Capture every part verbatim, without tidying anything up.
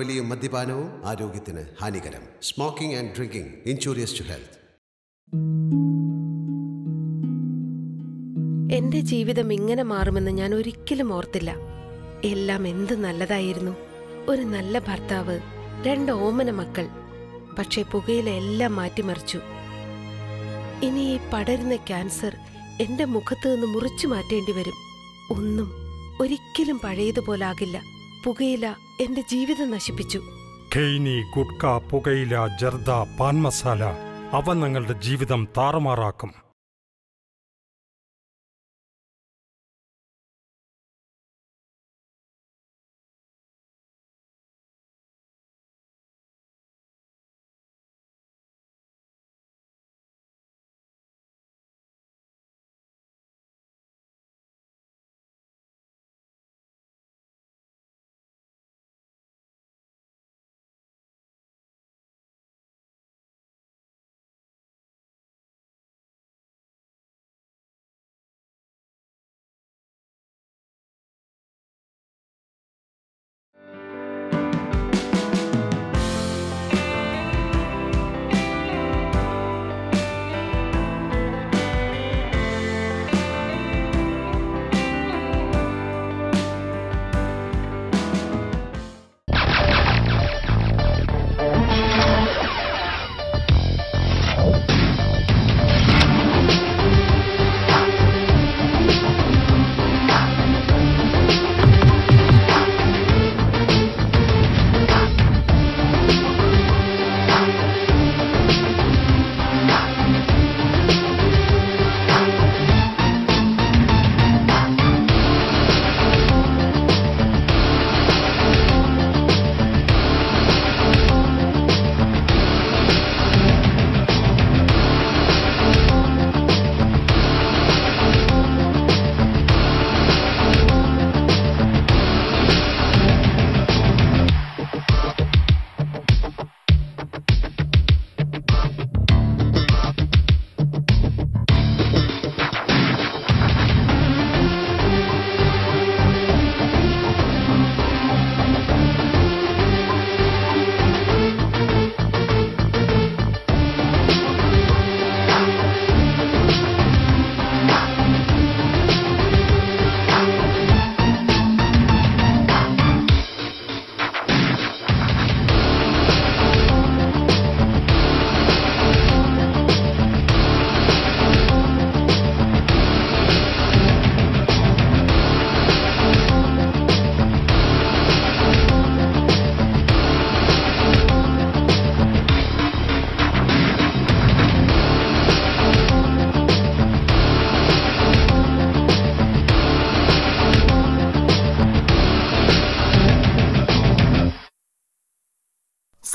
വലിയ മദ്യപാനവും ആരോഗ്യത്തിന് ഹാനികരം. Smoking and drinking injurious to health. എന്റെ ജീവിതം ഇങ്ങനെ മാറുമെന്ന് ഞാൻ ഒരിക്കലും ഓർത്തില്ല. എല്ലാം എന്ത് നല്ലതായിരുന്നു. ഒരു നല്ല ഭർത്താവ്, രണ്ട് ഓമന മക്കൾ. പക്ഷേ പുകയില എല്ലാം മാറ്റിമറിച്ചു. ഇനി ഈ പടരുന്ന ക്യാൻസർ എന്റെ മുഖത്ത് നിന്ന് മുറിച്ചു മാറ്റേണ്ടി വരും. ഒന്നും ഒരിക്കലും പഴയതുപോലെ ആകില്ല. പുകയില എന്റെ ജീവിതം നശിപ്പിച്ചു. ഖൈനി, ഗുഡ്ക, പുകയില, ജർദ, പാൻ മസാല അവ ഞങ്ങളുടെ ജീവിതം താറുമാറാക്കും.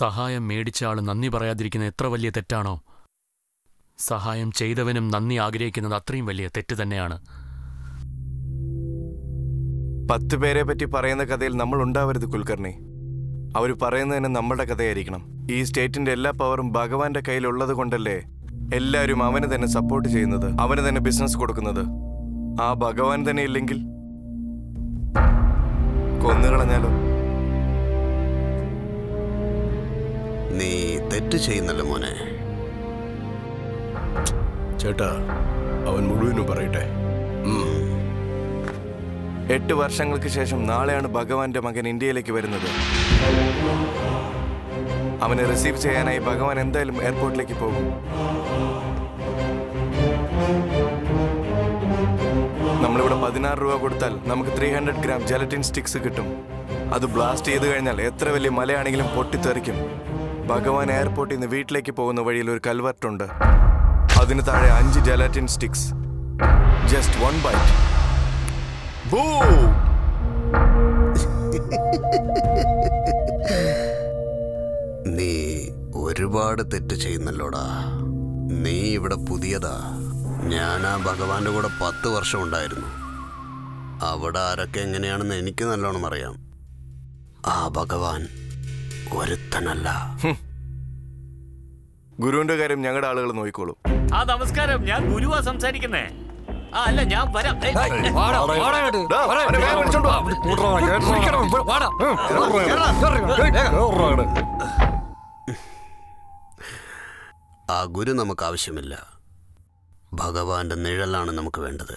സഹായം മേടിച്ച ആൾ നന്ദി പറയാതിരിക്കുന്ന എത്ര വലിയ തെറ്റാണോ? സഹായം ചെയ്തവനും നന്ദി ആഗ്രഹിക്കുന്നത് അത്രയും വലിയ തെറ്റ് തന്നെയാണ്. പത്ത് പേരെ പറ്റി പറയുന്ന കഥയിൽ നമ്മൾ ഉണ്ടാവരുത് കുൽക്കർണി. അവർ പറയുന്നതിന് നമ്മളുടെ കഥയായിരിക്കണം. ഈ സ്റ്റേറ്റിന്റെ എല്ലാ പവറും ഭഗവാന്റെ കയ്യിലുള്ളത് കൊണ്ടല്ലേ എല്ലാവരും അവന് തന്നെ സപ്പോർട്ട് ചെയ്യുന്നത്, അവന് തന്നെ ബിസിനസ് കൊടുക്കുന്നത്. ആ ഭഗവാൻ തന്നെ ഇല്ലെങ്കിൽ കൊന്നുകളഞ്ഞാലോ? നീ തെറ്റ് ചെയ്യുന്നല്ലോ മോനെ. ചേട്ടാ, അവൻ മുഴുവനും പറയട്ടെ. എട്ട് വർഷങ്ങൾക്ക് ശേഷം നാളെയാണ് ഭഗവാന്റെ മകൻ ഇന്ത്യയിലേക്ക് വരുന്നത്. അവനെ റിസീവ് ചെയ്യാനായി ഭഗവാൻ എന്തായാലും എയർപോർട്ടിലേക്ക് പോകും. നമ്മളിവിടെ പതിനാറ് രൂപ കൊടുത്താൽ നമുക്ക് three hundred gram gelatin sticks കിട്ടും. അത് ബ്ലാസ്റ്റ് ചെയ്ത് കഴിഞ്ഞാൽ എത്ര വലിയ മലയാണെങ്കിലും പൊട്ടിത്തെറിക്കും. ഭഗവാൻ എയർപോർട്ടിൽ നിന്ന് വീട്ടിലേക്ക് പോകുന്ന വഴിയിൽ ഒരു കൽവർട്ടുണ്ട്. അതിന് താഴെ അഞ്ച് gelatin sticks. Just one bite. Boom! നീ ഒരുപാട് തെറ്റ് ചെയ്യുന്നല്ലോടാ. നീ ഇവിടെ പുതിയതാ. ഞാൻ ആ ഭഗവാന്റെ കൂടെ പത്ത് വർഷം ഉണ്ടായിരുന്നു. അവിടെ ആരൊക്കെ എങ്ങനെയാണെന്ന് എനിക്ക് നല്ലോണം അറിയാം. ആ ഭഗവാൻ ഒരുത്തനല്ല. ഗുരുവിന്റെ കാര്യം ഞങ്ങളുടെ ആളുകൾ നോക്കിക്കോളും. ആ നമസ്കാരം, ഞാൻ ഗുരുവാ സംസാരിക്കുന്നേ. അല്ല ഞാൻ വരാം. ആ ഗുരു നമുക്ക് ആവശ്യമില്ല, ഭഗവാന്റെ നിഴലാണ് നമുക്ക് വേണ്ടത്.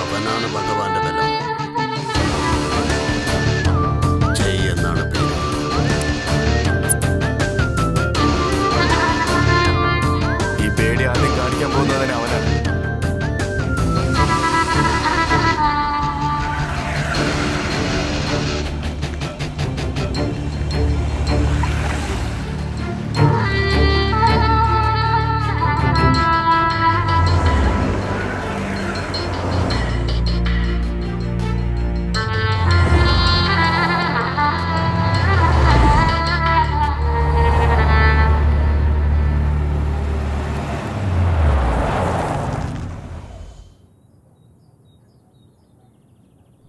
അവനാണ് ഭഗവാന്റെ ബലം. ജയ് എന്നാണ് പേര്. ഈ പേടി ആദ്യം കാണിക്കാൻ പോകുന്നതിന് അവനാണ്.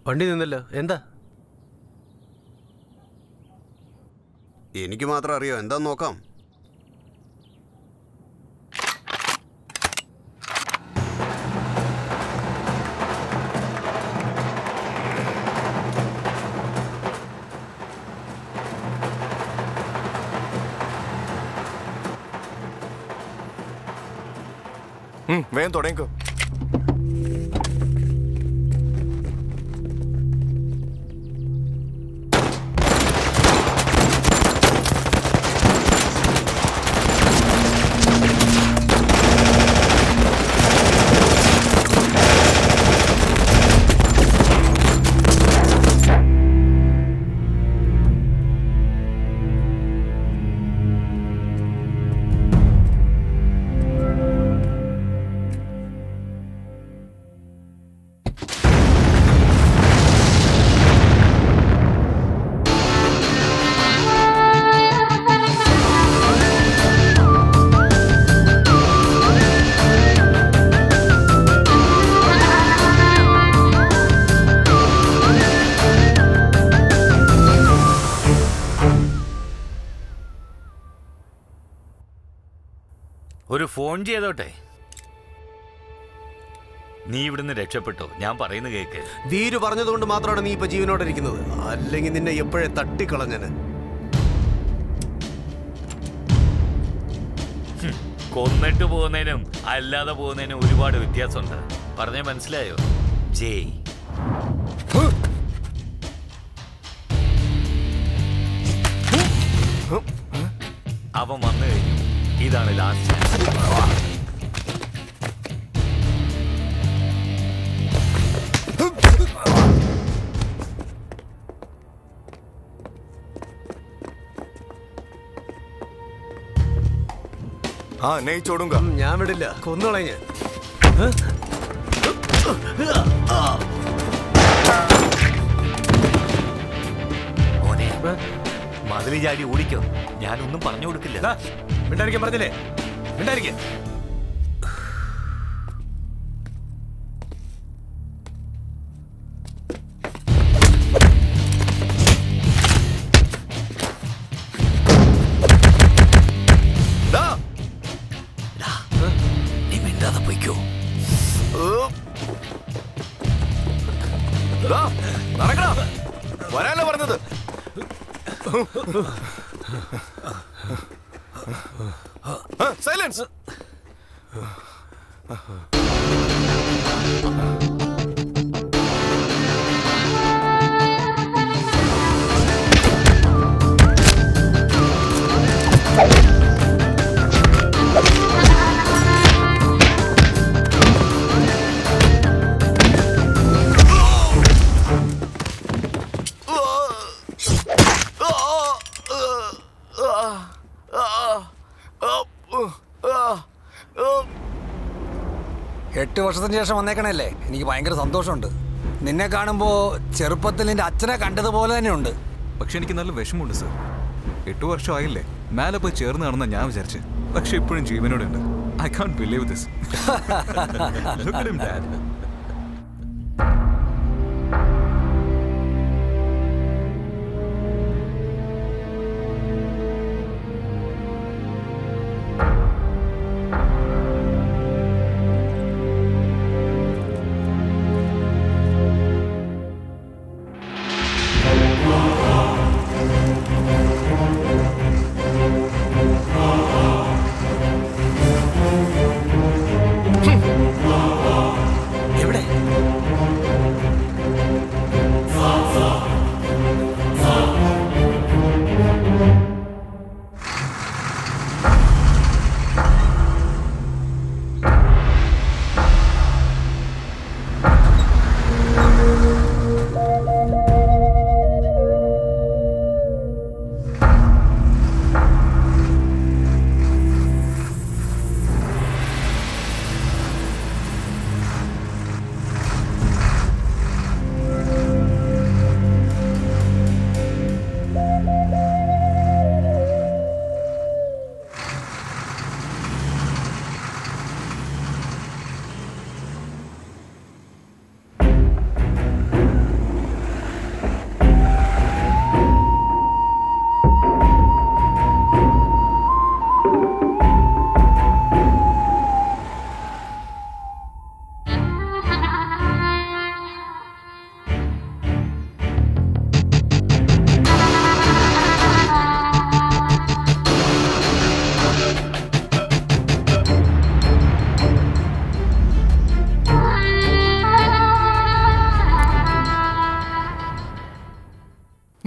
വണ്ടി നിന്നല്ലോ, എന്താ? എനിക്ക് മാത്രം അറിയോ എന്താ? നോക്കാം. വേഗം തുടങ്ങിക്കോ. ഒരു ഫോൺ ചെയ്തോട്ടെ. നീ ഇവിടുന്ന് രക്ഷപ്പെട്ടോ? ഞാൻ പറയുന്ന കേക്ക്. ധീരു പറഞ്ഞതുകൊണ്ട് മാത്രമാണ് നീ ഇപ്പൊ ജീവനോടെ ഇരിക്കുന്നത്, അല്ലെങ്കിൽ നിന്നെ എപ്പോഴേ തട്ടിക്കളഞ്ഞന്. കൊന്നിട്ട് പോകുന്നതിനും അല്ലാതെ പോകുന്നതിനും ഒരുപാട് വ്യത്യാസമുണ്ട്. പറഞ്ഞേ മനസ്സിലായോ? ജയ്. അവൻ വന്നു കഴിഞ്ഞു, ഇതാണ് ലാസ്റ്റ്. ആ നെയ്ച്ചോടും ഞാൻ വിടില്ല, കൊന്നുകളഞ്ഞ. മതിലി ചാടി ഓടിക്കോ, ഞാനൊന്നും പറഞ്ഞു കൊടുക്കില്ല. മിണ്ടായിരിക്കാൻ പറഞ്ഞില്ലേ? മിണ്ടായിരിക്ക. നീ മിണ്ടാതെ പൊയ്ക്കോ. നടക്കടാ, വരാനല്ല പറഞ്ഞത്. സൈലൻസ്. എട്ട് വർഷത്തിന് ശേഷം വന്നേക്കണല്ലേ, എനിക്ക് ഭയങ്കര സന്തോഷമുണ്ട്. നിന്നെ കാണുമ്പോൾ ചെറുപ്പത്തിൽ നിന്റെ അച്ഛനെ കണ്ടതുപോലെ തന്നെയുണ്ട്. പക്ഷെ എനിക്ക് നല്ല വിഷമമുണ്ട് സർ. എട്ട് വർഷം ആയില്ലേ മേലെ പോയി ചേർന്ന് കാണുന്ന ഞാൻ വിചാരിച്ചു, പക്ഷെ ഇപ്പോഴും ജീവനോടെ ഉണ്ട്. I can't believe this. Look at him dad.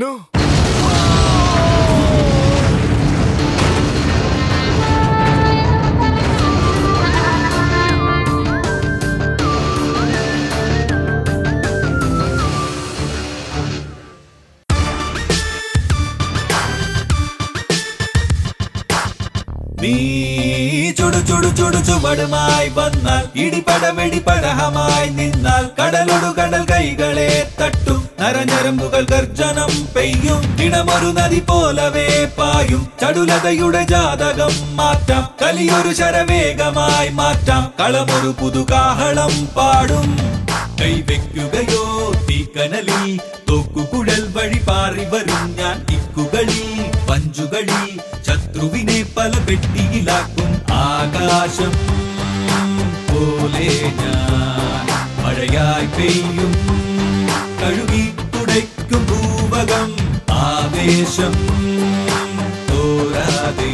No! ുമായി വന്നാൽ ഇടിപടമെടിപടഹമായി നിന്നാൽ കടലൊടു കടൽ കൈകളെ തട്ടും നരഞ്ഞരമ്പുകൾ ഗർജനം പെയ്യും ഇടമൊരു നദി പോലവേ പായും ചടുലതയുടെ ജാതകം മാറ്റാം കലിയൊരു ശരവേഗമായി മാറ്റാം കളമൊരു പുതുകാഹളം പാടും കൈവെക്കുകയോ തീക്കനലിൽ തോക്കുകുഴൽ വഴി പാറി വരും ഞാൻ ഇക്കുകളി പഞ്ചുകളി ശത്രുവിനെ പല പെട്ടിയിലാക്കും ആകാശം പോലെ ഞാൻ മഴയായി പെയ്യും കഴുകി തുടയ്ക്കും ഭൂവകം ആവേശം തോരാതെ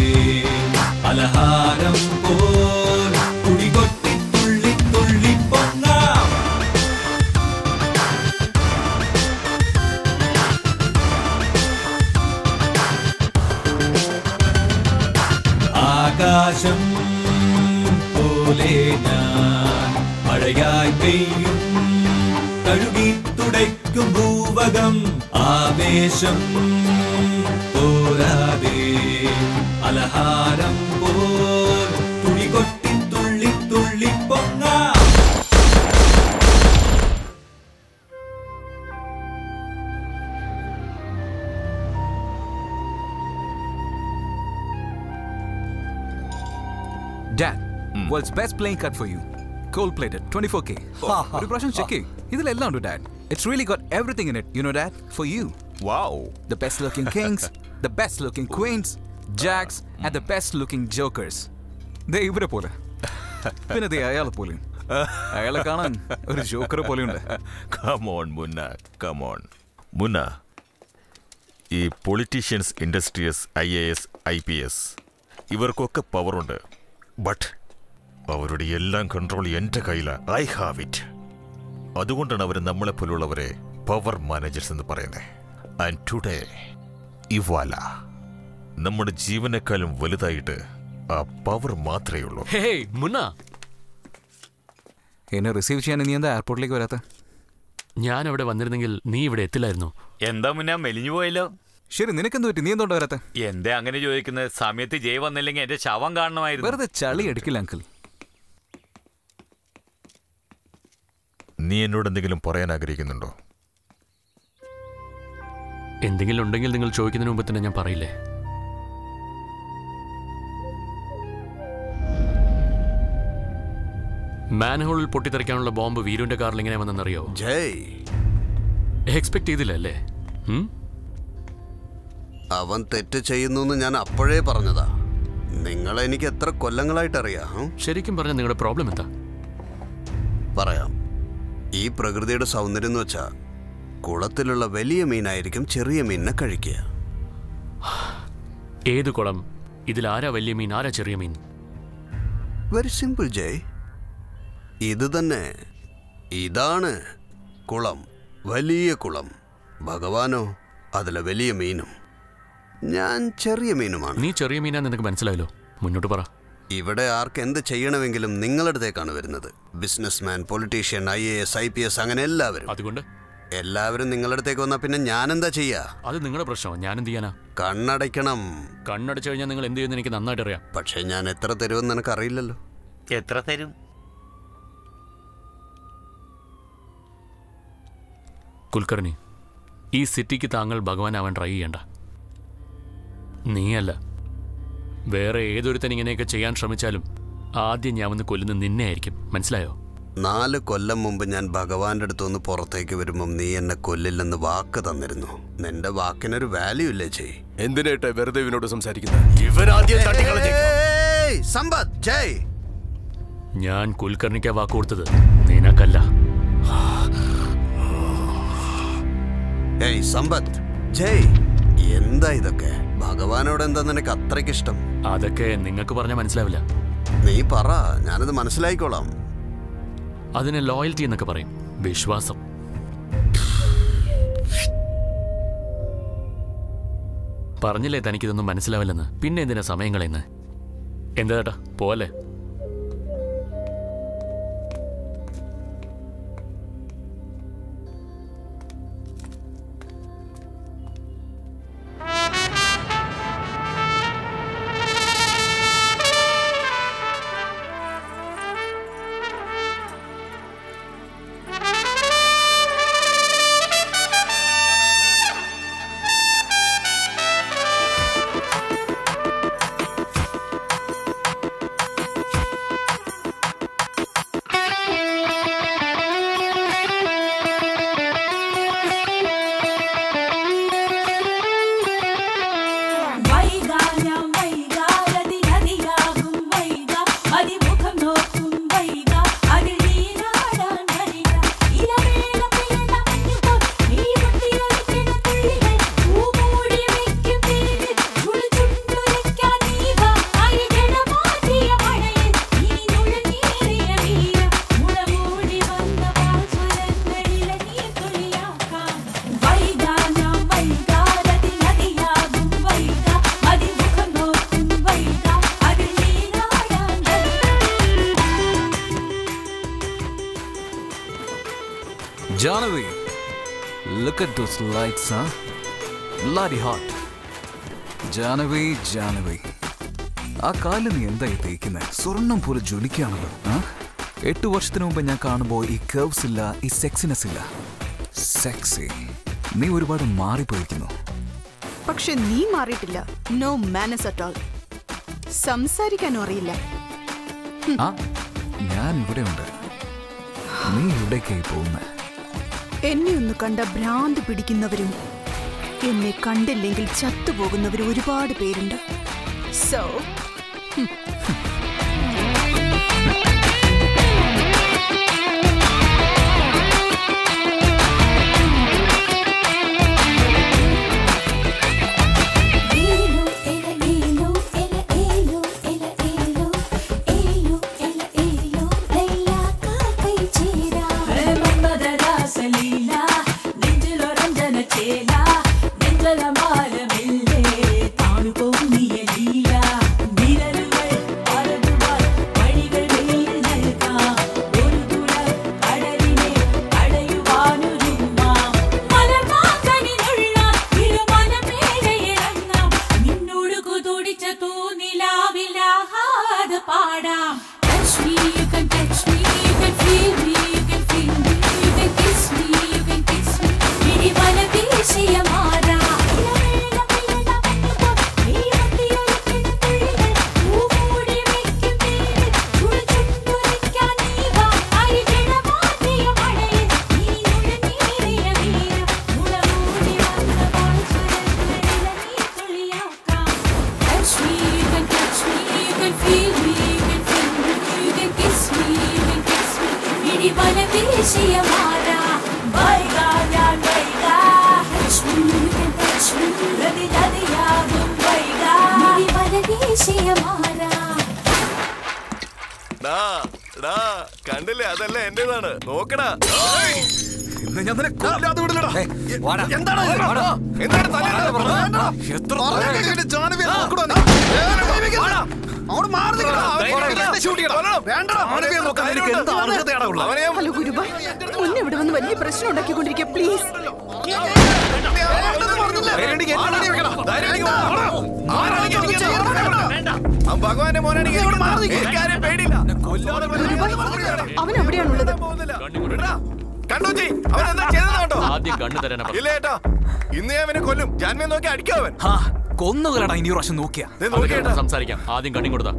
അലഹാരം പോൽ കുടികൊട്ടി തുള്ളി തുള്ളി പൊങ്ങാം ആകാശം ഞാൻ മഴയായി പെയ്യും കഴുകി തുടയ്ക്കും ഭൂവകം ആവേശം തോരാതെ അലഹാരം പോൽ തുടികൊട്ടി തുള്ളി തുള്ളി പൊങ്ങാം. Dad, world's best playing card for you. Gold plated, twenty-four K. Oh, oh, Ruprashan, check it. This is all, Dad. It's really got everything in it, you know, Dad. For you. Wow. The best looking kings, the best looking queens, jacks, and the best looking jokers. They ibra pole. Pinna they ayala pole. Ayala kanan or joker pole unda. Come on, Munna. Come on, Munna. E politicians, industrious, I A S, I P S. Ivarkokka power unda. But அவருடைய எல்லாம் control என்ற கையில I have it അതുകൊണ്ടാണ് അവർ നമ്മളെ പോലുള്ളവരെ power managers എന്ന് പറയുന്നത്. And today ഇവാല നമ്മുടെ ജീവനേക്കാളും വലുതായിട്ട് ആ പവർ മാത്രമേ ഉള്ളൂ. ഹേയ് മുന്ന, എന്നെ റിസീവ് ചെയ്യാൻ നീ എന്താ എയർപോർട്ടിലേക്ക് വരാത്ത? ഞാൻ അവിടെ വന്നിരുന്നെങ്കിൽ നീ ഇവിടെ എത്തില്ലായിരുന്നു. എന്താ മുന്ന മെലിഞ്ഞു പോയല്ലോ? ശരി, നിനക്കെന്ത് പറ്റി? നീ എന്തോണ്ട് വരാത്ത? എന്താ അങ്ങനെ ചോദിക്കുന്നത്? സമയത്ത് ജയ് വന്നില്ലെങ്കിൽ എന്റെ ശവം കാണണമായിരുന്നു. വെറുതെ ചളി എടുക്കില്ല അങ്കിൾ. നീ എന്നോട് എന്തെങ്കിലും പറയാൻ ആഗ്രഹിക്കുന്നുണ്ടോ? എന്തെങ്കിലും ഉണ്ടെങ്കിൽ നിങ്ങൾ ചോദിക്കുന്നതിന് മുമ്പ് തന്നെ ഞാൻ പറയില്ലേ? മാൻഹോളിൽ പൊട്ടിത്തെറിക്കാനുള്ള ബോംബ് വീരുവിന്റെ കാറിൽ എങ്ങനെ വന്നെന്നറിയോ? ജയ് എക്സ്പെക്ട് ചെയ്തില്ല അല്ലേ? അവൻ തെറ്റ് ചെയ്യുന്നു ഞാൻ അപ്പോഴേ പറഞ്ഞതാ. നിങ്ങളെ എനിക്ക് എത്ര കൊല്ലങ്ങളായിട്ട് അറിയാം. ശരിക്കും പറഞ്ഞാൽ നിങ്ങളുടെ പ്രോബ്ലം എന്താ? പറയാം. ഈ പ്രകൃതിയുടെ സൗന്ദര്യം എന്ന് വെച്ചാൽ കുളത്തിലുള്ള വലിയ മീനായിരിക്കും ചെറിയ മീനിനെ കഴിക്കുക. ഏത് കുളം? ഇതിലാരാ വലിയ മീൻ, ആരാ ചെറിയ മീൻ? വെരി സിമ്പിൾ ജയ്. ഇത് തന്നെ, ഇതാണ് കുളം, വലിയ കുളം. ഭഗവാനോ അതിലെ വലിയ മീനും, ഞാൻ ചെറിയ മീനുമാണ്. നീ ചെറിയ മീനാണെന്ന് നിനക്ക് മനസ്സിലായല്ലോ. മുന്നോട്ട് പറ. ഇവിടെ ആർക്ക് എന്ത് ചെയ്യണമെങ്കിലും നിങ്ങളടുത്തേക്കാണ് വരുന്നത്. Businessman, politician, I A S, I P S, അങ്ങനെ എല്ലാവരും. അതുകൊണ്ട് എല്ലാവരും നിങ്ങളടുത്തേക്ക് വന്നാൽ പിന്നെ ഞാനെന്താ ചെയ്യാ? അത് നിങ്ങളുടെ പ്രശ്നം. ഞാൻ എന്ത് ചെയ്യാനാ? കണ്ണടയ്ക്കണം. കണ്ണടച്ചു കഴിഞ്ഞാൽ നിങ്ങൾ എന്ത് ചെയ്യുന്ന എനിക്ക് നന്നായിട്ട് അറിയാം. പക്ഷേ ഞാൻ എത്ര തരുമെന്ന് നിനക്ക് അറിയില്ലല്ലോ. എത്ര തരും? കുൽക്കർണി, ഈ സിറ്റിക്ക് താങ്കൾ ഭഗവാനാവാൻ ട്രൈ ചെയ്യണ്ട. നീയല്ല, വേറെ ഏതൊരുത്തൻ ഇങ്ങനെയൊക്കെ ചെയ്യാൻ ശ്രമിച്ചാലും ആദ്യം ഞാൻ വന്ന് കൊല്ലുന്ന നിന്നെ ആയിരിക്കും. മനസ്സിലായോ? നാല് കൊല്ലം മുമ്പ് ഞാൻ ഭഗവാന്റെ അടുത്തുനിന്ന് പുറത്തേക്ക് വരുമ്പം നീ എന്നെ കൊല്ലില്ലെന്ന് വാക്ക് തന്നിരുന്നു. നിന്റെ വാക്കിനൊരു വാല്യൂ ഇല്ലേ ജയ്? എന്തിനേട്ടെ വെറുതെ ഇവനോട് സംസാരിക്കുന്നത്? ഞാൻ കുൽക്കർണിക്കാ വാക്ക് കൊടുത്തത്, നിനക്കല്ല. എന്താ ഇതൊക്കെ? ഭഗവാനോട് എന്താ നിനക്ക് അത്രയ്ക്ക് ഇഷ്ടം? അതൊക്കെ നിങ്ങൾക്ക് പറഞ്ഞാൽ മനസ്സിലാവില്ല. നീ പറ, ഞാനത് മനസ്സിലായിക്കോളാം. അതിനെ ലോയൽറ്റി എന്നൊക്കെ പറയും, വിശ്വാസം. പറഞ്ഞില്ലേ തനിക്കിതൊന്നും മനസ്സിലാവില്ലെന്ന്, പിന്നെ എന്തിനാ സമയം കളയുന്നത്? എന്താ ചേട്ടാ പോലെ Janavi, look at those lights, huh? Bloody hot. Janavi, Janavi. ആ കാലിൽ നീ എന്തായി തേക്കുന്നത്? സ്വർണ്ണം പോലെ ജ്വലിക്കുകയാണല്ലോ. എട്ട് വർഷത്തിന് മുമ്പ് ഞാൻ കാണുമ്പോൾ ഈ കർവ്സ് ഇല്ല, ഈ സെക്സിനെസ് ഇല്ല. സെക്സി, നീ ഒരുപാട് മാറിപ്പോയിരിക്കുന്നു. പക്ഷെ നീ മാറിയിട്ടില്ല. No manners at all. സംസാരിക്കാനും അറിയില്ല. ഞാൻ ഇവിടെ ഉണ്ട്, നീ ഇവിടേക്കായി പോകുന്നത്. എന്നെ ഒന്ന് കണ്ട ഭ്രാന്ത് പിടിക്കുന്നവരും എന്നെ കണ്ടില്ലെങ്കിൽ ചത്തുപോകുന്നവരും ഒരുപാട് പേരുണ്ട്. സോ കണ്ടില്ലേ, അതല്ല എന്റേതാണ്. നോക്കടാ, വലിയ പ്രശ്നം ഉണ്ടാക്കിക്കൊണ്ടിരിക്കുക. പ്ലീസ് ഭഗവാന്റെ മോനാണെങ്കിൽ അവൻ എവിടെയാണുള്ളത്? ഇന്ന് ഞാൻ അവനെ കൊല്ലും. ജാൻവിയെ നോക്കി അടിക്കാവൻ കൊന്നുകളടാ. ഇനി പ്രാവശ്യം നോക്കിയാ നോക്കിയാ സംസാരിക്കാം. ആദ്യം കണ്ണും കൊടുത്താ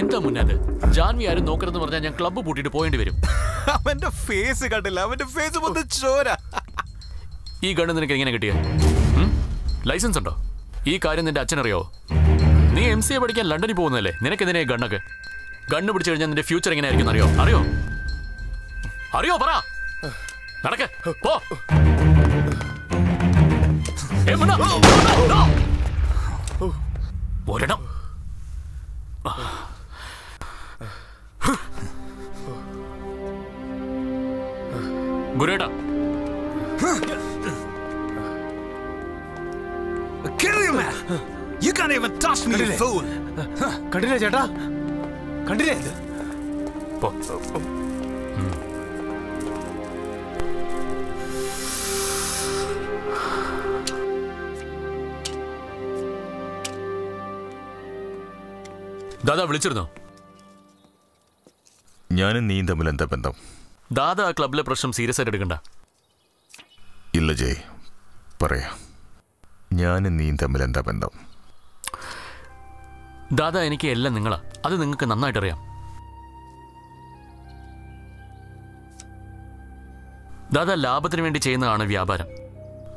എന്താ മുന്നേ? അത് ജാൻവി ആരും നോക്കരുതെന്ന് പറഞ്ഞാൽ ഞാൻ ക്ലബ്ബ് പൂട്ടിട്ട് പോയേണ്ടി വരും. അവന്റെ ഫേസ് കണ്ടില്ല, അവന്റെ ഫേസ് മൊത്തം ചോര. ഈ ഗണ്ണ് നിനക്ക് എങ്ങനെ കിട്ടിയ? ലൈസൻസ് ഉണ്ടോ? ഈ കാര്യം നിന്റെ അച്ഛനറിയാവോ? നീ എം സി എ പഠിക്കാൻ ലണ്ടനിൽ പോകുന്നതല്ലേ? നിനക്കെതിരെ ഗണ്ണൊക്കെ ഗണ്ണ് പിടിച്ചു കഴിഞ്ഞാൽ നിന്റെ ഫ്യൂച്ചർ എങ്ങനെ ആയിരിക്കും അറിയോ? അറിയോ അറിയോ പറ. നടക്ക് പോ. ഒരിടം ഗുരുവേട്ടാ കേറിയ You can't even touch me, you fool! Continue, Jata. Continue. Go. Dada, വിളിച്ചിരുന്നോ? ഞാനും നീയും തമ്മിൽ എന്താ ബന്ധം? ദാദാ ആ ക്ലബിലെ പ്രശ്നം സീരിയസ് ആയിട്ട് എടുക്കണ്ട. ഇല്ല ജയ്, പറയാം. ഞാനും നീയും തമ്മിൽ എന്താ ബന്ധം? ദാദാ എനിക്ക് എല്ലാം നിങ്ങളാ, അത് നിങ്ങൾക്ക് നന്നായിട്ടറിയാം. ദാദാ ലാഭത്തിന് വേണ്ടി ചെയ്യുന്നതാണ് വ്യാപാരം,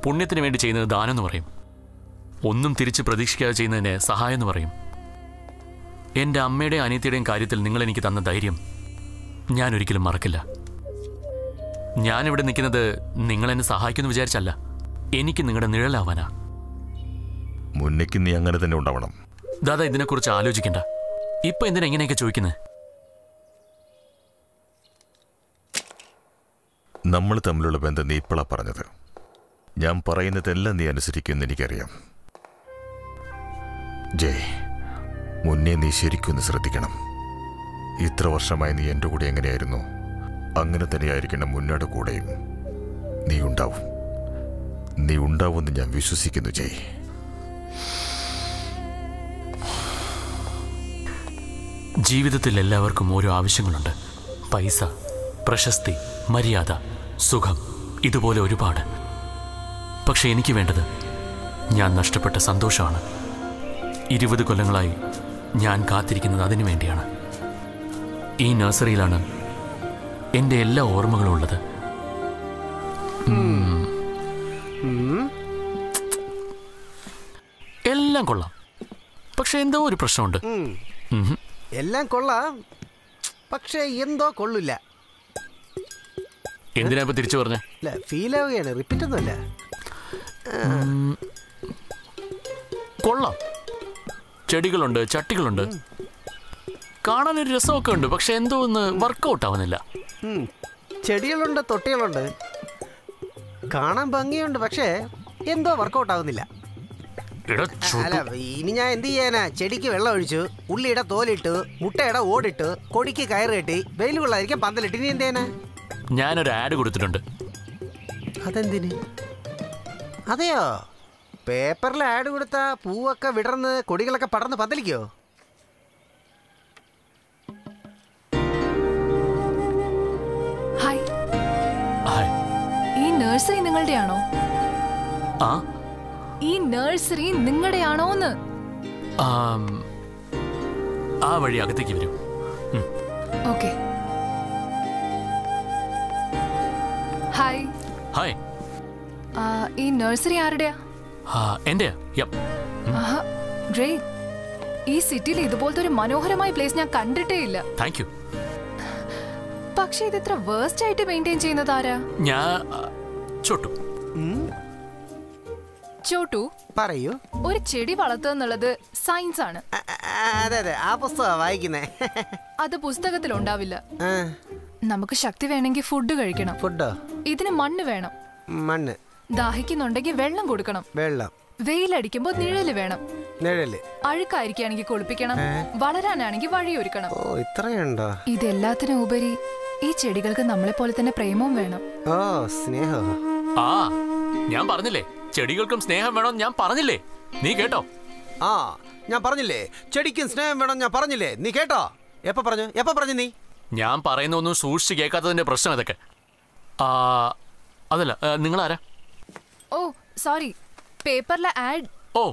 പുണ്യത്തിന് വേണ്ടി ചെയ്യുന്നത് ദാനം എന്ന് പറയും. ഒന്നും തിരിച്ച് പ്രതീക്ഷിക്കാതെ ചെയ്യുന്നതിന് സഹായം എന്ന് പറയും. എൻ്റെ അമ്മയുടെയും അനിയത്തിയുടെയും കാര്യത്തിൽ നിങ്ങളെനിക്ക് തന്ന ധൈര്യം ഞാനൊരിക്കലും മറക്കില്ല. ഞാനിവിടെ നിൽക്കുന്നത് നിങ്ങളെന്നെ സഹായിക്കുമെന്ന് വിചാരിച്ചല്ല, എനിക്ക് നിങ്ങളുടെ നിഴലാവാനാ. മുന്നേക്ക് നീ അങ്ങനെ തന്നെ ഉണ്ടാവണം. ദാദാ ഇതിനെക്കുറിച്ച് ആലോചിക്കണ്ട. ഇപ്പം എന്തിനാ എങ്ങനെയൊക്കെ ചോദിക്കുന്നത്? നമ്മൾ തമ്മിലുള്ള ബന്ധം നീ ഇപ്പോഴാണ് പറഞ്ഞത്. ഞാൻ പറയുന്നതെല്ലാം നീ അനുസരിക്കുമെന്ന് എനിക്കറിയാം. ജയ്, മുന്നേ നീ ശരിക്കൊന്ന് ശ്രദ്ധിക്കണം. ഇത്ര വർഷമായി നീ എൻ്റെ കൂടെ എങ്ങനെയായിരുന്നു, അങ്ങനെ തന്നെയായിരിക്കണം മുന്നോട്ട് കൂടെയും. നീ ഉണ്ടാവും, നീ ഉണ്ടാവുമെന്ന് ഞാൻ വിശ്വസിക്കുന്നു ജയ്. ജീവിതത്തിൽ എല്ലാവർക്കും ഓരോ ആവശ്യങ്ങളുണ്ട്. പൈസ, പ്രശസ്തി, മര്യാദ, സുഖം, ഇതുപോലെ ഒരുപാട്. പക്ഷെ എനിക്ക് വേണ്ടത് ഞാൻ നഷ്ടപ്പെട്ട സന്തോഷമാണ്. ഇരുപത് കൊല്ലങ്ങളായി ഞാൻ കാത്തിരിക്കുന്നത് അതിനു വേണ്ടിയാണ്. ഈ നഴ്സറിയിലാണ് എൻ്റെ എല്ലാ ഓർമ്മകളും ഉള്ളത്. എല്ലാം കൊള്ളാം, പക്ഷെ എന്തോ ഒരു പ്രശ്നമുണ്ട്. എല്ലാം കൊള്ളാം, പക്ഷേ എന്തോ കൊള്ളില്ല. എന്തിനാ ഇപ്പൊ തിരിച്ചു പറഞ്ഞേ? ഫീൽ ആവുകയാണ്, റിപ്പീറ്റ് ഒന്നുമല്ല. കൊള്ളാം, ചെടികളുണ്ട്, ചട്ടികളുണ്ട്, കാണാനൊരു രസമൊക്കെ ഉണ്ട്. പക്ഷെ എന്തോ ഒന്ന് വർക്കൗട്ട് ആവുന്നില്ല. ചെടികളുണ്ട്, തൊട്ടികളുണ്ട്, കാണാൻ ഭംഗിയുണ്ട്, പക്ഷേ എന്തോ വർക്കൗട്ട് ആവുന്നില്ല. ഇനി ഞാൻ എന്ത് ചെയ്യാനാ? ചെടിക്ക് വെള്ളം ഒഴിച്ചു, ഉള്ളിയുടെ തോലിട്ടു, മുട്ടയുടെ ഓടിട്ടു, കൊടിക്ക് കയറ് കെട്ടി, വെയിൽ കൊള്ളാതിരിക്കാൻ പന്തലിട്ട്. ഇനി എന്ത് ചെയ്യാനാ? ഞാനൊരു ആഡ് കൊടുത്തിട്ടുണ്ട്. അതെന്തിന്? അതെയോ, പേപ്പറിൽ ആഡ് കൊടുത്താ പൂവൊക്കെ വിടർന്ന് കൊടികളൊക്കെ പടർന്ന് പന്തലിക്കോ? ഈ നഴ്സറി നിങ്ങളുടെയാണോ? ആ, ഈ നഴ്സറി നിങ്ങളുടെയാണോന്ന്? ആ വഴി അകത്തേക്ക് വരും. ഓക്കേ. Hi hi. ഈ നഴ്സറി ആരുടെയാ? എന്റെയാ. യപ്പ്. ആഹാ, ഗ്രേറ്റ്. ഈ സിറ്റിയിൽ ഇതുപോലത്തെ ഒരു മനോഹരമായ പ്ലേസ് ഞാൻ കണ്ടിട്ടേ ഇല്ല. Thank you. പക്ഷേ ഇതെത്ര വേസ്റ്റ് ആയിട്ട് മെയിൻറ്റെയിൻ ചെയ്യുന്നത് ആരാ? ഞാൻ ചോട്ടു. ചോട്ടു, പറയൂ. ഒരു ചെടി വളർത്തുന്നുള്ളത് സയൻസ് ആണ്. അതെ അതെ, ആ പുസ്തകം വായിക്കുന്നേ. അത് പുസ്തകത്തിൽ ഉണ്ടാവില്ല. നമുക്ക് ശക്തി വേണമെങ്കിൽ ഫുഡ് കഴിക്കണം. ഫുഡോ? ഇതിന് മണ്ണ് വേണം. മണ്ണ്. ദാഹിക്കുന്നുണ്ടെങ്കിൽ വെള്ളം കൊടുക്കണം. വെള്ളം. വെയിലടിക്കുമ്പോ നിഴല് വേണം. നിഴല്. അഴുക്കായിരിക്കുകയാണെങ്കിൽ കുളിപ്പിക്കണം. വളരാനാണെങ്കിൽ വഴിയൊരുക്കണം. ഓ, ഇത്രയുണ്ടോ? ഇതെല്ലാത്തിനും ഉപരി ഈ ചെടികൾക്ക് നമ്മളെ പോലെ തന്നെ പ്രേമവും വേണം. ഓ, സ്നേഹം. ആ, ഞാൻ പറഞ്ഞില്ലേ ചെടികൾക്കും സ്നേഹം വേണം. ഞാൻ പറഞ്ഞില്ലേ, നീ കേട്ടോ? ആ, ഞാൻ പറഞ്ഞില്ലേ ചെടിക്കും സ്നേഹം വേണം. ഞാൻ പറഞ്ഞില്ലേ, നീ കേട്ടോ? എപ്പോ പറഞ്ഞു? എപ്പോ പറഞ്ഞു നീ? ഞാൻ പറയുന്ന ഒന്നും സൂക്ഷിച്ച് കേൾക്കാത്തതിന്റെ പ്രശ്നം ഇതൊക്കെ. ആ, അതല്ല, നിങ്ങൾ ആരാ? ഓ സോറി, പേപ്പറിലെ ആഡ്. ഓ,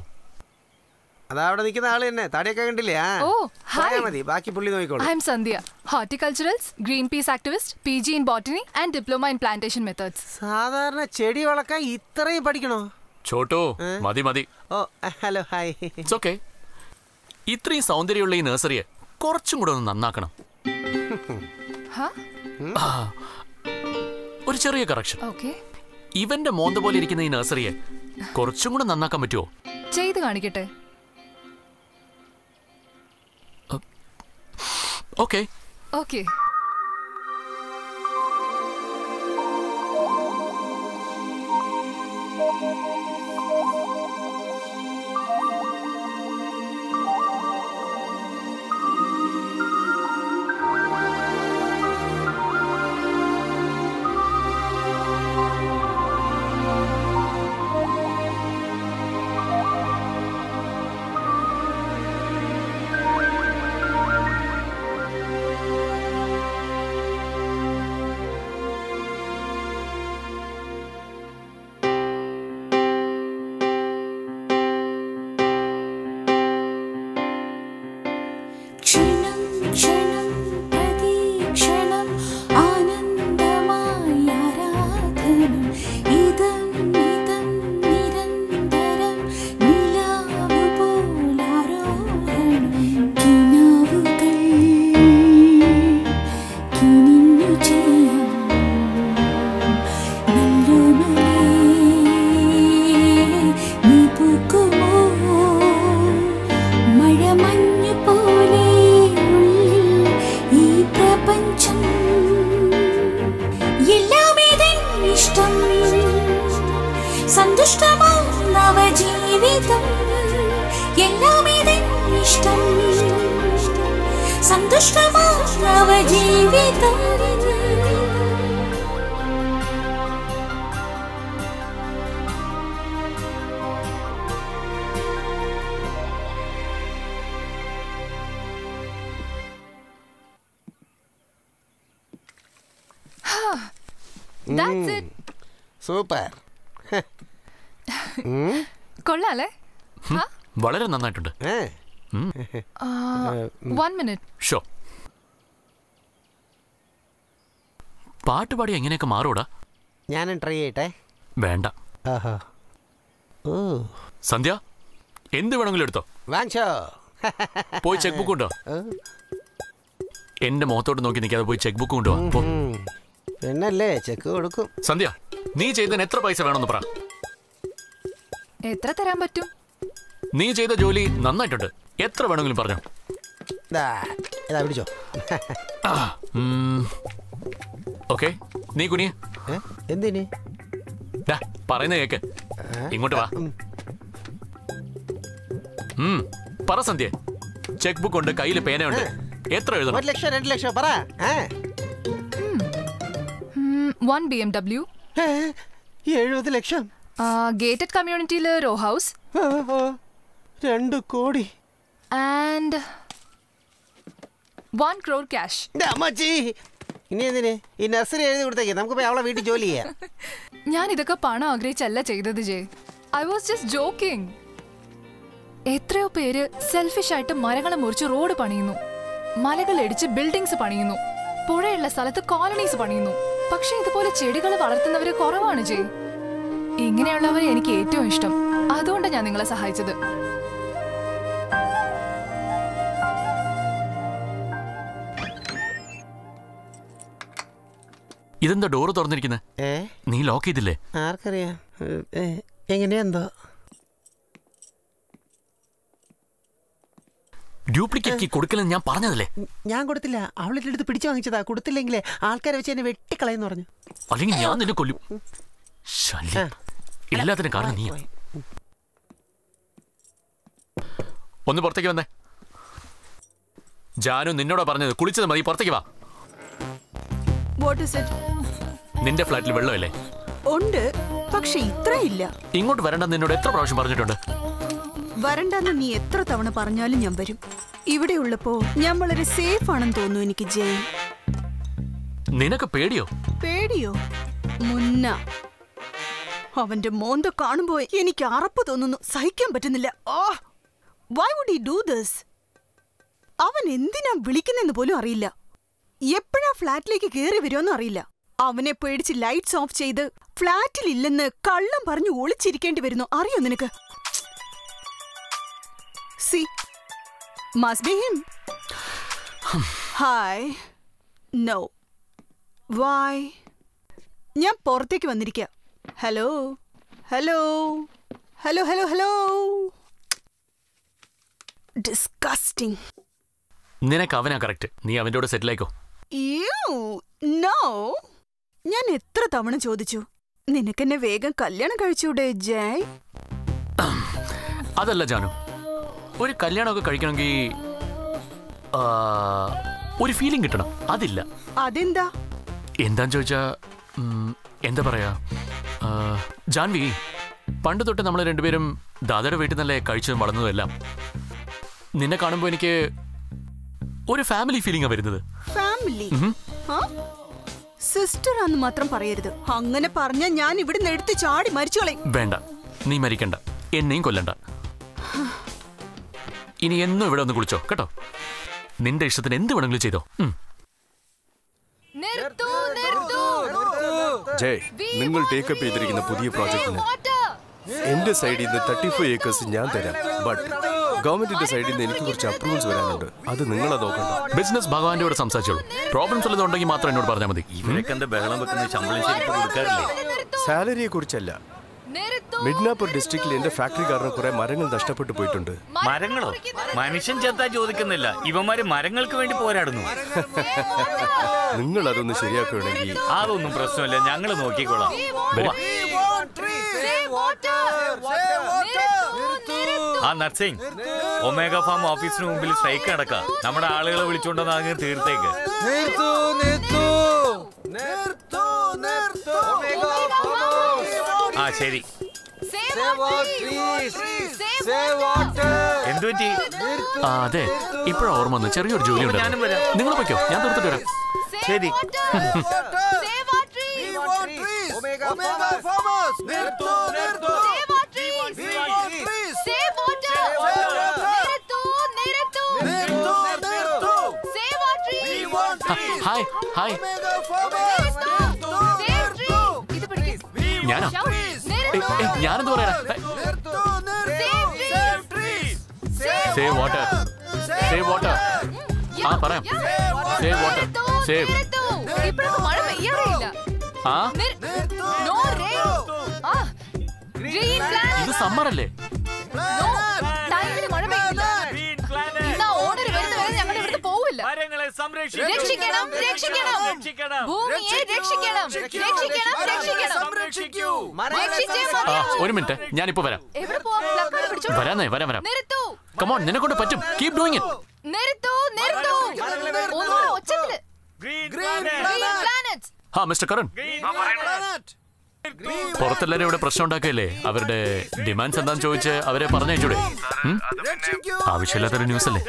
അതാ അവിടെ നിൽക്കുന്ന ആള് തന്നെ. താടിയൊക്കെ കണ്ടില്ലേ? Oh hi. മതി, ബാക്കി പുള്ളി നോക്കിക്കോളൂ. I M Sandhya, ഹോർട്ടിക്കൾച്ചറൽസ്, Greenpeace activist, P G in botany and diploma in plantation methods. സാധാരണ ചെടി വളക്കാൻ ഇത്രയും പഠിക്കണോ? ചോട്ടോ, മതി മതി. Oh hello, hi. It's okay. ഇത്രയും സൗന്ദര്യമുള്ള ഈ നഴ്സറിയെ കുറച്ചും കൂടെ ഒന്ന് നന്നാക്കണം. ഒരു ചെറിയ കറക്ഷൻ. ഓക്കേ. ഇവന്റെ മോന്ത പോലെ ഇരിക്കുന്ന ഈ നഴ്സറിയെ കുറച്ചും കൂടെ നന്നാക്കാൻ പറ്റുമോ? ചെയ്ത് കാണിക്കട്ടെ. Okay okay. நவ ஜீவிதம் எல்லாமே இஷ்டம். சந்துஷ்டமா நவ ஜீவிதம். That's it. Super. கொள்ளாலே? ஹ? വളരെ നന്നായിട്ടുണ്ട്. one minute. Sure. പാട്ട് പാടി എങ്ങനെയൊക്കെ മാറൂടാ? ഞാൻ ട്രൈ ചെയ്യട്ടെ. വേണ്ട. ആഹാ. ഓ. സന്ധ്യ എന്ത് വേണമെങ്കിലും എടുത്തോ. വാങ്ങിച്ചോ. പോയി ചെക്ക് ബുക്ക് ഉണ്ടോ? എൻ്റെ മുഖത്തോട്ട് നോക്കി നിൽക്കാതെ പോയി ചെക്ക് ബുക്ക് ഉണ്ടോ? പോ. എന്നല്ലേ ചെക്ക് കൊടുക്കും. സന്ധ്യ നീ ചെയ്തതിന് എത്ര പൈസ വേണമെന്ന് പറ. എത്ര തരാൻ പറ്റും? നീ ചെയ്ത ജോലി നന്നായിട്ടുണ്ട്, എത്ര വേണമെങ്കിലും പറഞ്ഞു. ഓക്കെ നീ കുനിയ. എന്തിന് പറയുന്ന കേക്ക്. ഇങ്ങോട്ട് വാ. പറ സന്ധ്യ. ചെക്ക് ബുക്ക് ഉണ്ട്, കയ്യിൽ പേനയുണ്ട്, എത്ര എഴുതണം? ഒരു ലക്ഷം രണ്ട് ലക്ഷം പറ. One B M W. seventy lakh. Gated community la row house. two crore. And one crore cash. Damaji. ഇനി എന്തിനെ ഈ നഴ്സറി എഴുതി കൊടുത്തേക്ക്, നമുക്ക് പോയി അവളെ വീട്ടിൽ ജോലി ചെയ്യാം. ഞാൻ ഇതൊക്കെ പണം ആഗ്രഹിച്ചല്ല ചെയ്തത് ജെ. I was just joking. എത്രയോ പേര് സെൽഫിഷ് ആയിട്ട് മരങ്ങളെ മുറിച്ച് റോഡ് പണിയുന്നു, മലകൾ ഇടിച്ച് ബിൽഡിങ്സ് പണിയുന്നു, പുഴയുള്ള സ്ഥലത്ത് കോളനീസ് പണിയുന്നു. പക്ഷെ ഇതുപോലെ ചെടികൾ വളർത്തുന്നവര് കുറവാണ് ജെ. ഇങ്ങനെയുള്ളവരെ എനിക്ക് ഏറ്റവും ഇഷ്ടം, അതുകൊണ്ടാണ് ഞാൻ നിങ്ങളെ സഹായിച്ചത്. ഇതെന്താ ഡോറ് തുറന്നിരിക്കുന്നത്? നീ ലോക്ക് ചെയ്തില്ലേ? ആർക്കറിയാം എങ്ങനെയെന്തോ. ഡ്യൂപ്ലിക്കേറ്റ് കൊടുക്കലെന്ന് ഞാൻ പറഞ്ഞതല്ലേ? ഞാൻ കൊടുത്തില്ല, അവളുടെ അടുത്ത് പിടിച്ചു വാങ്ങിച്ചതാ. കൊടുത്തില്ലെങ്കിലേ ആൾക്കാരെ വെച്ച് എന്നെ വെട്ടിക്കളയെന്ന് പറഞ്ഞു. അല്ലെങ്കിൽ ഞാൻ നിന്നെ കൊല്ലും. എല്ലാത്തിനും കാരണം നീ. ഒന്ന് പുറത്തേക്ക് വന്നേ. ജാനു നിന്നോടാ പറഞ്ഞത്, കുളിച്ചത് മതി, പുറത്തേക്ക് വാ. നിന്റെ ഫ്ലാറ്റിൽ വെള്ളമില്ലേ? ഉണ്ട്, പക്ഷെ ഇത്രയില്ല. ഇങ്ങോട്ട് വരണ്ട നിന്നോട് എത്ര പ്രാവശ്യം പറഞ്ഞിട്ടുണ്ട്? വരണ്ടെന്ന് നീ എത്ര തവണ പറഞ്ഞാലും ഞാൻ വരും. ഇവിടെ ഉള്ളപ്പോ ഞാൻ വളരെ സേഫ് ആണെന്ന് തോന്നുന്നു എനിക്ക് ജയ്. നിനക്ക് പേടിയോ? പേടിയോ? മുന്ന അവന്റെ മോന്ത കാണുമ്പോ എനിക്ക് അറപ്പ് തോന്നുന്നു, സഹിക്കാൻ പറ്റുന്നില്ല. Oh why would he do this? അവൻ എന്തിനാ വിളിക്കുന്നെന്ന് പോലും അറിയില്ല, എപ്പോഴാ ഫ്ലാറ്റിലേക്ക് കയറി വരുമെന്നും അറിയില്ല. അവനെ പേടിച്ച് ലൈറ്റ്സ് ഓഫ് ചെയ്ത് ഫ്ലാറ്റിൽ ഇല്ലെന്ന് കള്ളം പറഞ്ഞു ഒളിച്ചിരിക്കേണ്ടി വരുന്നു, അറിയോ നിനക്ക്? See, must be him. Hi. No. Why? ഞാൻ പുറത്തേക്ക് വന്നിരിക്കുക. Hello hello hello hello hello. Disgusting. നിനക്ക് അവനാ കറക്റ്റ്, നീ അവൻ്റെ കൂടെ സെറ്റിൽ ആയിക്കോ. യൂ നോ, ഞാൻ എത്ര തവണ ചോദിച്ചു നിനക്കെന്നെ വേഗം കല്യാണം കഴിച്ചൂടെ ജയ്? അതല്ല ജാനു, ഒരു കല്യാണമൊക്കെ കഴിക്കണമെങ്കിൽ ഒരു ഫീലിംഗ് കിട്ടണം, അതില്ല. അതെന്താ? എന്താന്ന് ചോദിച്ചാ എന്താ പറയാ ജാൻവി, പണ്ട് തൊട്ട് നമ്മൾ രണ്ടുപേരും ദാദയുടെ വീട്ടിൽ നിന്നല്ലേ കഴിച്ചതും വളർന്നതെല്ലാം. നിന്നെ കാണുമ്പോൾ എനിക്ക് ഒരു ഫാമിലി ഫീലിംഗാണ് വരുന്നത്. ഫാമിലി സിസ്റ്റർ ആന്ന് മാത്രം പറയരുത്, അങ്ങനെ പറഞ്ഞാൽ ഞാൻ ഇവിടുന്ന് എടുത്ത് ചാടി മരിച്ചോളെ. വേണ്ട, നീ മരിക്കണ്ട, എന്നെയും കൊല്ലണ്ട. ഇനി എന്നും ഇവിടെ ഒന്ന് കുളിച്ചോ കേട്ടോ, നിന്റെ ഇഷ്ടത്തിന് എന്ത് വേണമെങ്കിലും ചെയ്തോ. ജയ്, നിങ്ങൾ ടേക്കപ്പ് ചെയ്തിരിക്കുന്ന പുതിയ പ്രോജക്റ്റിന് എന്റെ സൈഡിൽ നിന്ന് തേർട്ടി ഫൈവ് ഏക്കേഴ്സ് ഞാൻ തരാം. ബട്ട് ഗവൺമെന്റിന്റെ സൈഡിൽ നിന്ന് എനിക്ക് കുറച്ച് അപ്രൂവൽസ് വരാനുണ്ട്, അത് നിങ്ങളെ നോക്കണ്ട. ബിസിനസ് ഭഗവാന്റെ കൂടെ സംസാരിച്ചോളൂ, പ്രോബ്ലംസ് ഉള്ളതുണ്ടെങ്കിൽ മാത്രം എന്നോട് പറഞ്ഞാൽ മതി. സാലറിയെ കുറിച്ചല്ല, മിഡ്നാപ്പൂർ ഡിസ്ട്രിക്റ്റിൽ എന്റെ ഫാക്ടറി കാരണം കുറെ മരങ്ങൾ നഷ്ടപ്പെട്ടു പോയിട്ടുണ്ട്. മരങ്ങളോ? മനുഷ്യൻ ചത്താ ചോദിക്കുന്നില്ല, ഇവന്മാര് മരങ്ങൾക്ക് വേണ്ടി പോരാടുന്നു. നിങ്ങൾ അതൊന്ന് ശരിയാക്കുകയാണെങ്കിൽ. അതൊന്നും പ്രശ്നമില്ല, ഞങ്ങൾ നോക്കിക്കോളാം. ആ നർസിംഗ് ഒമേഗ ഫാം ഓഫീസിന് മുമ്പിൽ സ്ട്രൈക്ക് നടക്കാം. നമ്മുടെ ആളുകളെ വിളിച്ചോണ്ടെന്ന് അങ്ങ് തീർത്തേക്ക്. ആ ശരി. എന്തു പറ്റി? അതെ ഇപ്പഴാ ഓർമ്മ വന്നു, ചെറിയൊരു ജോലി ഉണ്ട്. നിങ്ങൾ പൊയ്ക്കോ, ഞാൻ തീർത്തിട്ട് വരാം. ശരി. ഞാനാ ഞാനെന്ത് പറയാ? Save water, save water. ആ പറയാം, സേവ് വാട്ടർ, സേവ്. ഇത് സമ്മറല്ലേ? ഒരു മിനിറ്റ്, ഞാനിപ്പോ വരാം. വരാന്നേ, വരാം വരാം. Come on, നിന്നെ കൊണ്ട് പറ്റും. Keep doing it. ആ മിസ്റ്റർ കരുൺ, പുറത്തെല്ലാരും ഇവിടെ പ്രശ്നം ഉണ്ടാക്കുകയല്ലേ? അവരുടെ ഡിമാൻഡ്സ് എന്താന്ന് ചോദിച്ച് അവരെ പറഞ്ഞയച്ചൂടെ? ആവശ്യമില്ലാത്തൊരു ന്യൂസ് അല്ലേ?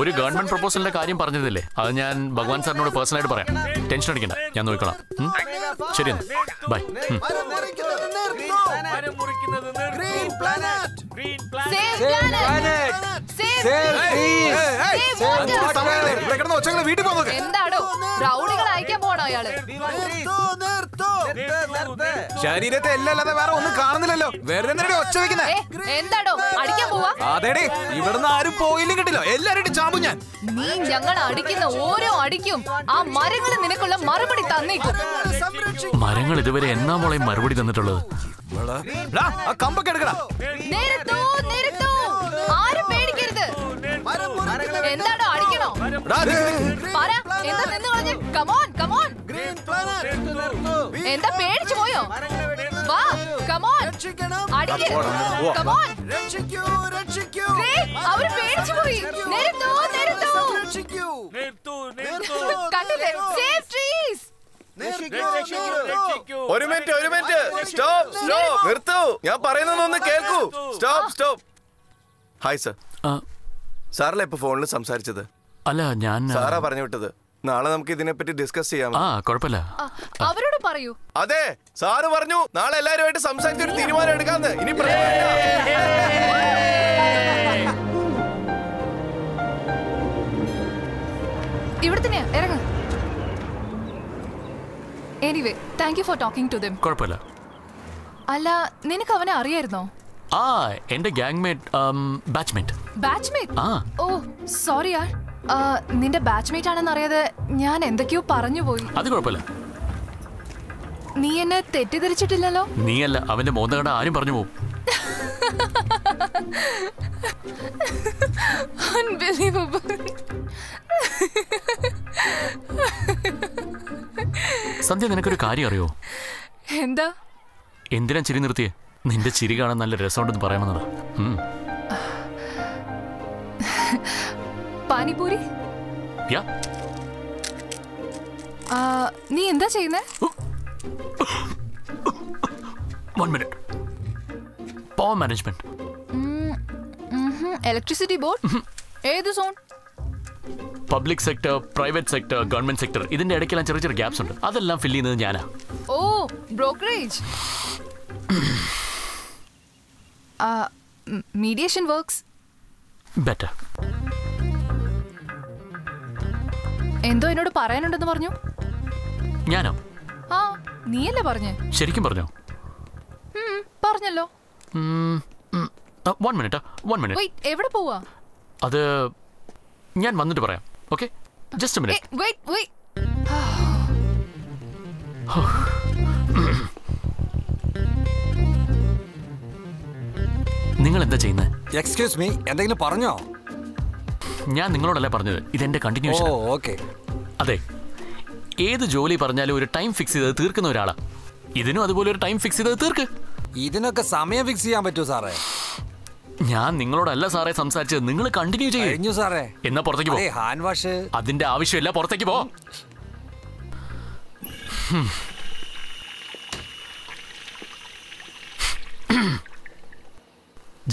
ഒരു ഗവൺമെന്റ് പ്രൊപ്പോസലിന്റെ കാര്യം പറഞ്ഞതില്ലേ? അത് ഞാൻ ഭഗവാൻ സാറിനോട് പേഴ്സണലായിട്ട് പറയാം. ടെൻഷൻ അടിക്കണ്ട, ഞാൻ നോക്കിക്കോളാം. ശരി എന്നാ, ബൈ. എന്താണോ റൗഡികൾ അയക്കാൻ പോണോ അയാള്? ശരീരത്തെ എല്ലാതെ വേറെ ഒന്നും കാണുന്നില്ലല്ലോ, വേറെ ഒച്ച വെക്കുന്നേ എന്താണോ? അടിക്കാൻ പോവാ? അതേടെ, ഇവിടുന്ന് ആരും പോയില്ല, കിട്ടില്ലോ, എല്ലാരും ചാമ്പും ഞാൻ. നീ ഞങ്ങൾ അടിക്കുന്ന ഓരോ അടിക്കും ആ മരങ്ങൾ നിനക്കുള്ള മറുപടി തന്നേക്കും. മരങ്ങൾ ഇതുവരെ എന്നാ മോളെ മറുപടി തന്നിട്ടുള്ളത്? കമ്പൊക്കെ എടുക്കണം. ആരും പേടിക്കരുത്. എന്താണോ അടിക്കണോ? എന്താ പേടിച്ചു പോയോ? വാ, കമോൺ, അടിക്കൂ, കമോൺ. അവര് പേടിച്ചു പോയി. നിർത്തൂ, നിർത്തൂ, നിർത്തൂ, നിർത്തൂ. കണ്ടില്ലേ? Save trees. ഒരു മിനിറ്റ്, ഒരു മിനിറ്റ്. Stop, stop. നിർത്തൂ, ഞാൻ പറയുന്നതൊന്ന് കേൾക്കൂ. Stop, stop. Hi sir. സാറല്ലേ ഇപ്പൊ ഫോണിൽ സംസാരിച്ചത്? അല്ല, ഞാൻ സാറാ പറഞ്ഞു വിട്ടത്. നാളെ നമുക്ക് ഇതിനെപ്പറ്റി ഡിസ്കസ് ചെയ്യാം. അവരോട് പറയൂ. അതെ, സാറ് പറഞ്ഞു നാളെ എല്ലാവരുമായിട്ട് സംസാരിച്ച് ഒരു തീരുമാനം എടുക്കാന്ന്. ഇനി ഇവിടെ തന്നെ ഇറങ്ങാം. Anyway, thank you for talking to them. കുഴപ്പമില്ല. അല്ല, നിനക്ക് അവനെ അറിയായിരുന്നോ? ആ, എന്റെ ഗാങ്മേറ്റ്, ബാച്ച്മേറ്റ്. ബാച്ച്മേറ്റ്? ഓ സോറി യാർ, നിന്റെ ബാച്ച്മേറ്റ് ആണെന്ന് അറിയാതെ ഞാൻ എന്തൊക്കെയോ പറഞ്ഞു പോയി. അത് കുഴപ്പമില്ല, നീ എന്നെ തെറ്റിദ്ധരിച്ചിട്ടില്ലല്ലോ. നീയല്ല, അവന്റെ മോന്തകട ആരും പറഞ്ഞു പോകും. സന്ധ്യ, നിനക്കൊരു കാര്യം അറിയോ? എന്താ? എന്തിനാ ചിരി നിർത്തിയേ? നിന്റെ ചിരി കാണാൻ നല്ല രസമുണ്ടെന്ന് പറയാമെന്നതാ. പാനിപൂരി? നീ എന്താ ചെയ്യുന്നേ? One minute. Power management, electricity board. ഏത് zone? Public sector, private sector, government sector, ഇതിന്റെ ഇടയ്ക്കെല്ലാം ചെറിയ ചെറിയ ഗ്യാപ്സ് ഉണ്ട്. അതെല്ലാം ഫില്ല് ചെയ്യുന്നത് ഞാനാ. ഓ, ബ്രോക്കറേജ്, മീഡിയേഷൻ വർക്ക്സ്. ബെറ്റർ. എന്തോ എന്നോട് പറയാനുണ്ടെന്ന് പറഞ്ഞു. ഞാനോ? ആ, നീയല്ലേ പറഞ്ഞേ. ശരിക്കും പറഞ്ഞോ? പറഞ്ഞല്ലോ. One minute, one minute. Wait, എവിടെ പോവാ? അത് ഞാൻ വന്നിട്ട് പറയാം. Okay, just a minute. Wait, wait. നിങ്ങൾ എന്താ ചെയ്യുന്നത്? എക്സ്ക്യൂസ് മീ, എന്തെങ്കിലും പറഞ്ഞോ? ഞാൻ നിങ്ങളോടല്ലേ പറഞ്ഞത്, ഇതെന്റെ കണ്ടിന്യൂഷൻ. ഓക്കെ. അതെ, ഏത് ജോലി പറഞ്ഞാലും ഒരു ടൈം ഫിക്സ് ചെയ്തത് തീർക്കുന്ന ഒരാളാണ്. ഇതിനും അതുപോലെ ഒരു ടൈം ഫിക്സ് ചെയ്തത് തീർക്ക്. ഇതിനൊക്കെ സമയം ഫിക്സ് ചെയ്യാൻ പറ്റുമോ സാറേ? ഞാൻ നിങ്ങളോടല്ല സാറേ സംസാരിച്ചത്, നിങ്ങൾ കണ്ടിന്യൂ ചെയ്യൂ സാറേ. എന്നാ പുറത്തേക്ക് പോ. ഹാൻഡ് വാഷ് അതിന്റെ ആവശ്യമില്ല, പുറത്തേക്ക് പോ.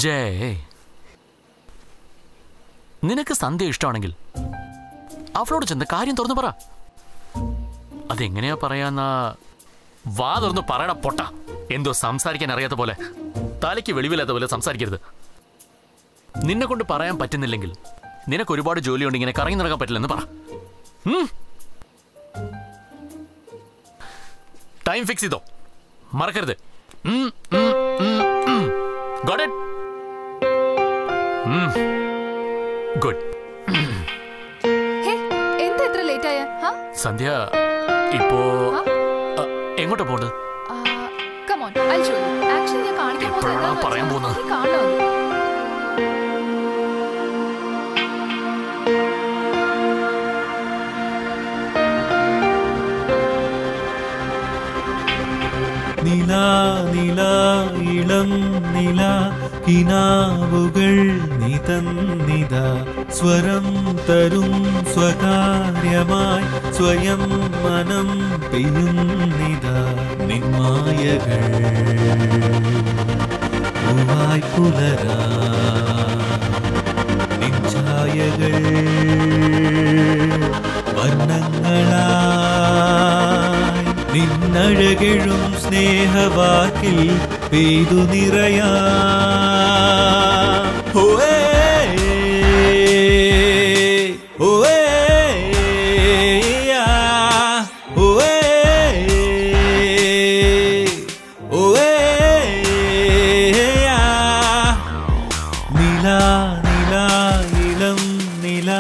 ജയ്, നിനക്ക് സന്ധ്യ ഇഷ്ടമാണെങ്കിൽ അവളോട് ചെന്ന് കാര്യം തുറന്നു പറ. അതെങ്ങനെയാ പറയാന്നാ? വാ തുറന്ന് പറയണ പൊട്ട. എന്തോ സംസാരിക്കാൻ അറിയാത്ത പോലെ, തലയ്ക്ക് വെളിവില്ലാത്ത പോലെ സംസാരിക്കരുത്. നിന്നെ കൊണ്ട് പറയാൻ പറ്റുന്നില്ലെങ്കിൽ നിനക്ക് ഒരുപാട് ജോലിയുണ്ട്, ഇങ്ങനെ കറങ്ങി നടക്കാൻ പറ്റില്ലെന്ന് പറ. ടൈം ഫിക്സ് ചെയ്തോ, മറക്കരുത്. God good. സന്ധ്യ ഇപ്പോ എങ്ങോട്ടാ പോകണ്ടത്? പറയാൻ പോകുന്നത് നിലാ നിലാ ഇളം നിലാ കിനാവുകൾ നിതന്നിതാ സ്വരം തരും സ്വകാര്യമായി സ്വയം മനം പെയ്യുന്നിതാ നിന്മായകൾ പൂവായി പുലരാ നിഞ്ചായകൾ വർണ്ണങ്ങളാ നിന്നഴകെഴും സ്നേഹവാക്കിൽ പെയ്തു നിറയാ നിലാ നിലാ ഇളം നിലാ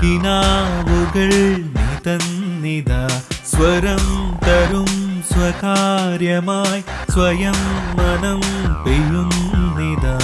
കിനാവുകൾ നിതന്നിതാ സ്വരം തരും സ്വകാര്യമായി സ്വയം മനം പെയ്യുന്നിതാ.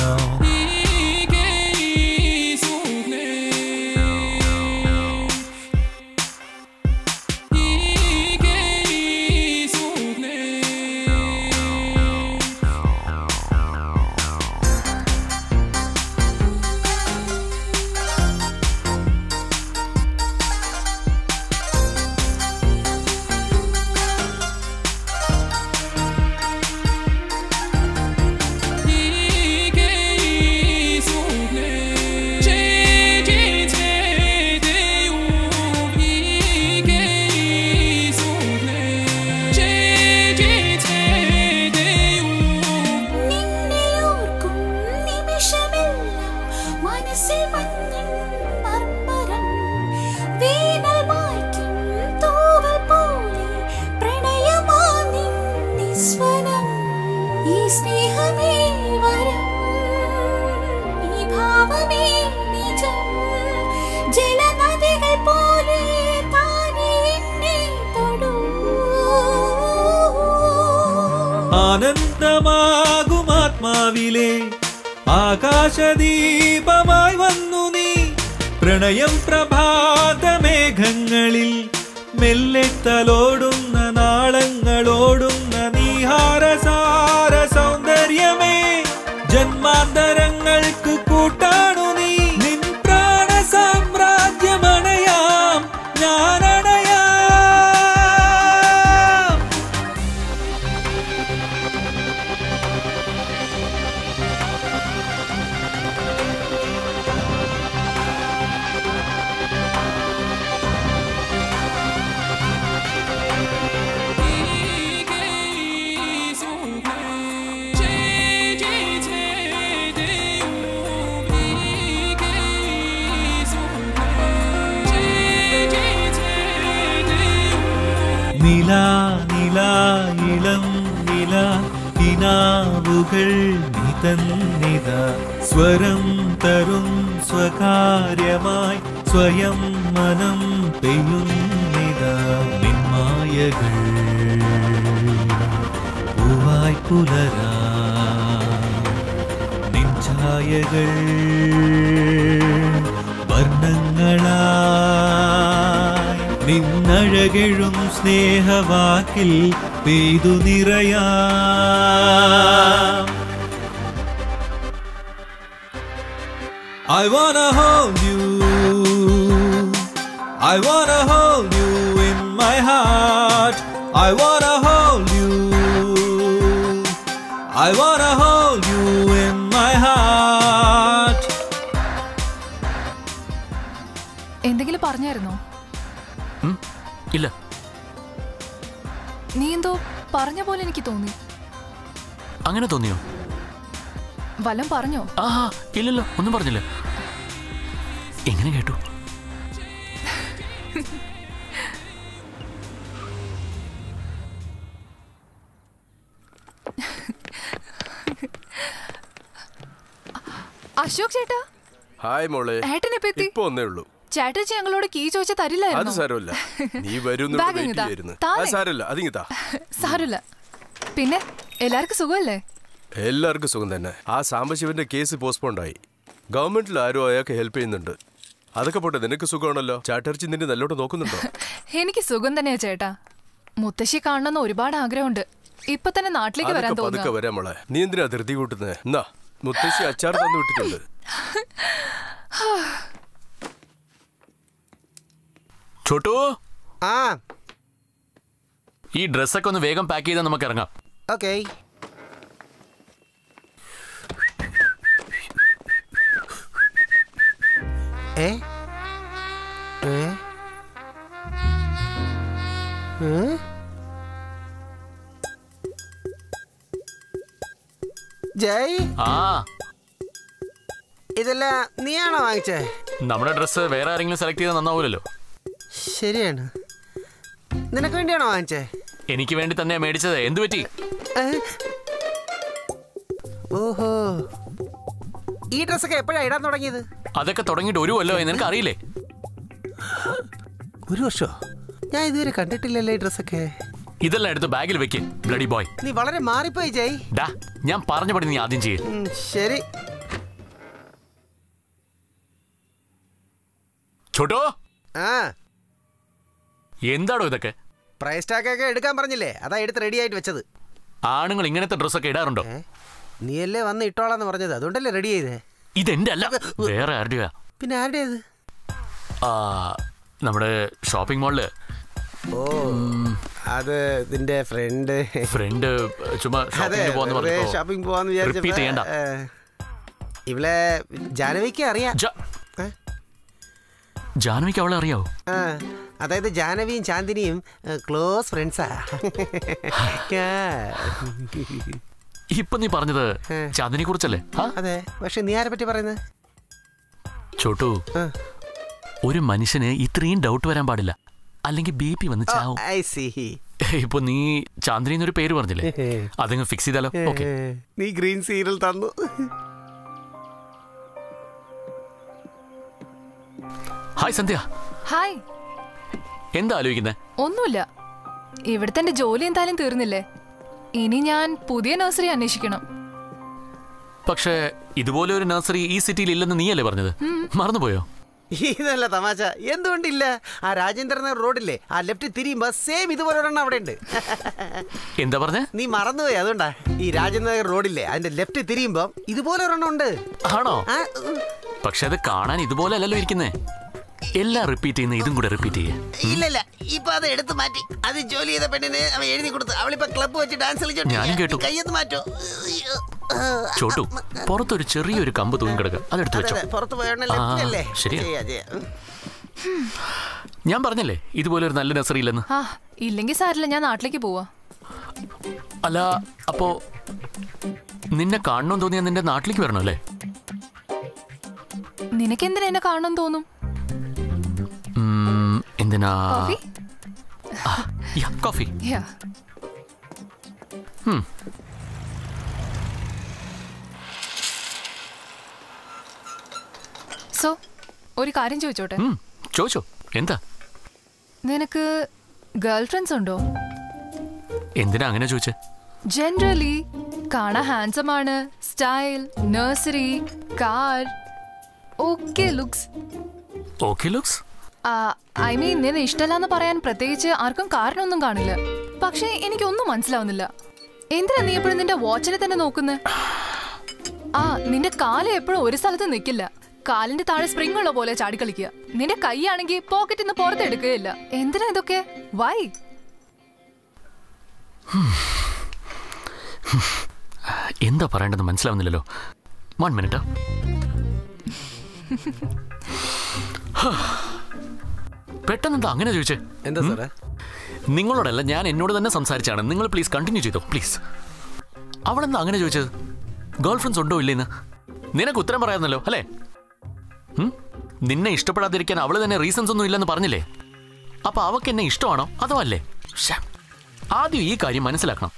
ആനന്ദമാകും ആത്മാവിലെ ആകാശദീപമായി വന്നു നീ. പ്രണയം പ്രഭാതമേഘങ്ങളിൽ മെല്ലെ തലോടുന്ന നാളങ്ങളോടുന്ന നീഹാരസാര സൗന്ദര്യമേ, ജന്മാന്തരങ്ങൾക്ക് കൂട്ടാണു നീ. നിൻ പ്രാണ സാമ്രാജ്യമണയാം ഞാനണയാം. നിലാ നിലാ ഇളം നിലാ കിനാവുകൾ നിതന്നിതാ സ്വരം തരും സ്വകാര്യമായി സ്വയം മനം പെയ്യുന്നിതാ നിന്മായകൾ പൂവായി പുലരാ നിഞ്ചായകൾ വർണ്ണങ്ങളാ നിന്നഴകെഴും സ്നേഹവാക്കിൽ பெய்து நிறையா I wanna hold you I wanna hold you in my heart I wanna hold you I wanna hold you in my heart എന്തെങ്കിലും പറഞ്ഞായിരുന്നോ? ഇല്ല. നീ എന്തോ പറഞ്ഞ പോലെ എനിക്ക് തോന്നി. അങ്ങനെ തോന്നിയോ? വല്ലം പറഞ്ഞോ? ആ ഇല്ലല്ലോ, ഒന്നും പറഞ്ഞില്ല. എങ്ങനെ കേട്ടു? അശോക് ചേട്ടാ. ഹായ് മോളെ. ഏട്ടനെ പറ്റി ഇപ്പോ ഒന്നേ ഉള്ളൂ. ചേട്ടച്ചി ഞങ്ങളോട് കീ ചോദിച്ച തരില്ലായിരുന്നു. അത് സാരമില്ല. നീ വരുന്നു എന്ന് വെയിറ്റ് ചെയ്തിരുന്നു. അത് സാരമില്ല. അതിങ്ങ താ. സാരമില്ല. പിന്നെ എല്ലാവർക്കും സുഖമല്ലേ? എല്ലാവർക്കും സുഖം തന്നെ. ആ സാംബശിവന്റെ കേസ് പോസ്റ്റ്പോൺ ആയി. ഗവൺമെന്റിൽ ആരോ അയാൾക്ക് ഹെൽപ്പ് ചെയ്യുന്നുണ്ട്. അതൊക്കെ പോട്ടെ, നിനക്ക് സുഖമാണല്ലോ? ചേട്ടച്ചി നിന്നെ നല്ലോണം നോക്കുന്നുണ്ടോ? എനിക്ക് സുഖം തന്നെയാ ചേട്ടാ. മുത്തശ്ശി കാണണമെന്ന് ഒരുപാട് ആഗ്രഹമുണ്ട്. ഇപ്പൊ തന്നെ നാട്ടിലേക്ക് വരാൻ തോന്നുന്നു. അതൊക്കെ വരാം മോളെ. നീ എന്തിനാ ധൃതി കൂട്ടുന്നേ? എന്നാ മുത്തശ്ശി അച്ചാർ തന്നു വിട്ടിട്ടുണ്ട്. ചോട്ടു, ആ ഈ ഡ്രസ്സൊക്കെ ഒന്ന് വേഗം പാക്ക് ചെയ്താൽ നമുക്ക് ഇറങ്ങാം. ഓക്കേ. ഏ ഏ ജയ്, ആ ഇതെല്ലാം നീയാണോ വാങ്ങിച്ചേ? നമ്മുടെ ഡ്രസ്സ് വേറെ ആരെങ്കിലും സെലക്ട് ചെയ്താൽ നന്നാവൂലല്ലോ. ശരിയാണ്. നിനക്ക് വേണ്ടിയാണോ വാങ്ങിച്ചേ? എനിക്ക് വേണ്ടി തന്നെയാ മേടിച്ചത്. എന്ത് പറ്റി? ഓഹോ, ഈ ഡ്രസ്സൊക്കെ എപ്പോഴാ ഇടാൻ തുടങ്ങിയത്? അതൊക്കെ തുടങ്ങിയിട്ട് ഒരു കൊല്ലമായി. നിനക്ക് അറിയില്ലേ? ഒരു വർഷോ? ഞാൻ ഇതുവരെ കണ്ടിട്ടില്ലല്ലേ ഈ ഡ്രസ്സൊക്കെ. ഇതെല്ലാം എടുത്ത് ബാഗിൽ വെക്ക്. ബ്ലഡി ബോയ്, നീ വളരെ മാറിപ്പോയി ജയ്. ഡാ, ഞാൻ പറഞ്ഞപടി നീ ആദ്യം ചെയ്യ്. ശരി. ചോട്ടോ, ആ എന്താണോ ഇതൊക്കെ? പ്രൈസ് ടാഗ് ഒക്കെ എടുക്കാൻ പറഞ്ഞില്ലേ, അതാ എടുത്ത് റെഡി ആയിട്ട് വെച്ചത്. ആണുങ്ങൾ ഇങ്ങനത്തെ ഡ്രസ്സൊക്കെ ഇടാറുണ്ടോ? നീയല്ലേ വന്ന് ഇട്ടോളാന്ന് പറഞ്ഞത്, അതുകൊണ്ടല്ലേ റെഡി ചെയ്തേ. ഇതെന്റെ അല്ല, വേറെ ആരുടെയാ? പിന്നെ ആരുടേത്? നമ്മുടെ ഷോപ്പിംഗ് മാളില്. ഓ, അത് നിന്റെ ഫ്രണ്ട് ഫ്രണ്ട് ചുമ്മാ ഷോപ്പിംഗ് പോവാന്ന് വിചാരിച്ചു. ഇവളെ ജാനവിക്ക് അറിയാം. ജാനവിക്ക് അവളെ അറിയാവോ? അതായത് ജാനവിയും ചാന്ദിനിയും ക്ലോസ് ഫ്രണ്ട്സാ. ഇപ്പൊ നീ പറഞ്ഞത് ചാന്ദിനെ കുറിച്ചല്ലേ? അതെ, പക്ഷെ നീ ആരെ പറ്റി പറയുന്നത്? ചോട്ടു, ഒരു മനുഷ്യന് ഇത്രയും ഡൗട്ട് വരാൻ പാടില്ല, അല്ലെങ്കിൽ ബി പി വന്ന് ചാവും. ഇപ്പൊ നീ ചാന്ദിനി എന്നൊരു പേര് പറഞ്ഞില്ലേ, അതങ്ങ് ഫിക്സ് ചെയ്താലോ? ഓക്കെ. നീ ഗ്രീൻ സീരിയൽ തന്നു. ഹായ് സന്ധ്യ. ഹായ്. എന്താ ആലോചിക്കുന്നേ? ഒന്നുമില്ല. ഇവിടുത്തെ ജോലി എന്തായാലും തീർന്നില്ലേ, ഇനി ഞാൻ പുതിയ നഴ്സറി അന്വേഷിക്കണം. പക്ഷേ ഇതുപോലെ ഒരു നഴ്സറി ഈ സിറ്റിയിൽ ഇല്ലെന്ന് നീയല്ലേ പറഞ്ഞത്? മറന്നുപോയോ? ഇതല്ല തമാശ. എന്തുകൊണ്ടില്ല? ആ രാജേന്ദ്രനഗർ റോഡില്ലേ, ആ ലെഫ്റ്റ് തിരിയുമ്പോ സെയിം ഇതുപോലെ ഒരെണ്ണം അവിടെ ഉണ്ട്. എന്താ പറഞ്ഞ? നീ മറന്നുപോയി, അതുകൊണ്ടാ. ഈ രാജേന്ദ്രനഗർ റോഡില്ലേ, അതിന്റെ ലെഫ്റ്റ് തിരിയുമ്പോ ഇതുപോലെ ഒരെണ്ണം ഉണ്ട്. ആണോ? പക്ഷെ അത് കാണാൻ ഇതുപോലെ അല്ലല്ലോ ഇരിക്കുന്നേ. എല്ലാം റിപ്പീറ്റ് ചെയ്യുന്ന ഇതും കൂടെ റിപ്പീറ്റ് ചെയ്യാം. ഇല്ലല്ല, ഇപ്പൊ അത് എടുത്തു മാറ്റി. അത് ജോലി ചെയ്ത പെണ്ണിനെ അവൻ എഴുതി കൊടുത്തു. അവളിപ്പോ ക്ലബ് വെച്ച് ഡാൻസ് കളിച്ചോട്ടെ. കയ്യെന്ന് മാറ്റോ ചോട്ടു. പുറത്തൊരു ചെറിയൊരു കമ്പ് തൂങ്ങി കിടക്കുക, അതെടുത്ത് വെച്ചോ. പുറത്ത് പോയല്ലേ? ശരിയാ. ഞാൻ പറഞ്ഞല്ലേ ഇതുപോലെ ഒരു നല്ല നഴ്സറി ഇല്ലെന്ന്. ഇല്ലെങ്കിൽ സാറില്ല, ഞാൻ നാട്ടിലേക്ക് പോവാ. അല്ല, അപ്പോ നിന്നെ കാണണമെന്ന് തോന്നിയാ നിന്റെ നാട്ടിലേക്ക് വരണല്ലേ? നിനക്കെന്തിനാ എന്നെ കാണണമെന്ന് തോന്നും? എന്തിനാ? കോഫി. സോ ഒരു കാര്യം ചോദിച്ചോട്ടെ? ചോദിച്ചോ. എന്താ? നിനക്ക് ഗേൾ ഫ്രണ്ട്സ് ഉണ്ടോ? എന്തിനാ അങ്ങനെ ചോദിച്ചേ? ജനറലി കാണാൻ ഹാൻസം ആണ്, style, nursery, car, okay looks. Okay looks? I mean, നിന്നെ ഇഷ്ടമല്ലാന്ന് പറയാൻ പ്രത്യേകിച്ച് ആർക്കും കാരണമൊന്നും കാണില്ല. പക്ഷേ എനിക്കൊന്നും മനസ്സിലാവുന്നില്ല. എന്തിനാ നീ എപ്പോഴും നിന്റെ വാച്ചിനെ തന്നെ നോക്കുന്നത്? ആ, നിന്റെ കാല് എപ്പോഴും ഒരു സ്ഥലത്ത് നിൽക്കില്ല. കാലിന്റെ താഴെ സ്പ്രിംഗ് ഉള്ള പോലെ ചാടിക്കളിക്കുക. നിന്റെ കൈ ആണെങ്കിൽ പോക്കറ്റിൽ നിന്ന് പുറത്തെടുക്കുകയില്ല. എന്തിനാ ഇതൊക്കെ? വൈ? എന്താ പറയേണ്ടതെന്ന് മനസ്സിലാവുന്നില്ലല്ലോ. One minute. പെട്ടെന്നെന്താ അങ്ങനെ ചോദിച്ചേ? എന്താ സാറേ? നിങ്ങളോടല്ല, ഞാൻ എന്നോട് തന്നെ സംസാരിച്ചാണ്. നിങ്ങൾ പ്ലീസ് കണ്ടിന്യൂ ചെയ്തോ, പ്ലീസ്. അവളെന്താ അങ്ങനെ ചോദിച്ചത്? ഗേൾ ഫ്രണ്ട്സ് ഉണ്ടോ ഇല്ലെന്ന് നിനക്ക് ഉത്തരം പറയാമെന്നല്ലോ അല്ലേ? നിന്നെ ഇഷ്ടപ്പെടാതിരിക്കാൻ അവൾ തന്നെ റീസൺസ് ഒന്നും ഇല്ലെന്ന് പറഞ്ഞില്ലേ? അപ്പോൾ അവൾക്ക് എന്നെ ഇഷ്ടമാണോ അതോ അല്ലേ? ആദ്യം ഈ കാര്യം മനസ്സിലാക്കണം,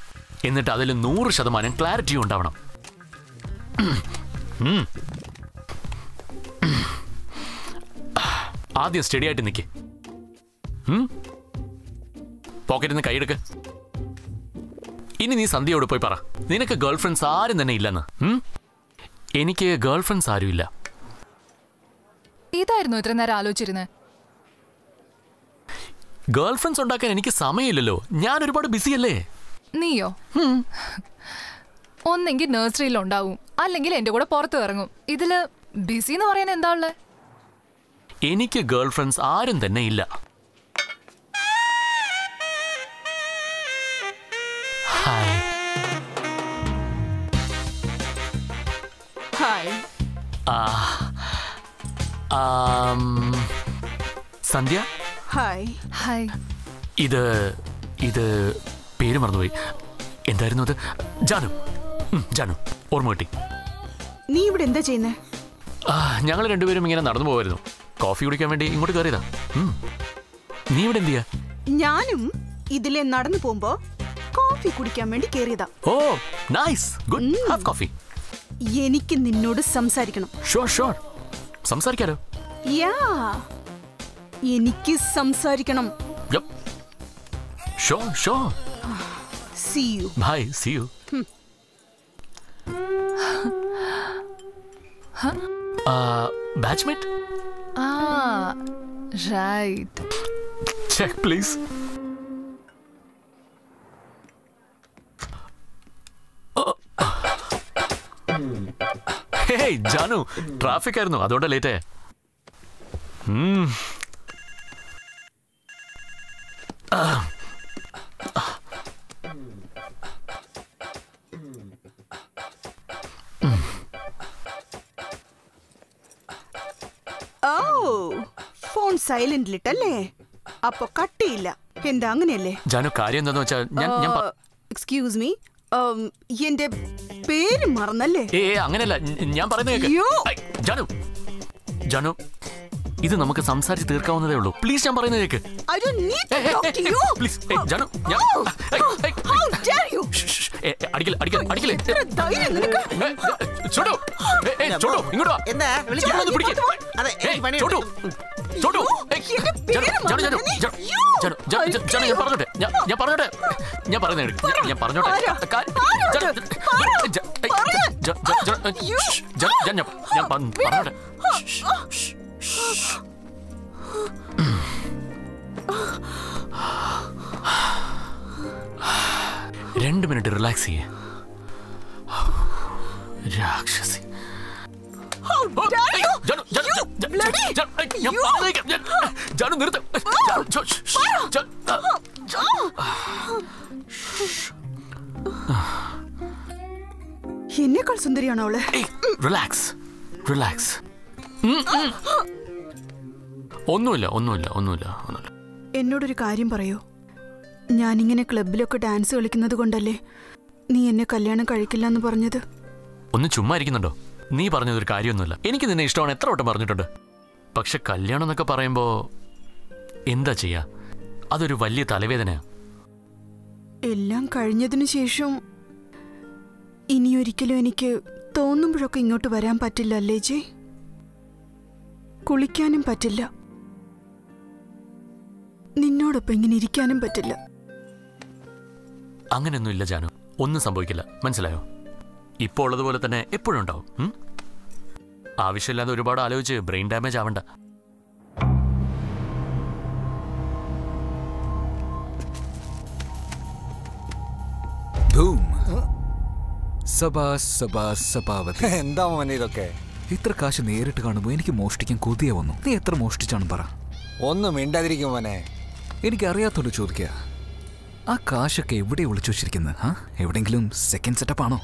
എന്നിട്ട് അതിൽ നൂറ് ശതമാനം ക്ലാരിറ്റിയും ഉണ്ടാവണം. ആദ്യം സ്റ്റഡി ആയിട്ട് നിൽക്ക്. പോക്കറ്റിൽ നിന്ന് കൈയെടുക്ക്. ഇനി നീ സന്ധ്യയോട് പോയി പറ, നിനക്ക് ഗേൾ ഫ്രണ്ട്സ് ആരും തന്നെ ഇല്ലെന്ന്. എനിക്ക് ഗേൾ ഫ്രണ്ട്സ് ആരും ഇല്ല. ഇതായിരുന്നു ഇത്ര നേരം ആലോചിച്ചിരുന്നത്. ഗേൾ ഫ്രണ്ട്സ് ഉണ്ടാക്കാൻ എനിക്ക് സമയമില്ലല്ലോ, ഞാൻ ഒരുപാട് ബിസിയല്ലേ. നീയോ? ഒന്നെങ്കിൽ നഴ്സറിയിൽ ഉണ്ടാവും, അല്ലെങ്കിൽ എന്റെ കൂടെ പുറത്തു ഇറങ്ങും. ഇതില് ബിസി എന്ന് പറയാൻ എന്താ ഉള്ളത്? എനിക്ക് ഗേൾ ഫ്രണ്ട്സ് ആരും തന്നെ ഇല്ല. സന്ധ്യ. Hi hi. ഇത് ഇത് പേര് മറന്നുപോയി, എന്തായിരുന്നു അത്? ജാനു. ജാനു, ഓർമ്മ കിട്ടി. നീ ഇവിടെ എന്താ ചെയ്യുന്നത്? ഞങ്ങൾ രണ്ടുപേരും ഇങ്ങനെ നടന്നു പോവായിരുന്നു, കോഫി കുടിക്കാൻ വേണ്ടി ഇങ്ങോട്ട് കയറിയതാ. നീ ഇവിടെ എന്ത് ചെയ്യാ? ഞാനും ഇതിലെ നടന്നു പോകുമ്പോ കോഫി കുടിക്കാൻ വേണ്ടി കയറിയതാ. Oh nice, good. Have coffee. എനിക്ക് നിന്നോട് സംസാരിക്കണം. ഷുവർ ഷുവർ, സംസാരിക്കാലോ. യാ, എനിക്ക് സംസാരിക്കണം. Yep, sure sure. See you. Bye, see you. ഹ, ആ ബാച്ച്മേറ്റ്. ആ right. Check please. Hey Janu, traffic ആയിരുന്നു, അതുകൊണ്ടാണ് ലേറ്റ്. ഓ, ഫോൺ സൈലന്റിലിട്ടല്ലേ, അപ്പൊ കട്ടിയില്ല. എന്താ അങ്ങനെയല്ലേ? ജാനു, കാര്യം എന്താന്ന് വെച്ചാൽ ഞാൻ ഞാൻ എക്സ്ക്യൂസ് മീ, എന്റെ പേര് മറന്നല്ലേ? ഏ അങ്ങനെയല്ല, ഞാൻ പറയുന്നത് ജാനു. ജാനു, ഇത് നമുക്ക് സംസാരിച്ച് തീർക്കാവുന്നതേ ഉള്ളൂ, പ്ലീസ്. ഞാൻ പറയുന്നത് കേക്ക്. ഞാൻ പറഞ്ഞോട്ടെ ഞാൻ പറഞ്ഞോട്ടെ രണ്ട് മിനിറ്റ് റിലാക്സ് ചെയ്യേ, രാക്ഷസി. എന്നേക്കാൾ സുന്ദരിയാണോ അവള്? Relax relax. ഒന്നുമില്ല ഒന്നുമില്ല ഒന്നുമില്ല ഒന്നുമില്ല. എന്നോടൊരു കാര്യം പറയൂ. ഞാനിങ്ങനെ ക്ലബിലൊക്കെ ഡാൻസ് കളിക്കുന്നത് കൊണ്ടല്ലേ നീ എന്നെ കല്യാണം കഴിക്കില്ല എന്ന് പറഞ്ഞത്? ഒന്ന് ചുമ്മാ ഇരിക്കുന്നുണ്ടോ? നീ പറഞ്ഞതൊരു കാര്യമൊന്നുമില്ല. എനിക്ക് നിന്നെ ഇഷ്ടമാണ്, എത്ര വട്ടം പറഞ്ഞിട്ടുണ്ട്. പക്ഷെ കല്യാണം എന്നൊക്കെ പറയുമ്പോൾ എന്താ ചെയ്യാ, അതൊരു വലിയ തലവേദനയാണ്. എല്ലാം കഴിഞ്ഞതിനു ശേഷം ഇനിയൊരിക്കലും എനിക്ക് തോന്നുമ്പോഴൊക്കെ ഇങ്ങോട്ട് വരാൻ പറ്റില്ല അല്ലേ ജി? കുളിക്കാനും പറ്റില്ല, നിന്നോടൊപ്പം ഇങ്ങനെ ഇരിക്കാനും പറ്റില്ല. അങ്ങനെയൊന്നുമില്ല ജാനു, ഒന്നും സംഭവിക്കില്ല, മനസ്സിലായോ? ഇപ്പോൾ ഉള്ളതുപോലെ തന്നെ എപ്പോഴും ഉണ്ടാവും. ആവശ്യമില്ലാതെ ഒരുപാട് ആലോചിച്ച് ബ്രെയിൻ ഡാമേജ് ആവണ്ട. എന്താ മോനെ ഇതൊക്കെ? ഇത്ര കാശ് നേരിട്ട് കാണുമ്പോൾ എനിക്ക് മോഷ്ടിക്കാൻ കൊതിയ വന്നു. നീ എത്ര മോഷ്ടിച്ചാണ് പറ. ഒന്നും മിണ്ടാതിരിക്കും മോനെ. എനിക്കറിയാത്തോട് ചോദിക്കുക, ആ കാശൊക്കെ എവിടെ ഒളിച്ചു വെച്ചിരിക്കുന്നത്? ആ എവിടെയെങ്കിലും സെക്കൻഡ് സെറ്റപ്പ് ആണോ?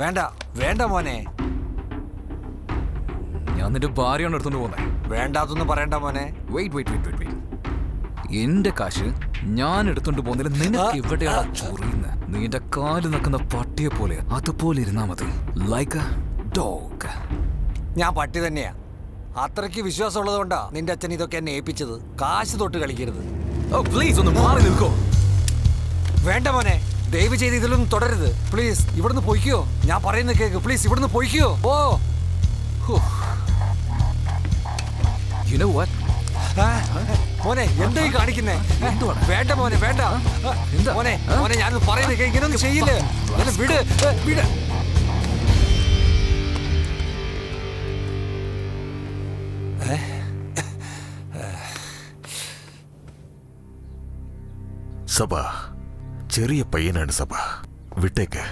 വേണ്ട വേണ്ട മോനെ, ഞാൻ നിന്റെ ഭാര്യയാണ് എടുത്തോണ്ട് പോകുന്നത്. വേണ്ടാത്തൊന്നും പറയണ്ട മോനെ. Wait wait wait wait wait എന്റെ കാശ് ഞാൻ എടുത്തോണ്ട് പോകുന്നില്ല. നിനക്ക് എവിടെയാണ് ചൊറിയുന്നത്? നിന്റെ കാല് നിൽക്കുന്ന പട്ടിയെ പോലെ അതുപോലെ ഇരുന്നാ മതി. Like a dog. ഞാൻ പട്ടി തന്നെയാ. അത്രയ്ക്ക് വിശ്വാസം ഉള്ളത് കൊണ്ടാ നിന്റെ അച്ഛൻ ഇതൊക്കെ എന്നെ ഏൽപ്പിച്ചത്. കാശ് തൊട്ട് കളിക്കരുത്. ഓ പ്ലീസ് ഒന്ന് മാറി നിൽക്കോ. വേണ്ട മോനെ, ദയവ് ചെയ്ത് ഇതിലൊന്നും തുടരുത്. പ്ലീസ് ഇവിടുന്ന് പോയിക്കോ. ഞാൻ പറയുന്ന കേക്ക്. പ്ലീസ് ഇവിടുന്ന് പോയിക്കോ. ഓ You know what? മോനെ എന്താ ഈ കാണിക്കുന്നേ? വേണ്ട മോനെ വേണ്ട. മോനെ മോനെ ഞാനൊന്ന് പറയുന്ന കേക്ക്. ഇങ്ങനൊന്നും ചെയ്യില്ല. വിട് വിട്. സഭാ ചെറിയ പയ്യനാണ്. സഭ വിട്ടേക്ക്.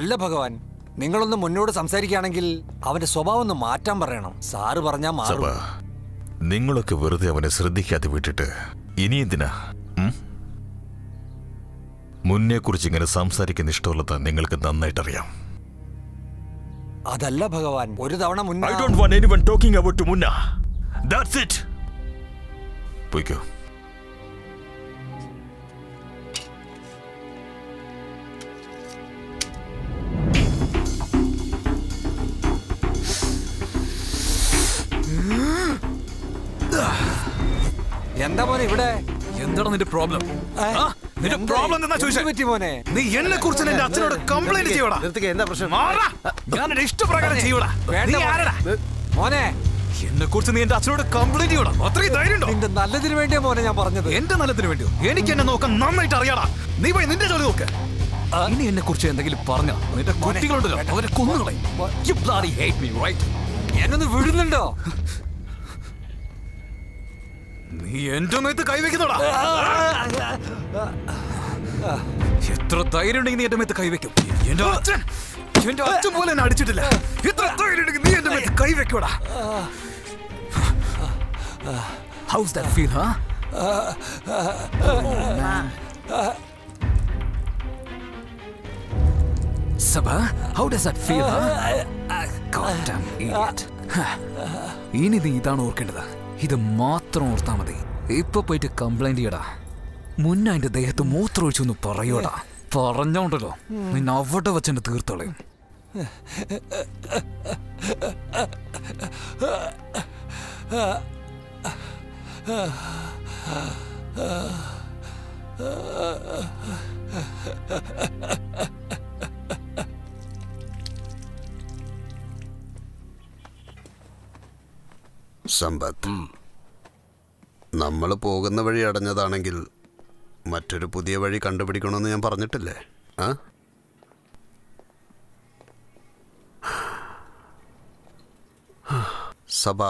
അല്ല ഭഗവാൻ, നിങ്ങളൊന്ന് മുന്നോട് സംസാരിക്കുകയാണെങ്കിൽ അവന്റെ സ്വഭാവം ഒന്ന് മാറ്റാൻ പറയണം. സാറ് പറഞ്ഞാൽ മാറും. നിങ്ങളൊക്കെ വെറുതെ അവനെ ശ്രദ്ധിക്കാതെ വിട്ടിട്ട് ഇനി എന്തിനാ മുന്നേ കുറിച്ച് ഇങ്ങനെ സംസാരിക്കുന്ന ഇഷ്ടമുള്ളത് നിങ്ങൾക്ക് നന്നായിട്ടറിയാം. അതല്ല ഭഗവാൻ, ഒരു തവണ മുന്നേ I don't want anyone talking about Munna. That's it. പോയിക്കോ. എന്താ മോനെ ഇവിടെ? എന്താണ് നിന്റെ പ്രോബ്ലം? നിന്റെ പ്രോബ്ലം എന്താ ചോദിച്ചാ? പറ്റി മോനെ, നീ എന്നെ കുറിച്ച് നിന്റെ അച്ഛനോട് കംപ്ലൈന്റ് ചെയ്യടാ. നിർത്തിക്ക്. എന്താ പ്രശ്നം? മാറാ. ഞാൻ നിന്റെ ഇഷ്ടപ്രകാരം ചെയ്യടാ. നീ ആരെടാ? മോനെ എന്നെ കുറിച്ച് നിന്റെ അച്ഛനോട് കംപ്ലൈന്റ് ചെയ്യടാ. അത്രയും ധൈര്യം ഉണ്ടോ? നിന്റെ നല്ലതിനു വേണ്ടിയാ മോനെ ഞാൻ പറഞ്ഞത്. എന്റെ നല്ലതിനു വേണ്ടിയോ? എനിക്ക് എന്നെ നോക്കാൻ നന്നായിട്ട് അറിയാടാ. നീ പോയി നിന്റെ ജോലി നോക്ക്. ഇനി എന്നെ കുറിച്ച് എന്തെങ്കിലും പറഞ്ഞാ നിന്റെ കുട്ടികളുണ്ടല്ലോ അവരെ കൊന്നുകളയും. You bloody hate me, right? എന്നൊന്ന് വിടുന്നുണ്ടോ? നീ എന്റെ മേത്ത് കൈവയ്ക്കുന്നോടാ. എത്ര ധൈര്യം ഉണ്ടെങ്കിൽ നീ എന്റെ മേത്ത് കൈവയ്ക്കും. എന്റെ അച്ഛൻ എന്റെ അച്ഛൻ പോലെ എന്നെ അടിച്ചിട്ടില്ല. എത്ര ധൈര്യം ഉണ്ടെങ്കിൽ നീ എന്റെ മേത്ത് കൈവയ്ക്കോടാ. How's that feel, huh? Sabha, how does that feel, huh? God damn idiot. ഇനി നീ ഇതാണ് ഓർക്കേണ്ടത്. ഇത് മാത്രം ഓർത്താ മതി. ഇപ്പൊ പോയിട്ട് കംപ്ലൈന്റ് ചെയ്യടാ. മുന്നേ അതിന്റെ ദേഹത്ത് മൂത്രം ഒഴിച്ചൊന്ന് പറയൂടാ. പറഞ്ഞോണ്ടല്ലോ നിന്നെ അവിടെ വെച്ചെന്റെ തീർത്തോളയും. സമ്പത്ത്, നമ്മൾ പോകുന്ന വഴി അടഞ്ഞതാണെങ്കിൽ മറ്റൊരു പുതിയ വഴി കണ്ടുപിടിക്കണമെന്ന് ഞാൻ പറഞ്ഞിട്ടില്ലേ? ആ സഭ,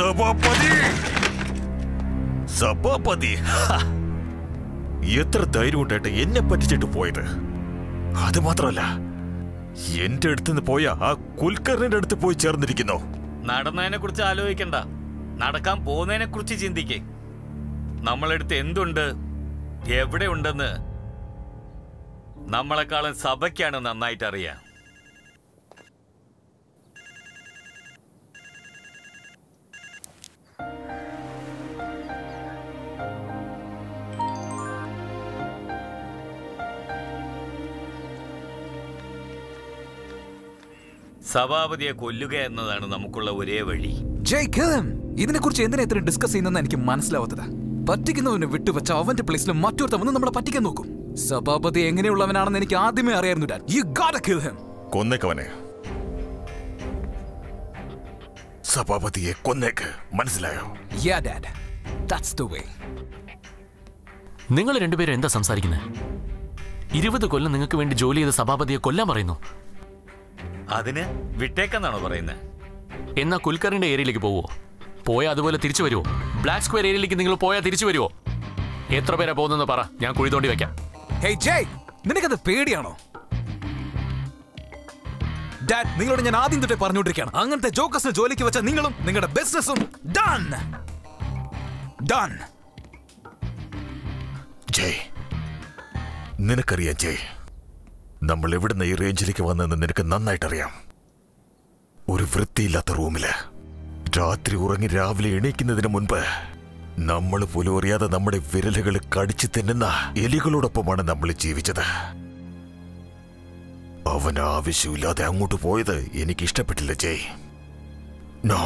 സഭാപതി, സഭാപതി, എത്ര ധൈര്യം ഉണ്ടായിട്ട് എന്നെ പറ്റിച്ചിട്ട് പോയത്. അത് മാത്രമല്ല, എന്റെ അടുത്തുനിന്ന് പോയ ആ കുൽക്കറിന്റെ അടുത്ത് പോയി ചേർന്നിരിക്കുന്നു. നടന്നതിനെ കുറിച്ച് ആലോചിക്കണ്ട, നടക്കാൻ പോകുന്നതിനെ കുറിച്ച് ചിന്തിക്കേ. നമ്മളെടുത്ത് എന്തുണ്ട് എവിടെ ഉണ്ടെന്ന് നമ്മളെക്കാളും സഭയ്ക്കാണ് നന്നായിട്ട് അറിയാം. സഭാപതിയെ കൊല്ലുക എന്നതാണ് നമുക്കുള്ള ഒരേ വഴി. ഇതിനെ കുറിച്ച് എന്തിനാ ഇത്ര ഡിസ്കസ് ചെയ്യുന്നതെന്ന് എനിക്ക് മനസ്സിലാവാത്തത്. പറ്റിക്കുന്നവനെ വിട്ടുവച്ച അവന്റെ പ്ലേസിൽ മറ്റൊരുത്തൻ വന്ന് നമ്മളെ പറ്റിക്കാൻ നോക്കും. സഭാപതി എങ്ങനെയുള്ളവനാണെന്ന് എനിക്ക് ആദ്യമേ അറിയായിരുന്നു. Dad, you got kill him. കൊന്നേക്കവനെ, സഭാപതിയെ കൊന്നേക്ക്. മനസ്സിലായോ? Yeah dad, that's the way. നിങ്ങൾ രണ്ടുപേരും എന്താ സംസാരിക്കുന്നത്? ഇരുപത് കൊല്ലം നിങ്ങൾക്ക് വേണ്ടി ജോലി ചെയ്ത സഭാപതിയെ കൊല്ലാൻ പറയുന്നു. അതിന് വിട്ടേക്കെന്നാണോ പറയുന്നത്? എന്നാ കുൽക്കറിന്റെ ഏരിയയിലേക്ക് പോവോ? പോയാൽ അതുപോലെ തിരിച്ചു വരുമോ? ബ്ലാക്ക് സ്ക്വയർ ഏരിയയിലേക്ക് നിങ്ങൾ പോയാൽ തിരിച്ചു വരുമോ? എത്ര പേരാ പോകുന്നെന്ന് പറ, ഞാൻ കുഴി തോണ്ടി വെക്കാം. ഹേയ് ജയ്, നിനക്കത് പേടിയാണോ? ഡാഡ്, നിങ്ങളോട് ഞാൻ ആദ്യം തൊട്ടേ പറഞ്ഞുകൊണ്ടിരിക്കുകയാണ്, അങ്ങനത്തെ ജോക്കസിനെ ജോലിക്ക് വെച്ചാൽ നിങ്ങളും നിങ്ങളുടെ ബിസിനസ്സും ഡൺ ഡൺ. ജയ്, നിനക്കറിയാം ജയ്, നമ്മൾ എവിടുന്ന് ഈ റേഞ്ചിലേക്ക് വന്നതെന്ന് നിനക്ക് നന്നായിട്ടറിയാം. ഒരു വൃത്തിയില്ലാത്ത റൂമില് രാത്രി ഉറങ്ങി രാവിലെ എണീക്കുന്നതിന് മുൻപ് നമ്മൾ പോലും അറിയാതെ നമ്മുടെ വിരലുകൾ കടിച്ചു തിന്നുന്ന എലികളോടൊപ്പമാണ് നമ്മൾ ജീവിച്ചത്. അവൻ ആവശ്യമില്ലാതെ അങ്ങോട്ട് പോയത് എനിക്ക് ഇഷ്ടപ്പെട്ടില്ല ജയ്. നോ,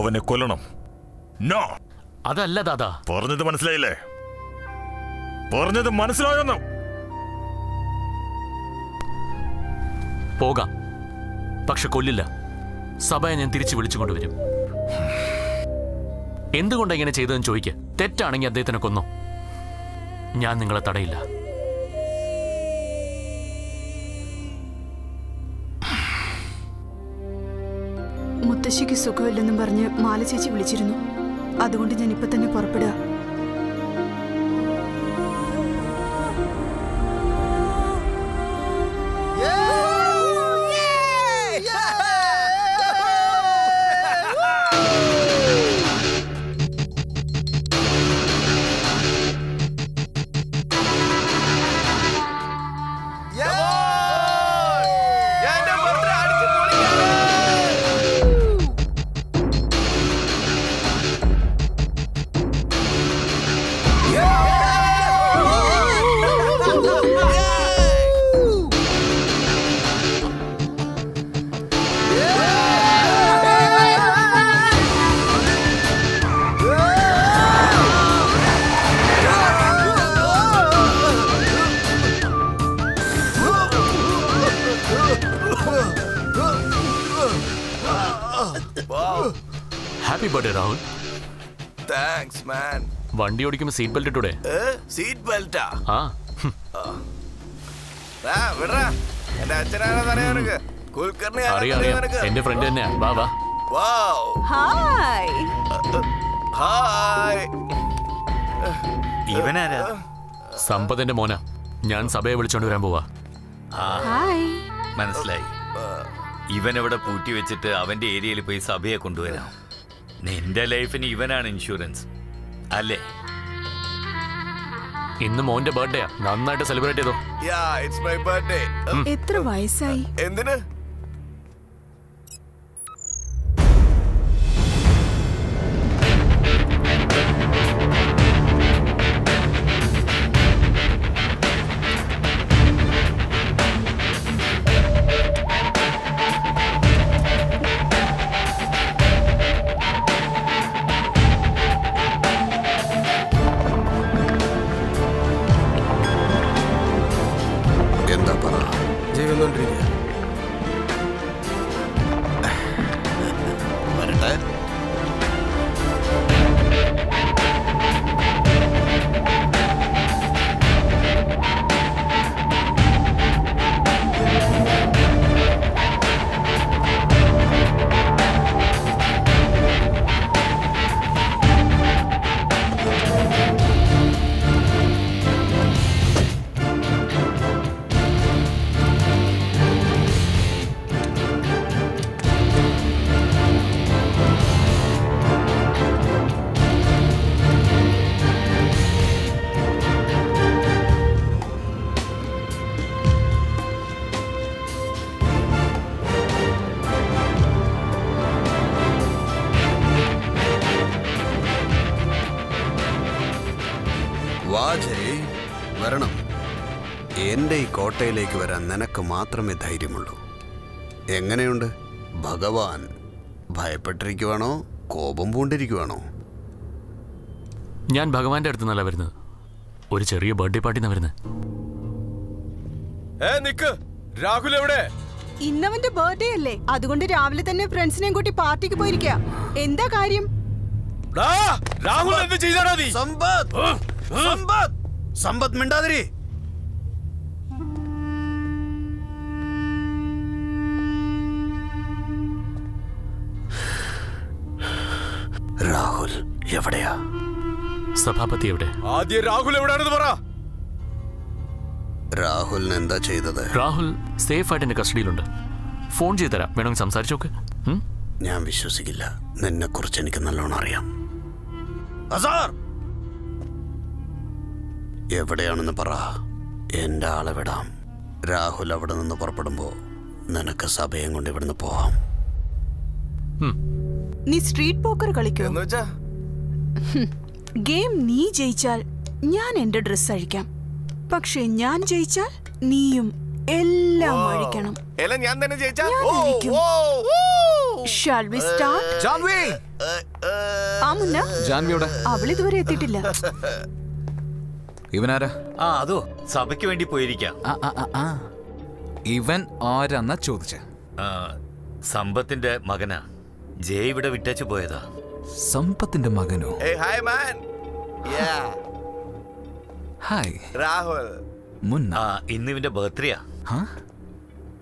അവനെ കൊല്ലണം. നോ, അതല്ല ദാദാ. പറഞ്ഞത് മനസ്സിലായില്ലേ? പറഞ്ഞത് മനസ്സിലായെന്നോ? പോകാം, പക്ഷെ കൊല്ലില്ല. സഭയെ ഞാൻ തിരിച്ചു വിളിച്ചു കൊണ്ടുവരും. എന്തുകൊണ്ടാണ് ഇങ്ങനെ ചെയ്തതെന്ന് ചോദിക്കുക. തെറ്റാണെങ്കിൽ അദ്ദേഹത്തിനെ കൊന്നോ, ഞാൻ നിങ്ങളെ തടയില്ല. മുത്തശ്ശിക്ക് സുഖമില്ലെന്നും പറഞ്ഞ് മാല ചേച്ചി വിളിച്ചിരുന്നു. അതുകൊണ്ട് ഞാൻ ഇപ്പൊ തന്നെ പുറപ്പെടുക. വണ്ടി ഓടിക്കുമ്പോ സീറ്റ് ബെൽറ്റ് ഇട്ടൂടെ? സീറ്റ് ബെൽറ്റാ? ആ, വിടറാ. എന്റെ അച്ഛനാണെന്ന് അറിയാം നിനക്ക്. കുൽക്കർണി അറിയാം, എന്റെ ഫ്രണ്ട് തന്നെയാ. വാ വാ. Wow, hi hi. ഇവനാരാ? സമ്പത്തിന്റെ മോനാ. ഞാൻ സഭയെ വിളിച്ചോണ്ട് വരാൻ പോവാ. ഹായ്. മനസ്സിലായി, ഇവനവിടെ പൂട്ടി വെച്ചിട്ട് അവന്റെ ഏരിയയിൽ പോയി സഭയെ കൊണ്ടുവരാം. നിന്റെ ലൈഫിന് ഇവനാണ് ഇൻഷുറൻസ് അല്ലേ? ഇന്ന് മോന്റെ ബർത്ത്ഡേയാ, നന്നായിട്ട് സെലിബ്രേറ്റ് ചെയ്തോ. Yeah, it's my birthday. എത്ര വയസ്സായി? എന്തിന്? കോട്ടയിലേക്ക് വരാൻ നിനക്ക് മാത്രമേ ധൈര്യമുള്ളൂ. എങ്ങനെയുണ്ട്? ഭഗവാൻ ഭയപ്പെട്ടിരിക്കുവാണോ കോപം പൂണ്ടിരിക്കുവാണോ? ഞാൻ ഭഗവാന്റെ അടുത്ത് നിന്നല്ല വരുന്നത്, ഒരു ചെറിയ ബർത്ത്ഡേ പാർട്ടി വരുന്നത്. ഏ നിക്ക്, രാഹുൽ എവിടെ? ഇന്നവന്റെ ബർത്ത്ഡേ അല്ലേ, അതുകൊണ്ട് രാവിലെ തന്നെ ഫ്രണ്ട്സിനെയും കൂട്ടി പാർട്ടിക്ക് പോയിരിക്കുക. എന്താ കാര്യം? രാഹുൽ എന്ത് ചെയ്താടാ നീ? സമ്പത്ത് സമ്പത്ത് സമ്പത്ത് മിണ്ടാതിരി. എവിടെയാ സഭാപതി? എവിടെ? ആദ്യം രാഹുൽ എവിടെയാണെന്ന് പറ. രാഹുലിന് എന്താ ചെയ്തത്? രാഹുൽ സേഫ് ആയിട്ട് എന്റെ കസ്റ്റഡിയിലുണ്ട്. ഫോൺ ചെയ്തു തരാം, വേണമെങ്കിൽ സംസാരിച്ചോക്ക്. ഞാൻ വിശ്വസിക്കില്ല. നിന്നെ കുറിച്ച് എനിക്ക് നല്ലോണം അറിയാം. എവിടെയാണെന്ന് പറ, എന്റെ ആളെ വിടാം. രാഹുൽ അവിടെ നിന്ന് പുറപ്പെടുമ്പോ നിനക്ക് സഭയം കൊണ്ട് ഇവിടുന്ന് പോവാം. നീ സ്ട്രീറ്റ് പോക്കർ കളിക്കോ? ഗെയിം നീ ജയിച്ചാൽ ഞാൻ എന്റെ ഡ്രസ് അഴിക്കാം, പക്ഷെ ഞാൻ ജയിച്ചാൽ നീയും എല്ലാം അഴിക്കണം. ഞാൻ തന്നെ ജയിച്ചാൽ അവളിതുവരെ എത്തിയിട്ടില്ല. ഇവനാരാ? ആ അതോ സഭയ്ക്ക് വേണ്ടി പോയിരിക്കാം. ഇവൻ ആരാന്നാ ചോദിച്ച? സമ്പത്തിന്റെ മകനാ, ജയ് ഇവിടെ വിട്ടു പോയതാ. സമ്പത്തിന്റെ മകനോ? Hi man. Yeah hi Rahul Munna, ഇന്ന് ഇവന്റെ ബർത്ത്ഡേയാ. ഹാ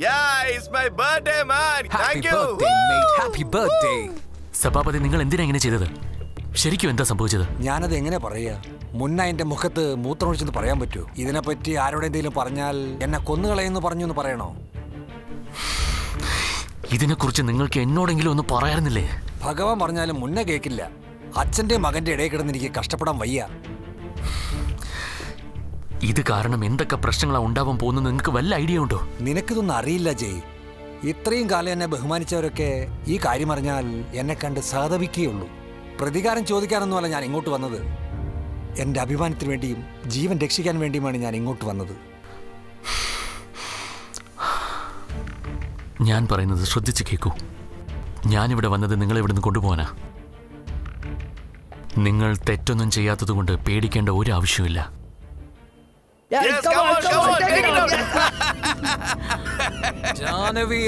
yeah it's my birthday man. Thank you. Happy birthday. Sabhapathi, നിങ്ങൾ എന്തിനാ ഇങ്ങനെ ചെയ്തത്? ശരിക്കും എന്താ സംഭവിച്ചത്? ഞാനത് എങ്ങനെ പറയാ? മുന്ന എന്റെ മുഖത്ത് മൂത്രമൊഴിച്ചെന്ന് പറയാൻ പറ്റൂ? ഇതിനെപ്പറ്റി ആരോടെ എന്തെങ്കിലും പറഞ്ഞാൽ എന്നെ കൊന്നുകളയെന്ന് പറഞ്ഞു എന്ന് പറയണോ? ഇതിനെക്കുറിച്ച് നിങ്ങൾക്ക് എന്നോടെങ്കിലും ഒന്ന് പറയാറുന്നില്ലേ? ഭഗവാൻ പറഞ്ഞാലും മുന്ന കേൾക്കില്ല. അച്ഛന്റെ മകന്റെ ഇടയിൽ കിടന്ന് എനിക്ക് കഷ്ടപ്പെടാൻ വയ്യ. ഇത് കാരണം എന്തൊക്കെ പ്രശ്നങ്ങളാണ് ഉണ്ടാവാൻ പോകുന്നത് നിങ്ങൾക്ക് വല്ല ഐഡിയ ഉണ്ടോ? നിനക്കിതൊന്നും അറിയില്ല ജയ്. ഇത്രയും കാലം എന്നെ ബഹുമാനിച്ചവരൊക്കെ ഈ കാര്യം അറിഞ്ഞാൽ എന്നെ കണ്ട് സഹതപിക്കുകയുള്ളൂ. പ്രതികാരം ചോദിക്കാനൊന്നുമല്ല ഞാൻ ഇങ്ങോട്ട് വന്നത്. എൻ്റെ അഭിമാനത്തിന് വേണ്ടിയും ജീവൻ രക്ഷിക്കാൻ വേണ്ടിയുമാണ് ഞാൻ ഇങ്ങോട്ട് വന്നത്. ഞാൻ പറയുന്നത് ശ്രദ്ധിച്ച് കേൾക്കൂ. ഞാനിവിടെ വന്നത് നിങ്ങളെ ഇവിടുന്ന് കൊണ്ടുപോകാനാ. നിങ്ങൾ തെറ്റൊന്നും ചെയ്യാത്തത് കൊണ്ട് പേടിക്കേണ്ട ഒരു ആവശ്യമില്ല. ജാനവി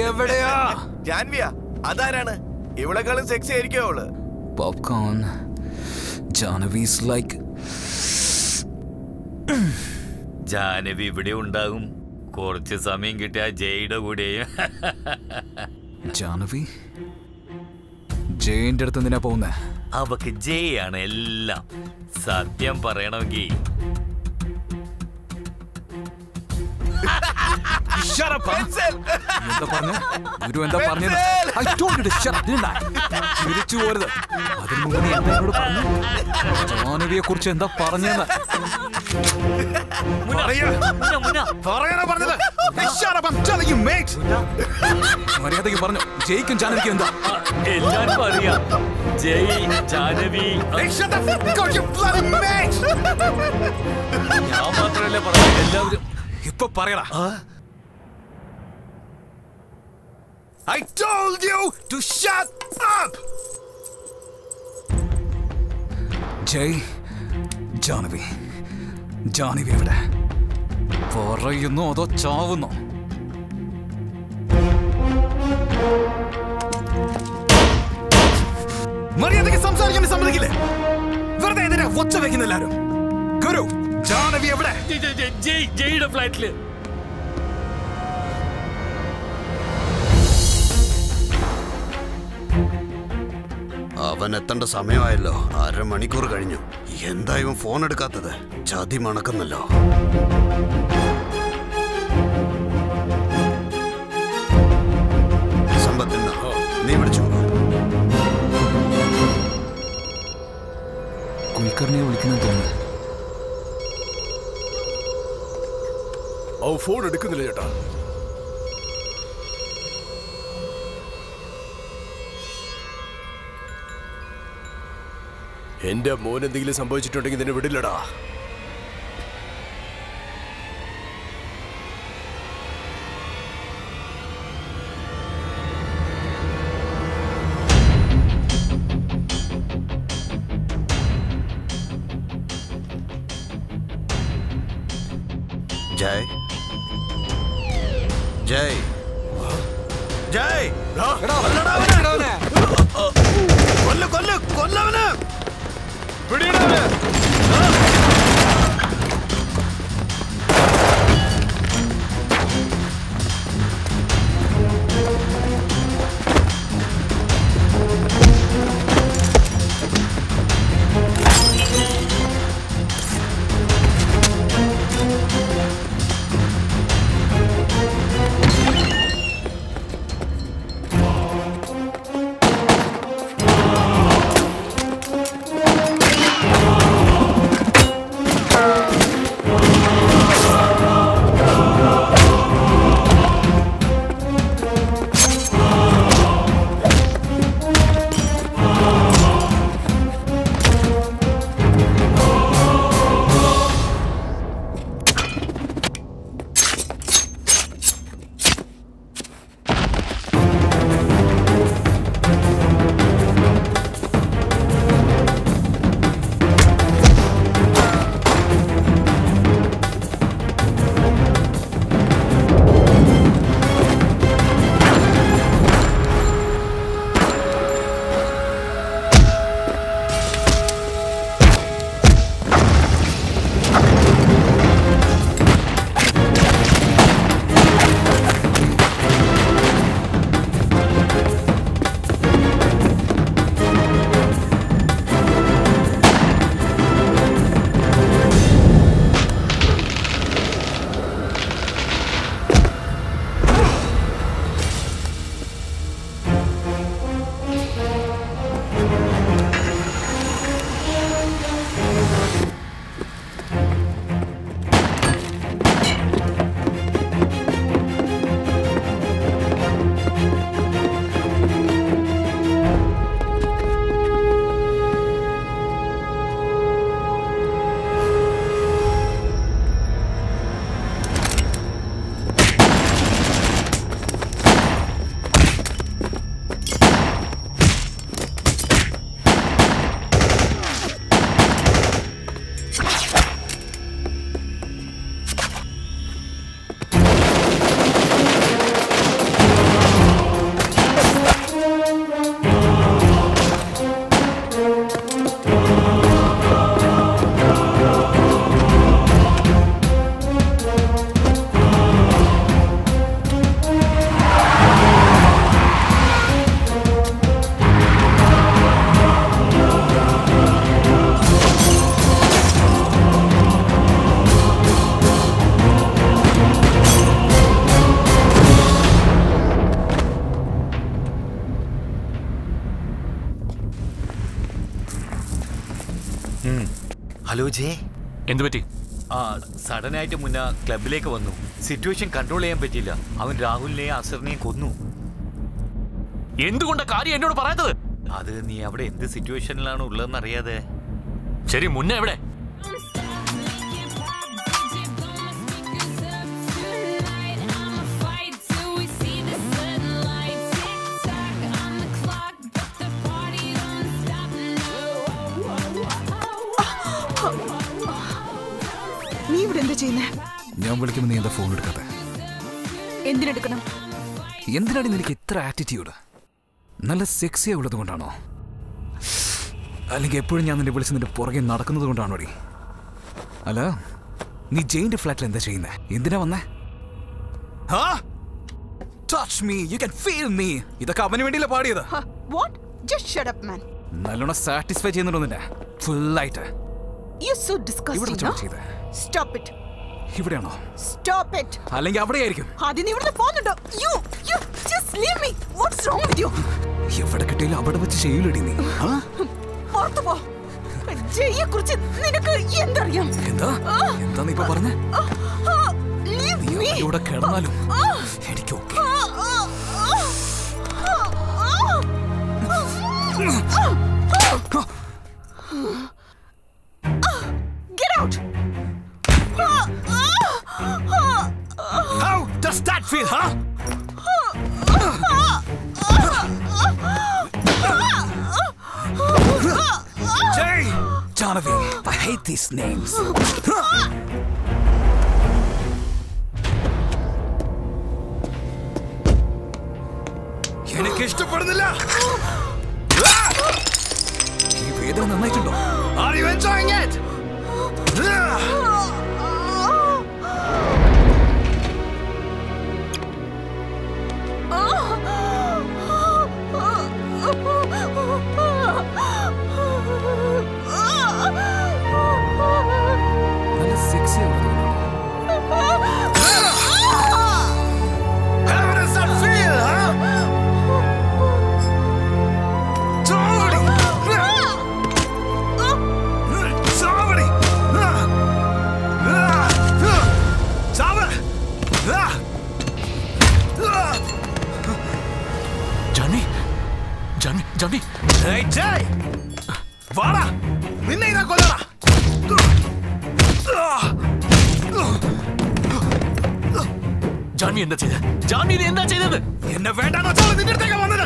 ഇവിടെ ഉണ്ടാകും. കുറച്ച് സമയം കിട്ടിയ ജയുടെ കൂടെ. ജാനവി ജയിന്റെ അടുത്ത് എന്തിനാ പോകുന്നേ? അവക്ക് ജയ് ആണ് എല്ലാം. സത്യം പറയണമെങ്കിൽ ജാനവിയെ കുറിച്ച് എന്താ പറഞ്ഞത്? മര്യാദക്ക് പറഞ്ഞു. ജയിക്കും ജാനവിക്കും എന്താ? എല്ലാരും അറിയാം. ജയ് ജാനവി ഞാൻ മാത്രമല്ലേ പറയാ, എല്ലാവരും ഇപ്പൊ പറയടാ. I told you to shut up! Jay, Janavi. Janavi evada? Parayunno ado chavunno? Mariyadakke samsaarikkan sammadhikkille. Varade edira vocha vekkunna ellarum. Guru, Janavi evada? Jay, Jay, Jay ide flight le. അവൻ എത്തേണ്ട സമയമായല്ലോ. അരമണിക്കൂർ കഴിഞ്ഞു. എന്താ ഇവൻ ഫോൺ എടുക്കാത്തത്? ചതി മണക്കുന്നല്ലോ. സമ്പത്തിന നീ വിളിച്ചു. കുൽക്കർണിയെ വിളിക്കുന്ന തോന്നുന്നു. അവ ഫോൺ എടുക്കുന്നില്ല ചേട്ടാ. എന്റെ മോൻ എന്തെങ്കിലും സംഭവിച്ചിട്ടുണ്ടെങ്കിൽ നിന്നെ വിടില്ലടാ. ജയ് ജയ് ജയ് കൊല്ല കൊല്ല കൊല്ലവന്. ഹലോ ജെ, എന്ത് പറ്റി? ആ, സഡൻ ആയിട്ട് മുന്ന ക്ലബിലേക്ക് വന്നു. സിറ്റുവേഷൻ കൺട്രോൾ ചെയ്യാൻ പറ്റിയില്ല. അവൻ രാഹുലിനെയും അസറിനെയും കൊന്നു. എന്തുകൊണ്ടാ കാര്യം എന്നോട് പറയാത്തത്? അത് നീ അവിടെ എന്ത് സിറ്റുവേഷനിലാണ് ഉള്ളതെന്ന് അറിയാതെ. ശരി, മുന്നേ എവിടെ? ഞാൻ വിളിക്കുമ്പോൾ നീ എന്താ ഫോൺ എടുക്കാതെ? എന്തിനെടുക്കണം? എന്തിനാണ് നിനക്ക് ഇത്ര ആറ്റിറ്റ്യൂഡ്? നല്ല സെക്സിയാ ഉള്ളത് കൊണ്ടാണോ? അല്ലെങ്കിൽ എപ്പോഴും ഞാൻ നിന്നെ വിളിച്ച് നിന്റെ പുറകെ നടക്കുന്നത് കൊണ്ടാണോ? അല്ല, നീ ജെയിൻ്റെ ഫ്ലാറ്റിൽ എന്താ ചെയ്യുന്നത്? എന്തിനാ വന്നേ? ഇതൊക്കെ അവന് വേണ്ടിയില്ല പാടിയത്. നല്ലോണം സാറ്റിസ്ഫൈ ചെയ്യുന്നുണ്ടോ നിന്നെ? ഫുള്ളായിട്ട് ഇവിടെയാണോ? Stop it. അല്ലെങ്കിൽ അവിടെയായിരിക്കും. അതിന് ഇവിടുന്ന് പോകുന്നുണ്ടോ? You, you just leave me. What's wrong with you? എവിടെ കിട്ടിയാലും അവിടെ വെച്ച് ചെയ്യില്ലടി നീ. പുറത്തു പോ. ജയ്യെ കുറിച്ച് നിനക്ക് എന്തറിയാം? എന്താ? എന്താ നീ ഇപ്പൊ പറഞ്ഞേ? Leave me. ഇവിടെ കിടന്നാലും എനിക്ക് okay. Get out. How does that feel, huh? Jay! Janavi, I hate these names. എനിക്ക് ഇഷ്ടപ്പെടുന്നില്ല. ഈ വേദന നന്നായിട്ടുണ്ടോ? Are you enjoying it? നല്ല സെക്സി എന്താ ചെയ്തത്? ജാൻവി എന്താ ചെയ്തത്? എന്നെ വേണ്ടാന്ന് വെച്ചാൽ നിന്റെ അടുത്തേക്ക് വന്നത്.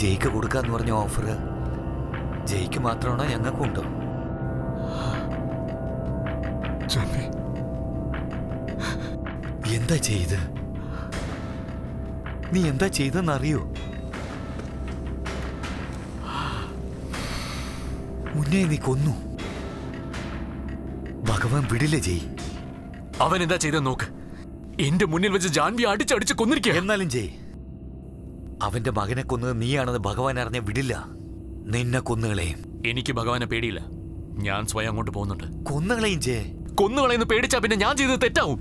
ജയിക്ക് കൊടുക്കാന്ന് പറഞ്ഞ ഓഫർ ജയിക്ക് മാത്രമാണോ ഞങ്ങൾക്കുണ്ടോ? എന്താ ചെയ്ത്? നീ എന്താ ചെയ്തെന്നറിയോ? മുന്നേ നീ കൊന്നു. ഭഗവാൻ വിടില്ല ജയ്. അവൻ എന്താ ചെയ്ത നോക്ക്. എന്റെ മുന്നിൽ വെച്ച് ജാൻവി അടിച്ചടിച്ച് കൊന്നിരിക്കുക. എന്നാലും ജയ്, അവന്റെ മകനെ കൊന്നത് നീയാണെന്ന് ഭഗവാൻ അറിഞ്ഞ വിടില്ല. നിന്നെ കൊന്നുകളെയും. എനിക്ക് ഭഗവാനെ പേടിയില്ല. ഞാൻ സ്വയം അങ്ങോട്ട് പോകുന്നുണ്ട്. കൊന്നുകളെയും ജെ. കൊന്നുകളെന്ന് പേടിച്ചാ പിന്നെ ഞാൻ ചെയ്തത് തെറ്റാവും.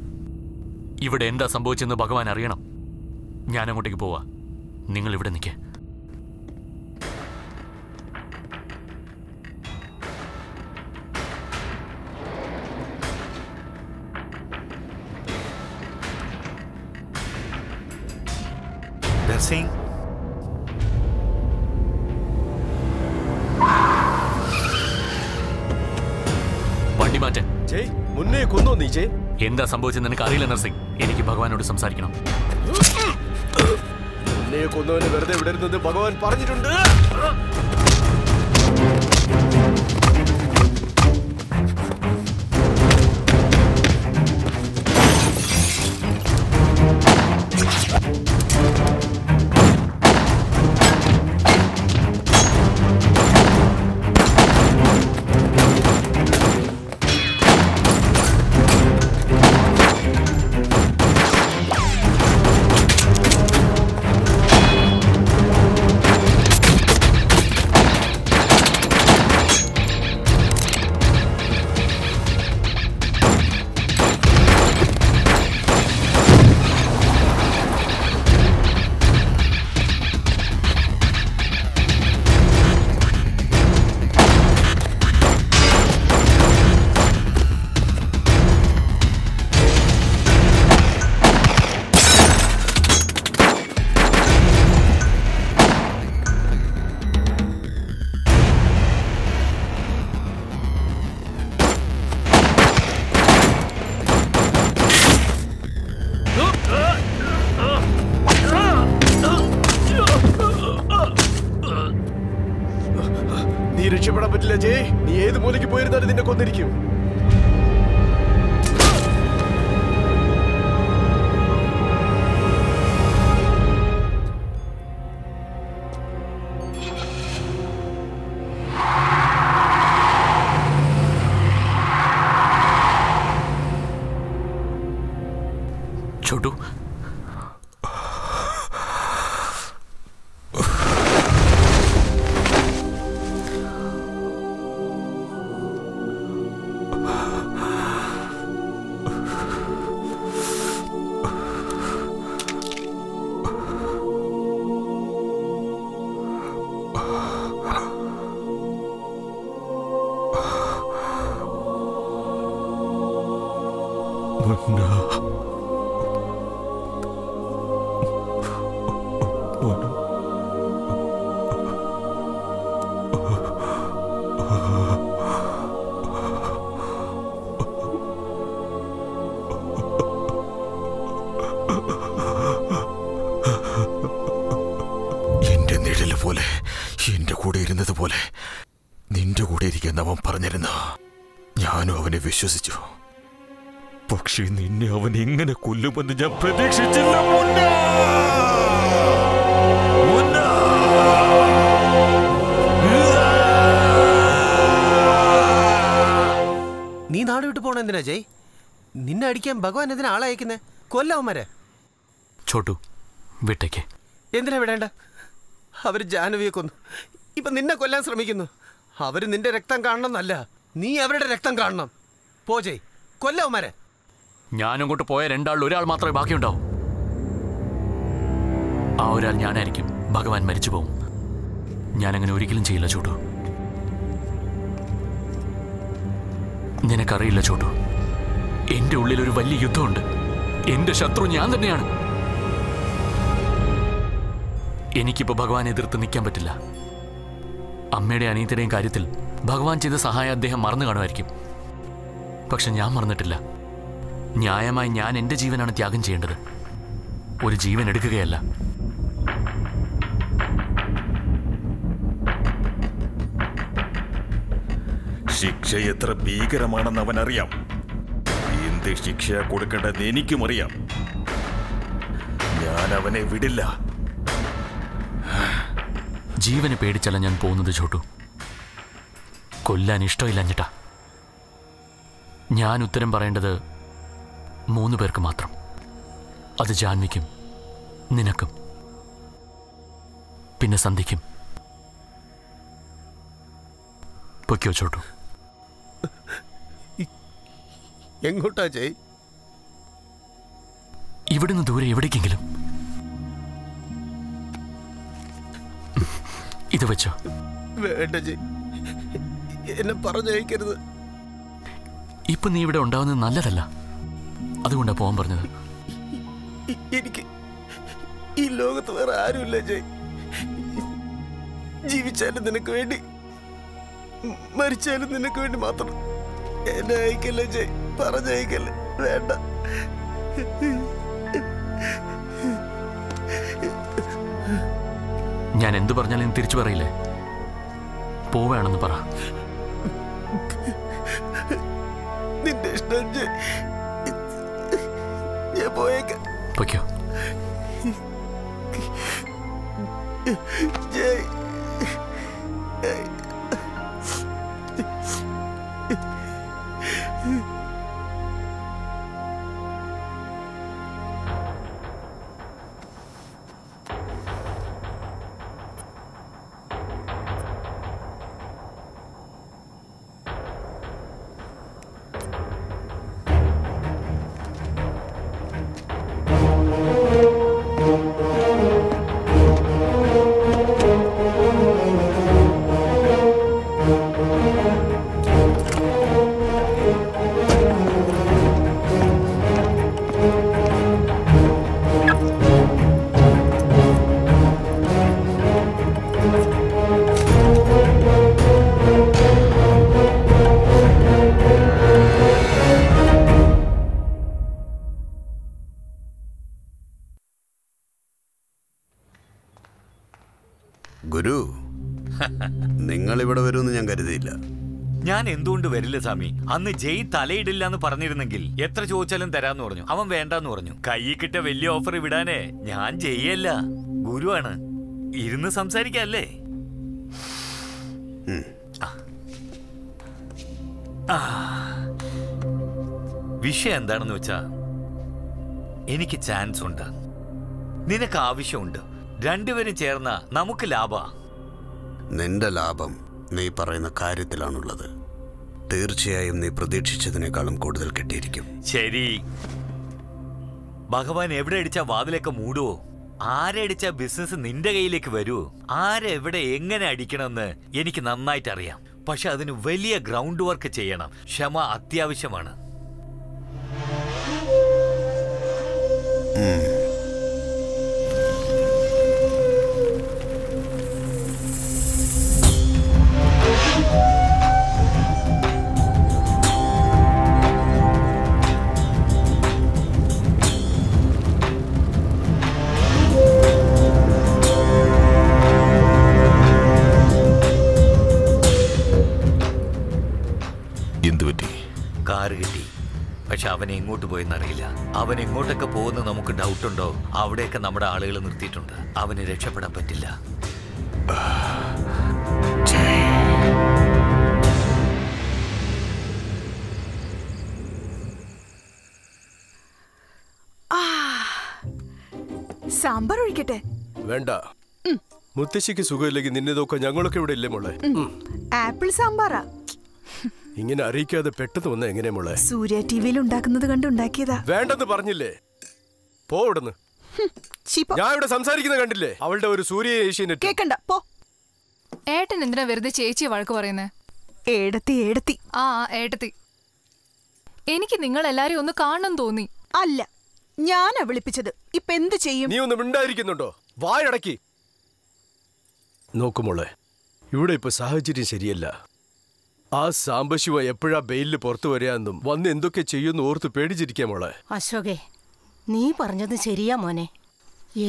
ഇവിടെ എന്താ സംഭവിച്ചെന്ന് ഭഗവാൻ അറിയണം. ഞാൻ അങ്ങോട്ടേക്ക് പോവാ, നിങ്ങൾ ഇവിടെ നിൽക്കേ. Sing. വണ്ടി മാറ്റേ. ജയ് മുന്നേ കൊന്നോ നീ ജയ്. എന്താ സംഭവിച്ചെന്ന് നിനക്ക് അറിയില്ല നർസിംഗ്. എനിക്ക് ഭഗവാനോട് സംസാരിക്കണം. മുന്നേ കൊന്നോനെ വെറുതെ വിടരുതെന്ന് ഭഗവാൻ പറഞ്ഞിട്ടുണ്ട്. വിശ്വസിച്ചു, പക്ഷേ നിന്നെ അവൻ എങ്ങനെ കൊല്ലുമെന്ന് ഞാൻ പ്രതീക്ഷിച്ചില്ല. നീ നാട് വിട്ടു പോണ എന്തിനാ ജയ്? നിന്നെ അടിക്കാൻ ഭഗവാൻ എന്തിനാ ആളയക്കുന്നേ? കൊല്ലവന്മാരെ. ചോട്ടു വിട്ടേക്ക്. എന്തിനാ വിടേണ്ട? അവര് ജാനുവിയെ കൊന്നു, ഇപ്പൊ നിന്നെ കൊല്ലാൻ ശ്രമിക്കുന്നു. അവര് നിന്റെ രക്തം കാണണമെന്നല്ല, നീ അവരുടെ രക്തം കാണണം. പോ ജയ്, കൊല്ലവന്മാരെ. ഞാനങ്ങോട്ട് പോയ രണ്ടാളിൽ ഒരാൾ മാത്രമേ ബാക്കിയുണ്ടാവും. ആ ഒരാൾ ഞാനായിരിക്കും. ഭഗവാൻ മരിച്ചു പോവും. ഞാനങ്ങനെ ഒരിക്കലും ചെയ്യില്ല ചോട്ടു. നിനക്കറിയില്ല ചോട്ടു, എൻ്റെ ഉള്ളിൽ ഒരു വലിയ യുദ്ധമുണ്ട്. എൻ്റെ ശത്രു ഞാൻ തന്നെയാണ്. എനിക്കിപ്പോൾ ഭഗവാനെ എതിർത്ത് നിൽക്കാൻ പറ്റില്ല. അമ്മയുടെ അനിയത്തിൻ്റെയും കാര്യത്തിൽ ഭഗവാൻ ചെയ്ത സഹായം അദ്ദേഹം മറന്നു കാണുമായിരിക്കും, പക്ഷെ ഞാൻ മറന്നിട്ടില്ല. ന്യായമായി ഞാൻ എൻ്റെ ജീവനാണ് ത്യാഗം ചെയ്യേണ്ടത്, ഒരു ജീവൻ എടുക്കുകയല്ല. ശിക്ഷ എത്ര ഭീകരമാണെന്ന് അവനറിയാം. എന്ത് ശിക്ഷ കൊടുക്കേണ്ടത് എനിക്കും അറിയാം. ഞാൻ അവനെ വിടില്ല. ജീവനെ പേടിച്ചല്ല ഞാൻ പോകുന്നത് ചോട്ടു. കൊല്ലാൻ ഇഷ്ടമില്ലഞ്ഞിട്ടാ. ഞാൻ ഉത്തരം പറയേണ്ടത് മൂന്ന് പേർക്ക് മാത്രം. അത് ജാൻവിക്കും നിനക്കും പിന്നെ സന്ധിക്കും. പൊയ്ക്കോ ചോട്ടു. എങ്ങോട്ടാ ജയ്? ഇവിടുന്ന് ദൂരെ എവിടേക്കെങ്കിലും. ഇത് വെച്ചോ. എന്നെ പറഞ്ഞയക്കരുത്. ഇപ്പൊ നീ ഇവിടെ ഉണ്ടാവുന്നത് നല്ലതല്ല, അതുകൊണ്ടാ പോകാൻ പറഞ്ഞത്. എനിക്ക് ഈ ലോകത്ത് വേറെ ആരുമില്ല ജയ്. ജീവിച്ചാലും നിനക്ക് വേണ്ടി, മരിച്ചാലും നിനക്ക് വേണ്ടി മാത്രം. എന്നെ അയക്കല്ലേ ജയ്, പറഞ്ഞയക്കല്ലേ, വേണ്ട. ഞാൻ എന്തു പറഞ്ഞാലും തിരിച്ചു പറയില്ലേ? പോവാണെന്ന് പറ. നിന്റെ ഇഷ്ടം ജയ്, ഞാൻ പോയേക്കാം. പൊയ്ക്കോ ജയ്. ഗുരു, നിങ്ങൾ ഇവിടെ വരുമെന്ന് ഞാൻ കരുതിയില്ല. ഞാൻ എന്തുകൊണ്ട് വരില്ല സ്വാമി? അന്ന് ജയ് തലയിടില്ല എന്ന് പറഞ്ഞിരുന്നെങ്കിൽ എത്ര ചോദിച്ചാലും തരാന്ന് പറഞ്ഞു. അവൻ വേണ്ടെന്ന് പറഞ്ഞു. കൈയിൽ കിട്ടിയ വലിയ ഓഫർ വിടാനേ ഞാൻ ചെയ്യല്ല. ഗുരുവാണ്, ഇരുന്ന് സംസാരിക്കല്ലേ. വിഷയം എന്താണെന്ന് വെച്ചാ, എനിക്ക് ചാൻസ് ഉണ്ട്, നിനക്ക് ആവശ്യമുണ്ട്. രണ്ടുപേരും ചേർന്ന നമുക്ക് ലാഭ. നിന്റെ ലാഭം നീ പറയുന്ന കാര്യത്തിലാണുള്ളത്. തീർച്ചയായും നീ പ്രതീക്ഷിച്ചതിനേക്കാളും കൂടുതൽ കിട്ടിയിരിക്കും. ശരി, ഭഗവാൻ എവിടെ അടിച്ച വാതിലൊക്കെ മൂടുവോ, ആരടിച്ച ബിസിനസ് നിന്റെ കയ്യിലേക്ക് വരുമോ, ആരെവിടെ എങ്ങനെ അടിക്കണമെന്ന് എനിക്ക് നന്നായിട്ട് അറിയാം. പക്ഷെ അതിന് വലിയ ഗ്രൗണ്ട് വർക്ക് ചെയ്യണം, ക്ഷമ അത്യാവശ്യമാണ്. പക്ഷെ അവനെ എങ്ങോട്ട് പോയെന്നറിയില്ല. അവൻ എങ്ങോട്ടൊക്കെ പോകുന്ന നമുക്ക് ഡൗട്ട് ഉണ്ടോ? അവിടെയൊക്കെ നമ്മുടെ ആളുകൾ നിർത്തിയിട്ടുണ്ട്. അവന് രക്ഷപ്പെടാൻ പറ്റില്ല. സാമ്പാർ ഒഴിക്കട്ടെ? വേണ്ട, മുത്തശ്ശിക്ക് സുഖമില്ലെങ്കിൽ നിന്നെ നോക്കാൻ ഞങ്ങളൊക്കെ ഇവിടെ ഇല്ലേ മോളെ. ആപ്പിൾ സാമ്പാറാ. ഇങ്ങനെ അറിയിക്കാതെ പെട്ടെന്ന് വന്ന എങ്ങനെ മോളെ? സൂര്യ ടിവിയിൽ ഉണ്ടാക്കുന്നത് കണ്ട് ഉണ്ടാക്കിയതാ. വേണ്ടെന്ന് പറഞ്ഞില്ലേ, പോവിടുന്ന്. ഞാൻ ഇവിടെ സംസാരിക്കുന്നത് കണ്ടില്ലേ? അവളുടെ ഒരു സൂര്യ ഏഷ്യൻ കേക്കണ്ട. പോ. ഏട്ടൻ എന്തിനാ വെറുതെ ചേച്ചി വഴക്ക് പറയുന്നേ? ഏടത്തി ഏടത്തി ആ ഏടത്തി എനിക്ക് നിങ്ങൾ എല്ലാരും ഒന്ന് കാണണം തോന്നി. അല്ല, ഞാനാ വിളിപ്പിച്ചത്. ഇപ്പൊ എന്ത് ചെയ്യും? നീ ഒന്നും ഉണ്ടായിരിക്കുന്നുണ്ടോ? വായടക്കി. നോക്കുമോളെ, ഇവിടെ ഇപ്പൊ സാഹചര്യം ശരിയല്ല. ആ സാംബശിവ എപ്പോഴാ ബെയിലിൽ പുറത്തു വരാന്നും വന്ന് എന്തൊക്കെ ചെയ്യുമെന്ന് ഓർത്ത് പേടിച്ചിരിക്കാം മോളെ. അശോകേ, നീ പറഞ്ഞത് ശരിയാ മോനെ.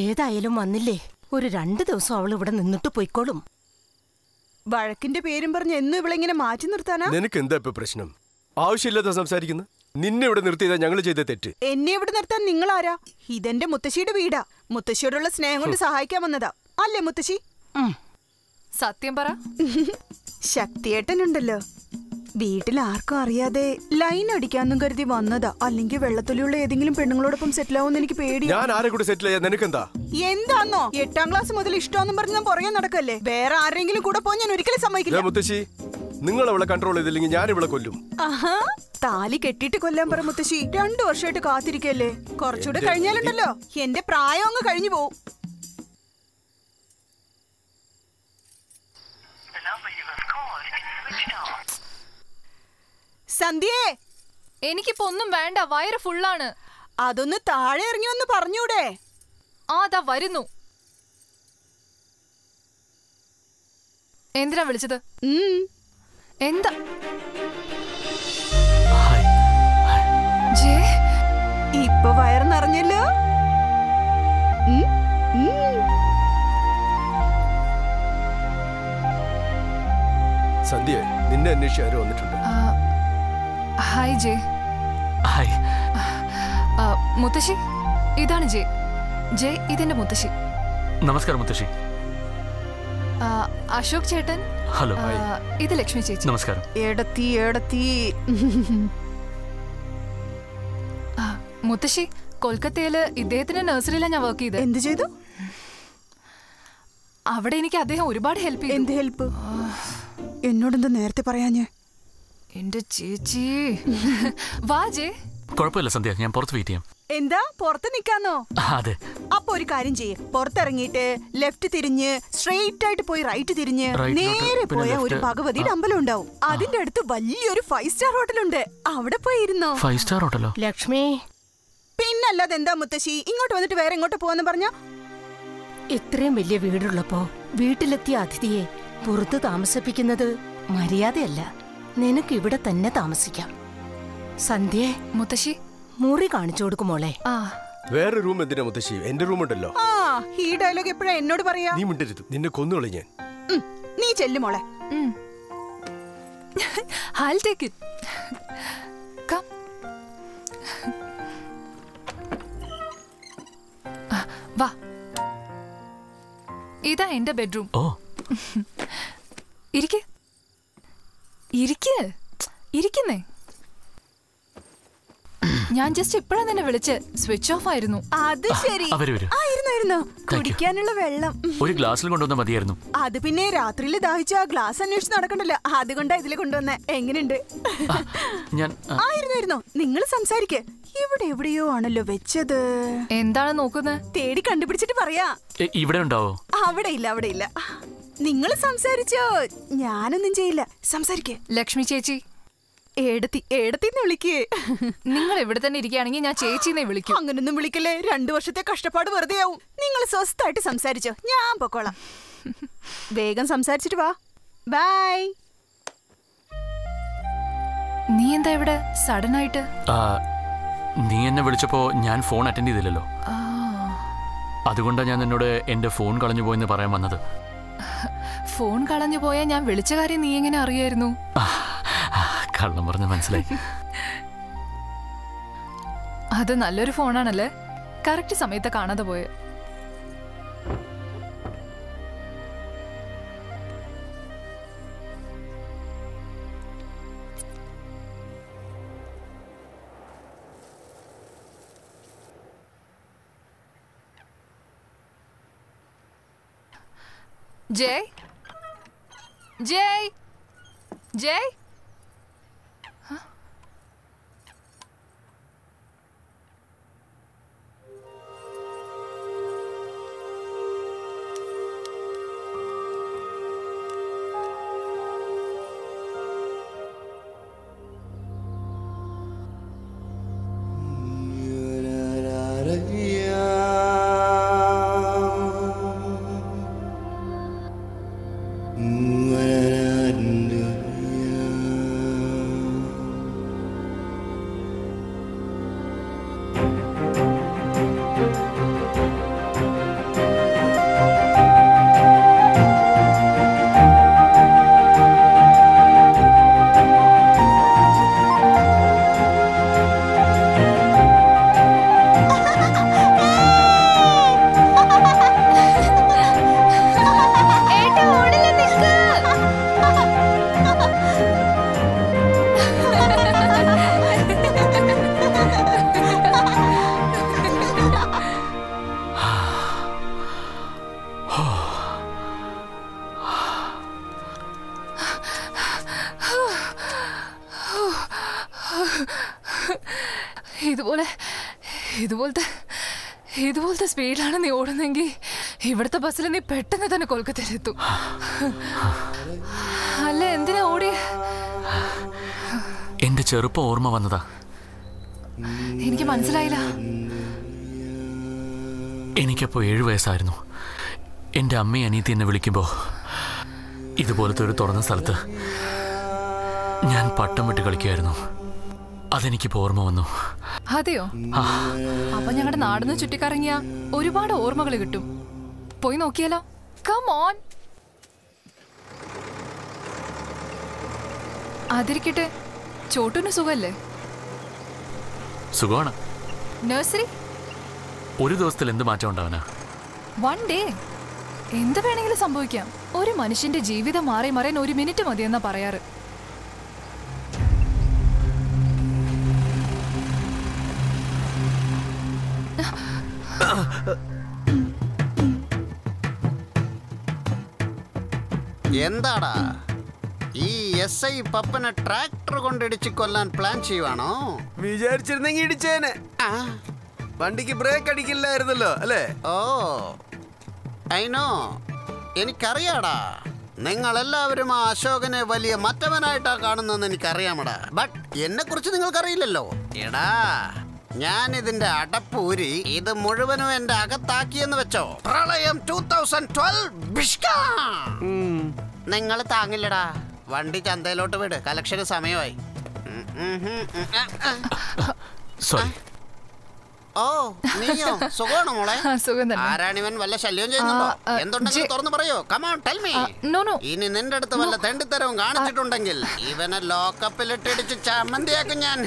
ഏതായാലും വന്നില്ലേ, ഒരു രണ്ടു ദിവസം അവൾ ഇവിടെ നിന്നിട്ട് പോയിക്കോളും. വഴക്കിന്റെ പേരും പറഞ്ഞ് എന്ന് ഇവളെങ്ങനെ മാറ്റി നിർത്താനാ? നിനക്ക് എന്താ ഇപ്പൊ പ്രശ്നം? ആവശ്യമില്ലാത്ത സംസാരിക്കുന്നു. നിന്നെ ഇവിടെ നിർത്തിയതാ ഞങ്ങൾ ചെയ്ത തെറ്റ്. എന്നെ ഇവിടെ നിർത്താൻ നിങ്ങൾ ആരാ? ഇതെന്റെ മുത്തശ്ശിയുടെ വീടാ. മുത്തശ്ശിയോടുള്ള സ്നേഹം കൊണ്ട് സഹായിക്കാൻ വന്നതാ, അല്ലേ മുത്തശ്ശി? സത്യം പറ. ശക്തിയേട്ടനുണ്ടല്ലോ, വീട്ടിൽ ആർക്കും അറിയാതെ ലൈൻ അടിക്കാന്നും കരുതി വന്നതാ. അല്ലെങ്കിൽ വെള്ളത്തൊലിയുള്ള ഏതെങ്കിലും പെണ്ണുങ്ങളോടൊപ്പം സെറ്റിൽ ആവുമെന്ന് എനിക്ക് പേടിയാ. എന്താന്നോ, എട്ടാം ക്ലാസ് മുതൽ ഇഷ്ടമെന്നും പറഞ്ഞ് ഞാൻ പുറകെ നടക്കല്ലേ? വേറെ ആരെങ്കിലും കൂടെ പോയി ഞാൻ ഒരിക്കലും സമ്മതിക്കില്ല. നിങ്ങൾ അവളെ കൺട്രോൾ ചെയ്തില്ലെങ്കിൽ ഞാൻ ഇവളെ കൊല്ലും. താലി കെട്ടിട്ട് കൊല്ലാൻ പറ മുത്തശ്ശി, രണ്ടു വർഷമായിട്ട് കാത്തിരിക്കല്ലേ, കുറച്ചുകൂടെ കഴിഞ്ഞാലുണ്ടല്ലോ എന്റെ പ്രായം അങ്ങ് കഴിഞ്ഞു പോവും. സന്ധ്യേ, എനിക്കിപ്പോ ഒന്നും വേണ്ട, വയറ് ഫുള്ളാണ്. അതൊന്ന് താഴെ ഇറങ്ങി വന്ന് പറഞ്ഞൂടെ? ആതാ വരുന്നു. എന്തിനാ വിളിച്ചത്? എന്താ ഇപ്പൊ വയറ് നിറഞ്ഞല്ലോ? സന്ധ്യ, നിന്നെ അന്വേഷിച്ച് ആരും വന്നിട്ടുണ്ട്. Hi J. ഹായ് മുത്തശ്ശി, ഇതാണ് ജെ. ജെ ഇതെന്റെ മുത്തശ്ശി. നമസ്കാരം മുത്തശ്ശി. അശോക് ചേട്ടൻ. ഹലോ. ഇത് ലക്ഷ്മി ചേച്ചി. നമസ്കാരം. എടത്തി എടത്തി മുത്തശ്ശി, കൊൽക്കത്തയില് ഇദ്ദേഹത്തിന്റെ നഴ്സറിയിലാണ് ഞാൻ വർക്ക് ചെയ്തത്. എന്ത് ചെയ്തു? അവിടെ എനിക്ക് അദ്ദേഹം ഒരുപാട് ഹെൽപ്പ് ചെയ്തു. എന്ത് ഹെൽപ്പ്? എന്നോടെന്താ നേരത്തെ പറയാഞ്ഞേ? എന്റെ ചേച്ചി വാ ജെ. കുഴപ്പമില്ല സന്ധ്യ, ഞാൻ പുറത്ത് വെയിറ്റ് ചെയ്യാം. എന്താ പുറത്ത് നിക്കാന്നോ? അതെ. അപ്പൊ ഒരു കാര്യം ചെയ്യേ, പുറത്തിറങ്ങിയിട്ട് ലെഫ്റ്റ് തിരിഞ്ഞ് സ്ട്രെയിറ്റ് ആയിട്ട് പോയി റൈറ്റ് തിരിഞ്ഞ് നേരെ പോയ ഒരു ഭഗവതിയുടെ അമ്പലം ഉണ്ടാവും. അതിന്റെ അടുത്ത് വലിയൊരു ഫൈവ് സ്റ്റാർ ഹോട്ടലുണ്ട്, അവിടെ പോയി ഇരുന്നോ. ഫൈവ് സ്റ്റാർ ഹോട്ടലോ ലക്ഷ്മി? പിന്നല്ലാതെ എന്താ മുത്തശ്ശി, ഇങ്ങോട്ട് വന്നിട്ട് വേറെ ഇങ്ങോട്ട് പോവാന്ന് പറഞ്ഞ? ഇത്രയും വലിയ വീടുള്ളപ്പോ വീട്ടിലെത്തിയ അതിഥിയെ പുറത്ത് താമസിപ്പിക്കുന്നത് മര്യാദയല്ല. നിനക്ക് ഇവിടെ തന്നെ താമസിക്കാം. സന്ധ്യേ, മുത്തശ്ശി മുറി കാണിച്ചു കൊടുക്കും മോളെ. വേറെ റൂം എന്തിനാ മുത്തശ്ശി, എന്റെ റൂം ഉണ്ടല്ലോ. ഈ ഡയലോഗ് എപ്പോഴാ എന്നോട് പറയാ? നീ മിണ്ടരുത്, നിന്നെ കൊന്നുകളെ ഞാൻ. നീ ചെല്ലു മോളെ. ഹാൽ ടേക്ക് ഇറ്റ്. കം. വാ. ഇതാ എന്റെ ബെഡ്റൂം. ഓ. ഇരിക്ക്. ഇരിക്ക്. ഇരിക്കുന്നേ. ഞാൻ ജസ്റ്റ് ഇപ്പഴാ നിന്നെ വിളിച്ച്, സ്വിച്ച് ഓഫ് ആയിരുന്നു. അത് ശരി. കുടിക്കാനുള്ള വെള്ളം ഒരു ഗ്ലാസ്സിൽ കൊണ്ടുവന്ന മതിയായിരുന്നു. അത് പിന്നെ രാത്രിയിൽ ദാഹിച്ച ആ ഗ്ലാസ് അന്വേഷിച്ച് നടക്കണ്ടല്ലോ, അതുകൊണ്ടാ ഇതിൽ കൊണ്ടുവന്നെ. എങ്ങനെയുണ്ട്? ആയിരുന്നായിരുന്നോ? നിങ്ങൾ സംസാരിക്കേ. ഇവിടെ എവിടെയോ ആണല്ലോ വെച്ചത്. എന്താണ് നോക്കുന്നത്? തേടി കണ്ടുപിടിച്ചിട്ട് പറയാ. ഇവിടെ ഉണ്ടാവോ? അവിടെ ഇല്ല, അവിടെ ഇല്ല. നിങ്ങൾ സംസാരിച്ചോ? ഞാനൊന്നും ചെയ്യില്ല, സംസാരിക്കേ. ലക്ഷ്മി ചേച്ചി, ഏടത്തി ഏടത്തിന്ന് വിളിക്കേ. നിങ്ങൾ ഇവിടെ തന്നെ ഇരിക്കുകയാണെങ്കിൽ ഞാൻ ചേച്ചിനെ വിളിക്കും. അങ്ങനൊന്നും വിളിക്കല്ലേ, രണ്ടു വർഷത്തെ കഷ്ടപ്പാട് വെറുതെ ആവും. നിങ്ങൾ സ്വസ്ഥമായിട്ട് സംസാരിച്ചോ, ഞാൻ പൊക്കോളാം. വേഗം സംസാരിച്ചിട്ട് വാ. ബൈ. നീ എന്താ ഇവിടെ സഡൻ ആയിട്ട്? നീ എന്നെ വിളിച്ചപ്പോ ഞാൻ ഫോൺ അറ്റൻഡ് ചെയ്തില്ലല്ലോ, അതുകൊണ്ടാണ് ഞാൻ നിന്നോട് എന്റെ ഫോൺ കളഞ്ഞു പോയെന്ന് പറയാൻ വന്നത്. ഫോൺ കളഞ്ഞു പോയാൽ ഞാൻ വിളിച്ച കാര്യം നീ എങ്ങനെ അറിയായിരുന്നു? കള്ളം പറഞ്ഞ മനസ്സിലായി. അത് നല്ലൊരു ഫോണാണല്ലേ, കറക്റ്റ് സമയത്ത് കാണാതെ പോയത്. ജയ് ജയ് ജയ്. ഇതുപോലത്തെ ഇതുപോലത്തെ സ്പീഡിലാണ് നീ ഓടുന്നെങ്കിൽ ഇവിടുത്തെ ബസ്സിൽ നീ പെട്ടെന്ന് തന്നെ കൊൽക്കത്തയിലെത്തും. അല്ല എന്തിനാ ഓടി? എന്റെ ചെറുപ്പം ഓർമ്മ വന്നതാ. എനിക്ക് മനസ്സിലായില്ല. എനിക്കപ്പോൾ ഏഴു വയസ്സായിരുന്നു. എൻ്റെ അമ്മയും അനീതി എന്നെ വിളിക്കുമ്പോൾ ഇതുപോലത്തെ ഒരു തുറന്ന സ്ഥലത്ത് ഞാൻ പട്ടം വിട്ട് കളിക്കുമായിരുന്നു. അതെനിക്കിപ്പോൾ ഓർമ്മ വന്നു. അതെയോ? അപ്പം ഞങ്ങളുടെ നാടിന് ചുറ്റിക്കറങ്ങിയ ഒരുപാട് ഓർമ്മകൾ കിട്ടും. പോയി നോക്കിയാലോ? Come on. അതിരിക്കട്ടെ, ചോട്ടൂന് സുഖല്ലേ? സുഖമാണ്. നഴ്സറി ഒരു ദിവസത്തിൽ എന്ത് മാറ്റം ഉണ്ടാവനാ? വൺ ഡേ എന്ത് വേണമെങ്കിലും സംഭവിക്കാം. ഒരു മനുഷ്യന്റെ ജീവിതം മാറി മറിയാൻ ഒരു മിനിറ്റ് മതിയെന്നാ പറയാറ്. എന്താടാ ഈ എസ് ഐ പപ്പനെ ട്രാക്ടർ കൊണ്ടിടിച്ച് കൊല്ലാൻ പ്ലാൻ ചെയ്യുവാണോ? വിചാരിച്ചിരുന്നെങ്കിൽ ഇടിച്ചേനെ. വണ്ടിക്ക് ബ്രേക്ക് അടിക്കില്ലായിരുന്നല്ലോ അല്ലേ? ഓ ഐനോ, എനിക്കറിയാടാ. നിങ്ങളെല്ലാവരും ആ അശോകനെ വലിയ മറ്റവനായിട്ടാ കാണുന്നതെന്ന് എനിക്കറിയാമടാ. ബട്ട് എന്നെ കുറിച്ച് നിങ്ങൾക്കറിയില്ലല്ലോ. എടാ ഞാൻ ഇതിന്റെ അടപ്പൂരി ഇത് മുഴുവനും എന്റെ അകത്താക്കിയെന്ന് വെച്ചോ. പ്രളയം രണ്ടായിരത്തി പന്ത്രണ്ട് നിങ്ങൾ താങ്ങില്ലടാ. വണ്ടി ചന്തയിലോട്ട് വിട്, കലക്ഷന് സമയമായി. ഓ നീയോ? സുഖമാണോ മോളെ? ആരാണിവൻ വല്ല ശല്യം ചെയ്യുന്നുണ്ടോ? എന്തുണ്ടെങ്കിലും തുറന്നു പറയോ. Come on tell me. ഇനി നിന്റെ അടുത്ത് വല്ല തെണ്ടിത്തരവും കാണിച്ചിട്ടുണ്ടെങ്കിൽ ഇവനെ ലോക്കപ്പിലിട്ടിടിച്ച് ചമ്മന്തിയാക്കും ഞാൻ.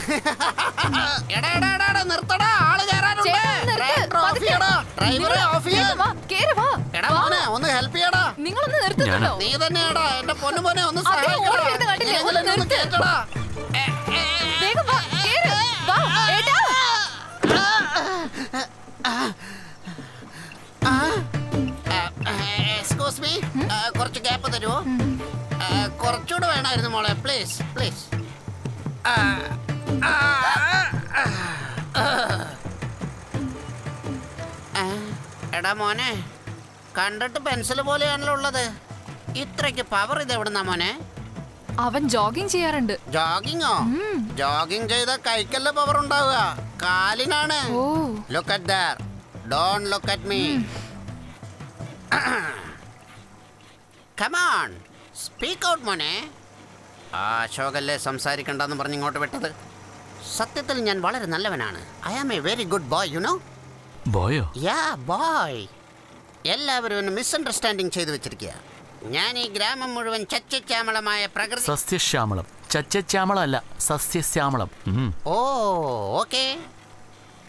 എടാ എടാ എടാ നിർത്തടാ, ആള് കയറാനുണ്ട്. ഒന്ന് ഹെൽപ്പ് ചെയ്യടാ. നിങ്ങളൊന്ന് നിർത്തണോ? നീ തന്നെയാടാ എന്റെ പൊന്നു മോനെ, ഒന്ന് കേട്ടടാ. എക്സ്ക്യൂസ് മീ, കുറച്ച് ഗ്യാപ്പ് തരുമോ? കുറച്ചുകൂടെ വേണമായിരുന്നു മോളെ. Please please. എടാ മോനെ, കണ്ടിട്ട് പെൻസിൽ പോലെയാണല്ലോ ഉള്ളത്. ഇത്രയ്ക്ക് പവർ ഇതെവിടുന്നാ മോനെ? അവൻ ജോഗിങ് ചെയ്യാറുണ്ട്. ജോഗിങ്ങോ? ജോഗിങ് ചെയ്ത കൈക്കല്ല പവർ ഉണ്ടാവുക, കാലിനാണ്. Look at there, don't look at me. Come on, speak out മോനെ. ആ അശോകല്ലേ സംസാരിക്കണ്ടെന്ന് പറഞ്ഞ് ഇങ്ങോട്ട് വിട്ടത്. സത്യത്തിൽ ഞാൻ വളരെ നല്ലവനാണ്. I am a very good boy, you know. ബോയോ? Yeah boy. എല്ലാവരും എന്നെ മിസ്അണ്ടർസ്റ്റാൻഡിങ് ചെയ്തു വെച്ചിരിക്കുക. ഞാൻ ഈ ഗ്രാമം മുഴുവൻ ചച്ചശ്യാമളമായ പ്രകൃതി. സസ്യശ്യാമളം, ചച്ചശ്യാമളം അല്ല, സസ്യശ്യാമളം. ഓ ഓക്കെ.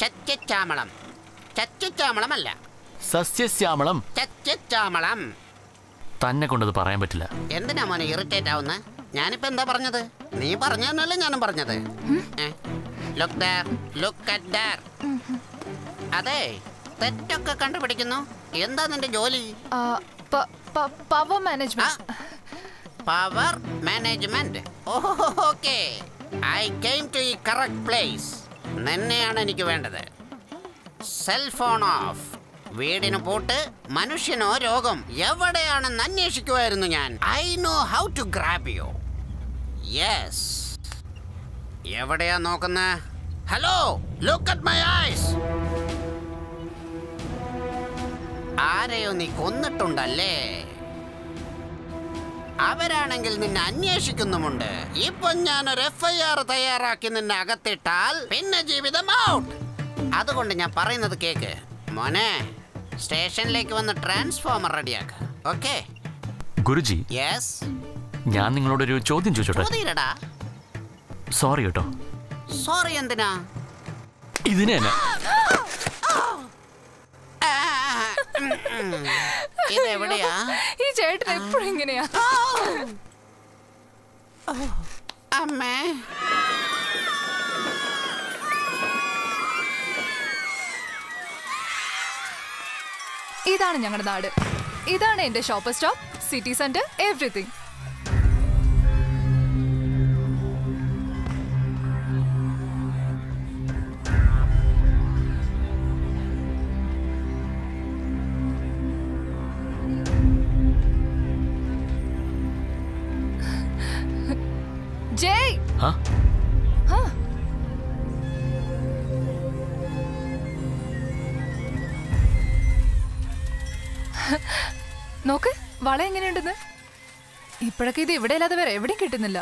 ചച്ചശ്യാമളം, ചച്ചശ്യാമളം അല്ല, സസ്യശ്യാമളം, ചച്ചശ്യാമളം. തന്നെ കൊണ്ടത് പറയാൻ പറ്റില്ല. എന്തിനാ മോനെ ഇറിറ്റേറ്റ് ആവുന്ന? ഞാനിപ്പോ എന്താ പറഞ്ഞത്? നീ പറഞ്ഞല്ലേ ഞാനും പറഞ്ഞത്. അതെ, തെറ്റൊക്കെ കണ്ടുപിടിക്കുന്നു. എന്താ നിന്റെ ജോലി? Power management. Power management. Okay, I came to the correct place. നിന്നെയാണ് എനിക്ക് വേണ്ടത്. സെൽഫോൺ ഓഫ്, വീടിന് പൂട്ട്, മനുഷ്യനോ രോഗം എവിടെയാണെന്ന് അന്വേഷിക്കുമായിരുന്നു ഞാൻ. I know how to grab you. Yes, എവിടെയാ നോക്കുന്നത്? Hello, look at my eyes. ആരെയോ നീ കൊന്നിട്ടുണ്ടല്ലേ? അവരാണെങ്കിൽ നിന്നെ അന്വേഷിക്കുന്നുമുണ്ട്. ഇപ്പൊ ഞാനൊരു എഫ് ഐ ആർ തയ്യാറാക്കി നിന്നെ അകത്തിട്ടാൽ പിന്നെ ജീവിതം ഔട്ട്. അതുകൊണ്ട് ഞാൻ പറയുന്നത് കേക്ക് മോനെ. സ്റ്റേഷനിലേക്ക് വന്ന് ട്രാൻസ്ഫോമർ റെഡിയാക്ക. ഓക്കേ ഗുരുജി. യെസ്. ഞാൻ നിങ്ങളോടൊരു ചോദ്യം ചോദിച്ചോട്ടെ? സോറി കേട്ടോ. സോറി എന്തിനാ? ഇതിനെ ഇതെവിടെയാ? ഈ ചേട്ടൻ എപ്പോഴും ഇങ്ങനെയാ. അമ്മേ, ഇതാണ് ഞങ്ങളുടെ നാട്. ഇതാണ് എന്റെ shop stop, city centre, everything. നോക്ക്, വള എങ്ങനെയുണ്ടെന്ന്. ഇപ്പോഴൊക്കെ ഇത് ഇവിടെ അല്ലാതെ വേറെ എവിടെയും കിട്ടുന്നില്ല.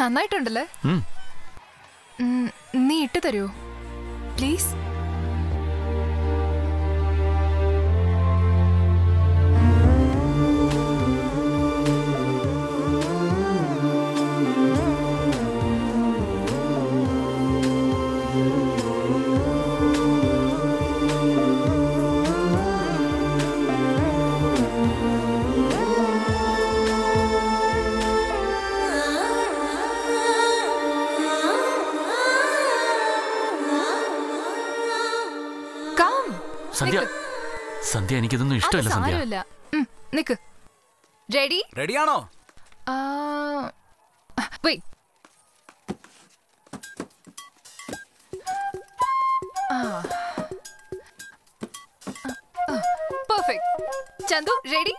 നന്നായിട്ടുണ്ടല്ലേ? നീ ഇട്ട് തരുമോ പ്ലീസ്? സന്ധ്യ, എനിക്കിതൊന്നും ഇഷ്ടമല്ല സന്ധ്യ. നിക്ക്, റെഡി? റെഡിയാണോ? പോയി പെർഫെക്റ്റ്. ചന്തു റെഡി?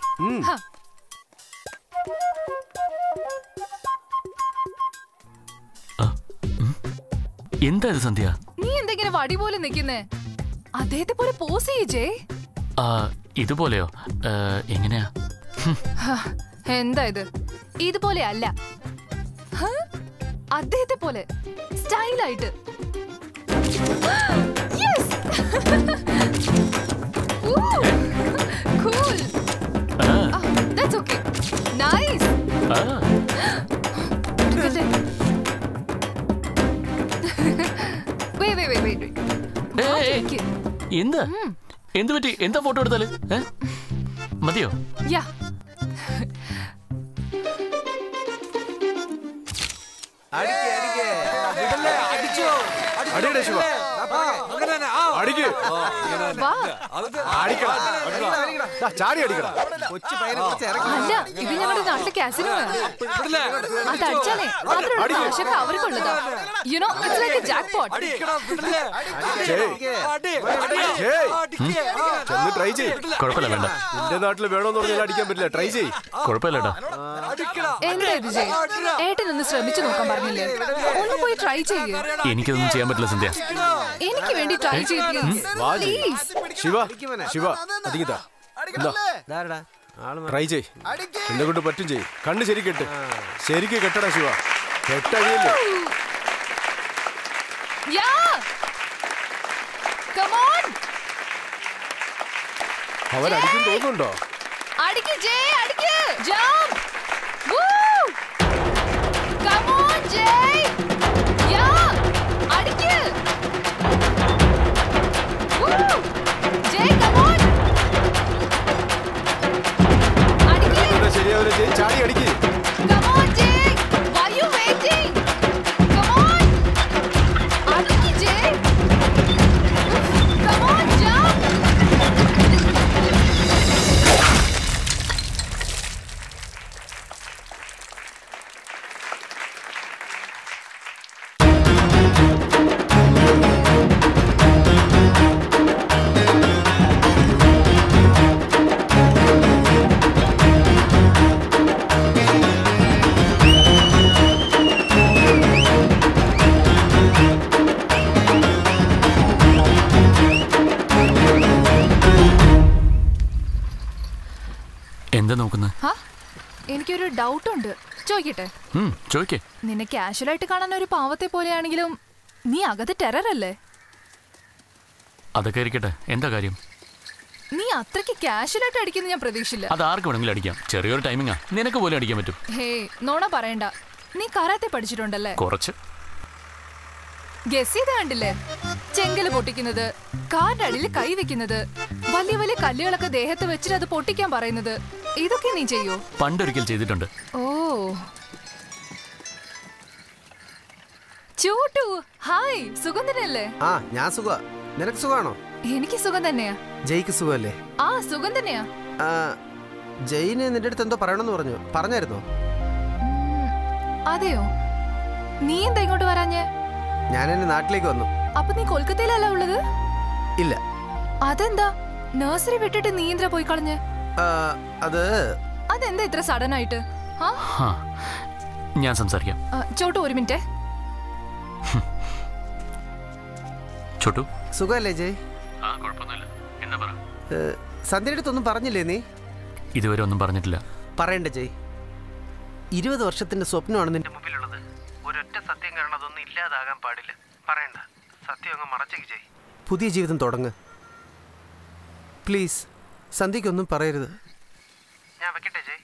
എന്താ ഇത് സന്ധ്യ, നീ എന്തെങ്കിലും വടി പോലെ നിൽക്കുന്നേ? അദ്ദേഹത്തെ പോലെ പോസ് ചെയ്യേ. ഇതുപോലെയോ? എങ്ങനെയാ? എന്താ ഇത്? ഇതുപോലെ അല്ല, അദ്ദേഹത്തെ പോലെ സ്റ്റൈലായിട്ട്. എന്താ എന്ത് പറ്റി? എന്താ ഫോട്ടോ എടുത്താല് മതിയോ? നാട്ടില് വേണോന്ന് പറഞ്ഞാൽ അടിക്കാൻ പറ്റില്ല. ട്രൈ ചെയ്യ്, കുഴപ്പമില്ലടാ. ഏട്ടനൊന്ന് ശ്രമിച്ചു നോക്കാൻ പറഞ്ഞില്ലേ? ഒന്ന് പോയി ട്രൈ ചെയ്യ്. എനിക്കൊന്നും ചെയ്യാൻ പറ്റില്ല സന്ധ്യ. എനിക്ക് വേണ്ടി ട്രൈ ചെയ്യ് പ്ലീസ്. ശിവ ശിവ അതികിതാ ട്രൈ ചെയ്യ്, എന്നെ കൊണ്ട് പറ്റും ചെയ്യ്. കണ്ണ് ശരി കെട്ട്, ശരിക്ക് കെട്ടടാ ശിവ, കെട്ടല്ലേ? അവരടിക്കും തോന്നുന്നുണ്ടോ? ശരിയാവില്ല ജയ്, ചാടി അടിക്ക്. എനിക്കൊരു ഡൗട്ട് ഉണ്ട്, ചോദിക്കട്ടെ? നിന്നെ കാഷ്വലായിട്ട് കാണാൻ ഒരു പാവത്തെ പോലെയാണെങ്കിലും നീ അകത്ത് ടെറർ അല്ലേ? അതൊക്കെ ഇരിക്കട്ടെ, എന്താ കാര്യം? നീ അത്രയ്ക്ക് കാഷ്വലായിട്ട് അടിക്കുന്ന ഞാൻ പ്രതീക്ഷിച്ചില്ല. അത് ആർക്ക് വേണമെങ്കിലും അടിക്കാം, ചെറിയൊരു ടൈമിംഗാ, നിനക്ക് പോലും അടിക്കാൻ പറ്റും. ഹേ, നോണ പറയണ്ട, നീ കരാത്തെ പഠിച്ചിട്ടുണ്ടല്ലേ? കുറച്ച്. ഗസ് ചെയ്ത് കണ്ടില്ലേ? ചെങ്കല് പൊട്ടിക്കുന്നത്, കാറിന്റെ അടിയിൽ കൈ വെക്കുന്നത്, വലിയ വലിയ കല്ലുകളൊക്കെ ദേഹത്ത് വെച്ചിട്ട് അത് പൊട്ടിക്കാൻ പറയുന്നത്, ഇതൊക്കെ നീ ചെയ്യോ? പണ്ടൊരിക്കൽ ചെയ്തിട്ടുണ്ട്. ഓ ചൂട്ടു, ഹായ്, സുഖം തന്നെയല്ലേ? ആ ഞാൻ സുഖാ, നിനക്ക് സുഖാണോ? എനിക്ക് സുഖം തന്നെയാ. ജയ്ക്ക് സുഖല്ലേ? ആ സുഖം തന്നെയാ. ജയിന് നിന്റെ അടുത്ത് എന്തോ പറയണമെന്ന് പറഞ്ഞു, പറഞ്ഞായിരുന്നോ? അതെയോ, നീ എന്താ ഇങ്ങോട്ട് വരാഞ്ഞേ? ഞാൻ എന്റെ നാട്ടിലേക്ക് വന്നു. അപ്പൊ നീ കൊൽക്കത്തയിലല്ല ഉള്ളത്? ഇല്ല. അതെന്താ നഴ്സറി വിട്ടിട്ട് നീ ഇന്ദ്ര പോയി കളഞ്ഞേ? അത് അതെന്താ ഇത്ര സഡൻ ആയിട്ട്? ഞാൻ സംസാരിക്കാം. ചോട്ടു ഒരു മിനിറ്റ്. ചോട്ടു സുഖല്ലേ ജയ്? സന്ധ്യയെടുത്തൊന്നും പറഞ്ഞില്ലേ നീ? ഇതുവരെ ഒന്നും പറഞ്ഞിട്ടില്ല. പറയണ്ട ജയ്, ഇരുപത് വർഷത്തിന്റെ സ്വപ്നമാണ് നിന്റെ മുമ്പിലുള്ളത്. ഒരൊറ്റ സത്യം കാരണം അതൊന്നും ഇല്ലാതാകാൻ പാടില്ല. പറയണ്ട, സത്യം അങ്ങ് മറച്ചേക്ക് ജയ്. പുതിയ ജീവിതം തുടങ്ങ്. പ്ലീസ് സന്ധ്യയ്ക്കൊന്നും പറയരുത്. ഞാൻ വെക്കട്ടെ ജയ്.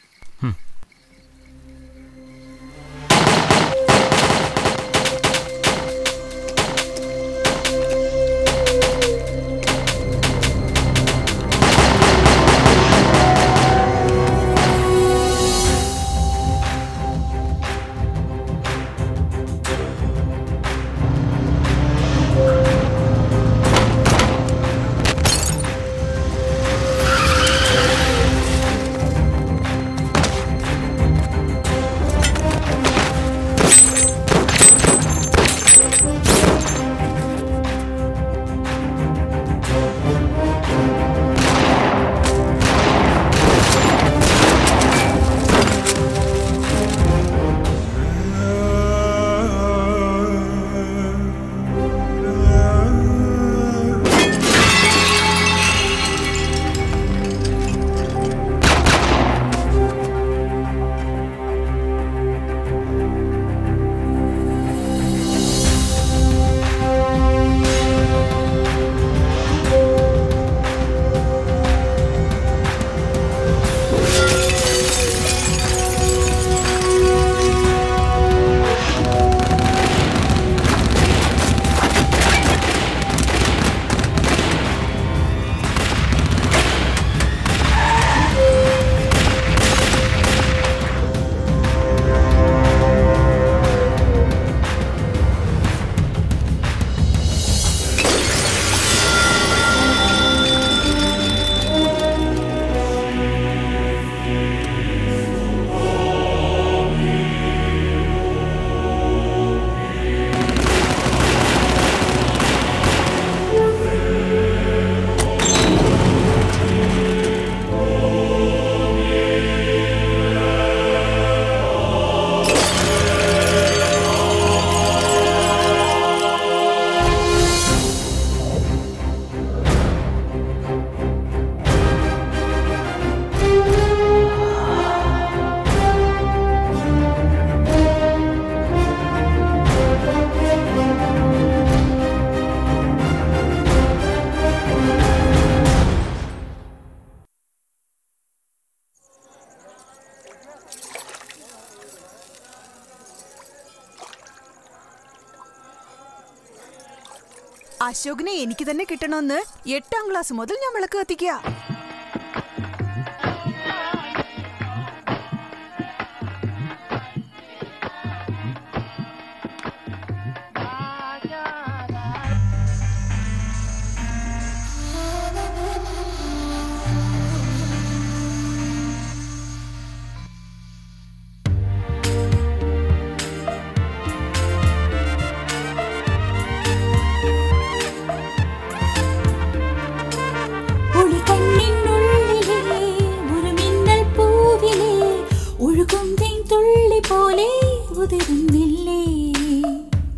അശോകിനെ എനിക്ക് തന്നെ കിട്ടണമെന്ന് എട്ടാം ക്ലാസ് മുതൽ ഞാൻ വിളക്ക് കത്തിക്കുക.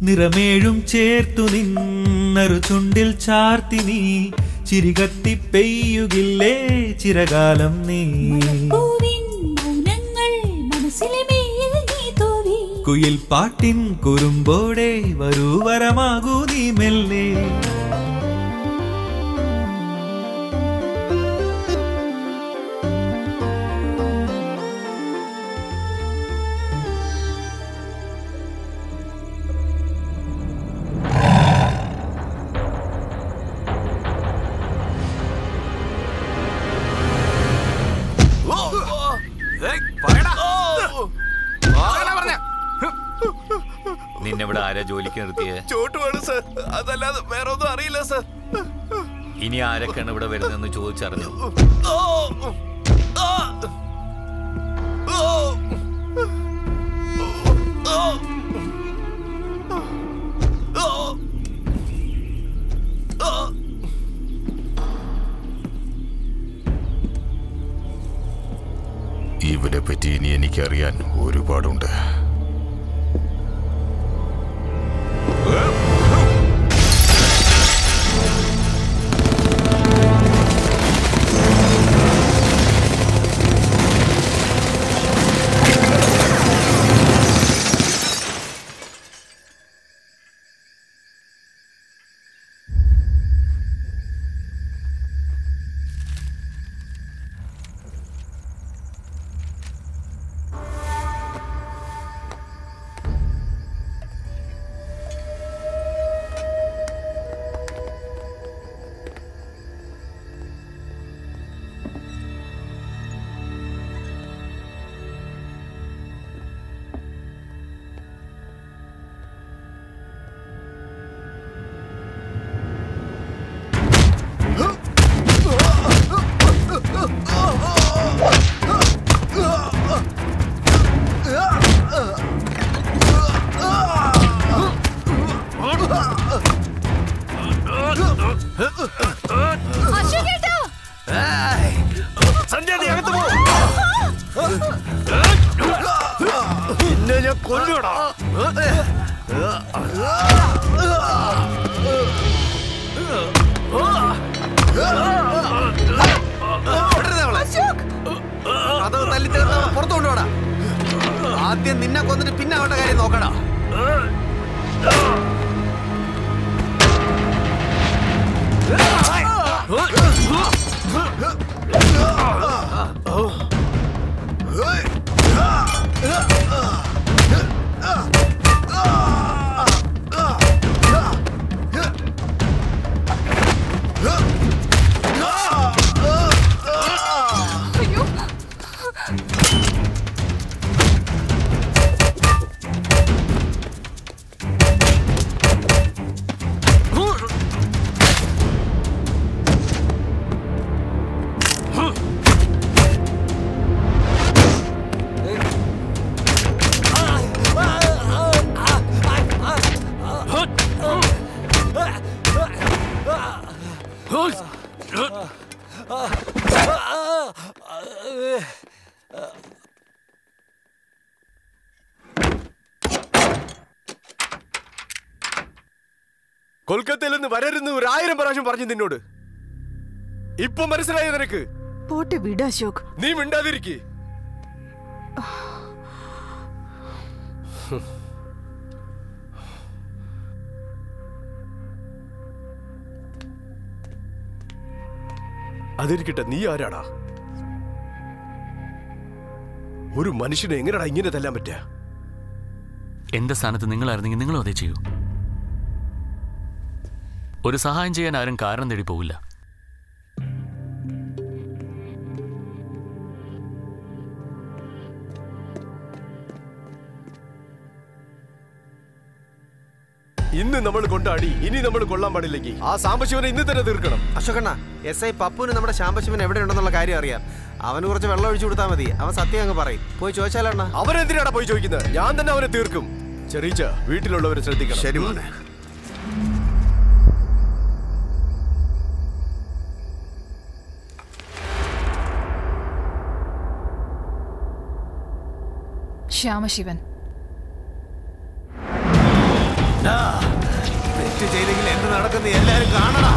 നിറമേഴും ചേർത്തു നിന്നൊരു ചുണ്ടിൽ ചാർത്തി നീ ചിരികത്തി പെയ്യുകില്ലേ ചിരകാലം. നീ കുയിൽ പാട്ടിൻ കുറുമ്പോടെ വരൂ വരമാകൂ നീ മെല്ലെ. ഇനി ആരൊക്കെയാണ് ഇവിടെ വരുന്നതെന്ന് ചോദിച്ചറിഞ്ഞു. ഇവരെ പറ്റി ഇനി എനിക്കറിയാൻ ഒരുപാടുണ്ട്. We'll be right back. പുറത്തുകൊണ്ടുപോടാ. ആദ്യം നിന്നെ കൊന്നിട്ട് പിന്നെ അവരുടെ കാര്യം നോക്കടാ. കൊൽക്കത്തയിൽ നിന്ന് വരരുന്ന് ഒരു ആയിരം പ്രാവശ്യം പറഞ്ഞു നിന്നോട്. ഇപ്പൊ മനസ്സിലായോ നിനക്ക്? പോട്ടെ വിട് അശോക്, നീ മിണ്ടാതിരിക്കേ. അതിരിക്കട്ടെ, നീ ആരാടാ? ഒരു മനുഷ്യനെ എങ്ങനെയാടാ ഇങ്ങനെ തല്ലാൻ പറ്റുക? എന്റെ സ്ഥാനത്ത് നിങ്ങളായിരുന്നെങ്കിൽ നിങ്ങളും അതേ ചെയ്യൂ. ഒരു സഹായം ചെയ്യാൻ ആരും കാരണം തേടി പോവില്ല. ഇന്ന് നമ്മൾ കൊണ്ടാടി, ഇനി നമ്മൾ കൊള്ളാൻ പാടില്ലെങ്കിൽ ആ സാംബശിവനെ ഇന്ന് തന്നെ തീർക്കണം. അശോകണ്ണ, എസ് ഐ പപ്പുവിന് നമ്മുടെ സാംബശിവൻ എവിടെ ഉണ്ടെന്നുള്ള കാര്യം അറിയാം. അവന് കുറച്ച് വെള്ളം ഒഴിച്ചു കൊടുത്താൽ മതി, അവൻ സത്യം അങ്ങ് പറയും. പോയി ചോദിച്ചാലണ്ണ. അവരെന്തിനാണ് പോയി ചോദിക്കുന്നത്? ഞാൻ തന്നെ അവനെ തീർക്കും. ചെറിയ വീട്ടിലുള്ളവരെ ശ്രദ്ധിക്കണം. ശരി മോനെ. ശ്യാമശിവൻ തെറ്റ് ചെയ്തെങ്കിൽ എന്ത് നടക്കുന്ന എല്ലാരും കാണണം.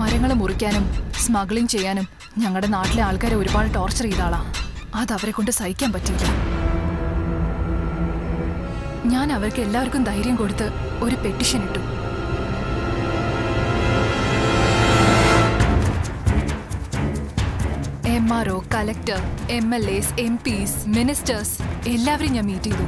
മരങ്ങൾ മുറിക്കാനും സ്മഗ്ലിംഗ് ചെയ്യാനും ഞങ്ങളുടെ നാട്ടിലെ ആൾക്കാരെ ഒരുപാട് ടോർച്ചർ ചെയ്താളാ. അത് അവരെ കൊണ്ട് സഹിക്കാൻ പറ്റിയില്ല. ഞാൻ അവർക്ക് എല്ലാവർക്കും ധൈര്യം കൊടുത്ത് ഒരു പെറ്റീഷൻ ഇട്ടു. M R O, collector, M L As, M Ps, ministers എല്ലാവരും ഞാൻ മീറ്റ് ചെയ്തു.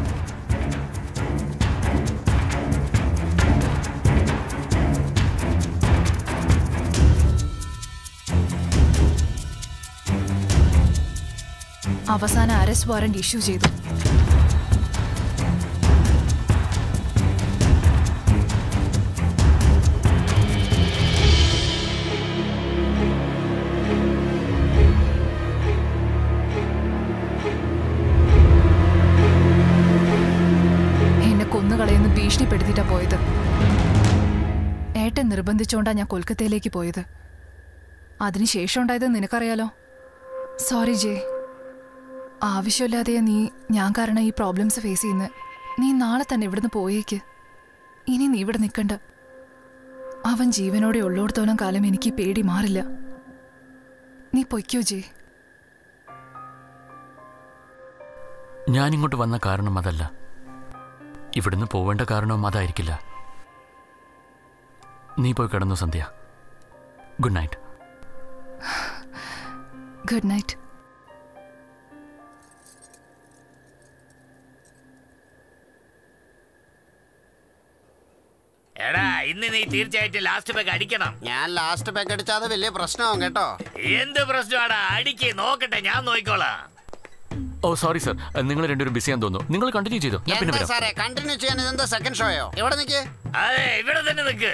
അവസാന അറസ്റ്റ് വാറന്റ് ഇഷ്യൂ ചെയ്തു. ഭീഷണിപ്പെടുത്തിയിട്ടാ പോയത്. ഏട്ടൻ നിർബന്ധിച്ചോണ്ടാ ഞാൻ കൊൽക്കത്തയിലേക്ക് പോയത്. അതിനുശേഷം ഉണ്ടായത് നിനക്കറിയാലോ. സോറി ജെ, ആവശ്യമില്ലാതെ നീ ഞാൻ കാരണം ഈ പ്രോബ്ലംസ് ഫേസ് ചെയ്യുന്ന. നീ നാളെ തന്നെ ഇവിടുന്ന് പോയേക്ക്. ഇനി നീ ഇവിടെ നിൽക്കണ്ട. അവൻ ജീവനോടെ ഉള്ളോടത്തോളം കാലം എനിക്ക് പേടി മാറില്ല. നീ പൊയ്ക്കോ ജെ. ഞാനിങ്ങോട്ട് വന്ന കാരണം അതല്ല, ഇവിടുന്ന് പോവേണ്ട കാരണവും അതായിരിക്കില്ല. നീ പോയി കിടന്നു Sandhya. Good night. Good night. എടാ, ഇന്ന് നീ തീർച്ചയായിട്ടും ലാസ്റ്റ് പാക്ക് അടിക്കണം. ഞാൻ ലാസ്റ്റ് പാക്ക് അടിച്ചാൽ വലിയ പ്രശ്നമാവും കേട്ടോ. എന്ത് പ്രശ്നമാടാ? അടിക്ക്, നോക്കട്ടെ, ഞാൻ നോക്കിക്കോളാം. ഓ സോറി സർ, നിങ്ങൾ രണ്ടുപേരും ബിസിയാന്ന് തോന്നുന്നു. നിങ്ങൾ കണ്ടിന്യൂ ചെയ്തോ, ഞാൻ പിന്നെ വരാം. സാറേ കണ്ടിന്യൂ ചെയ്യാൻ ഇതെന്താ സെക്കൻഡ് ഷോയോ? ഇവിടെ നിൽക്ക്. അതെ, ഇവിടെ തന്നെ നിൽക്ക്.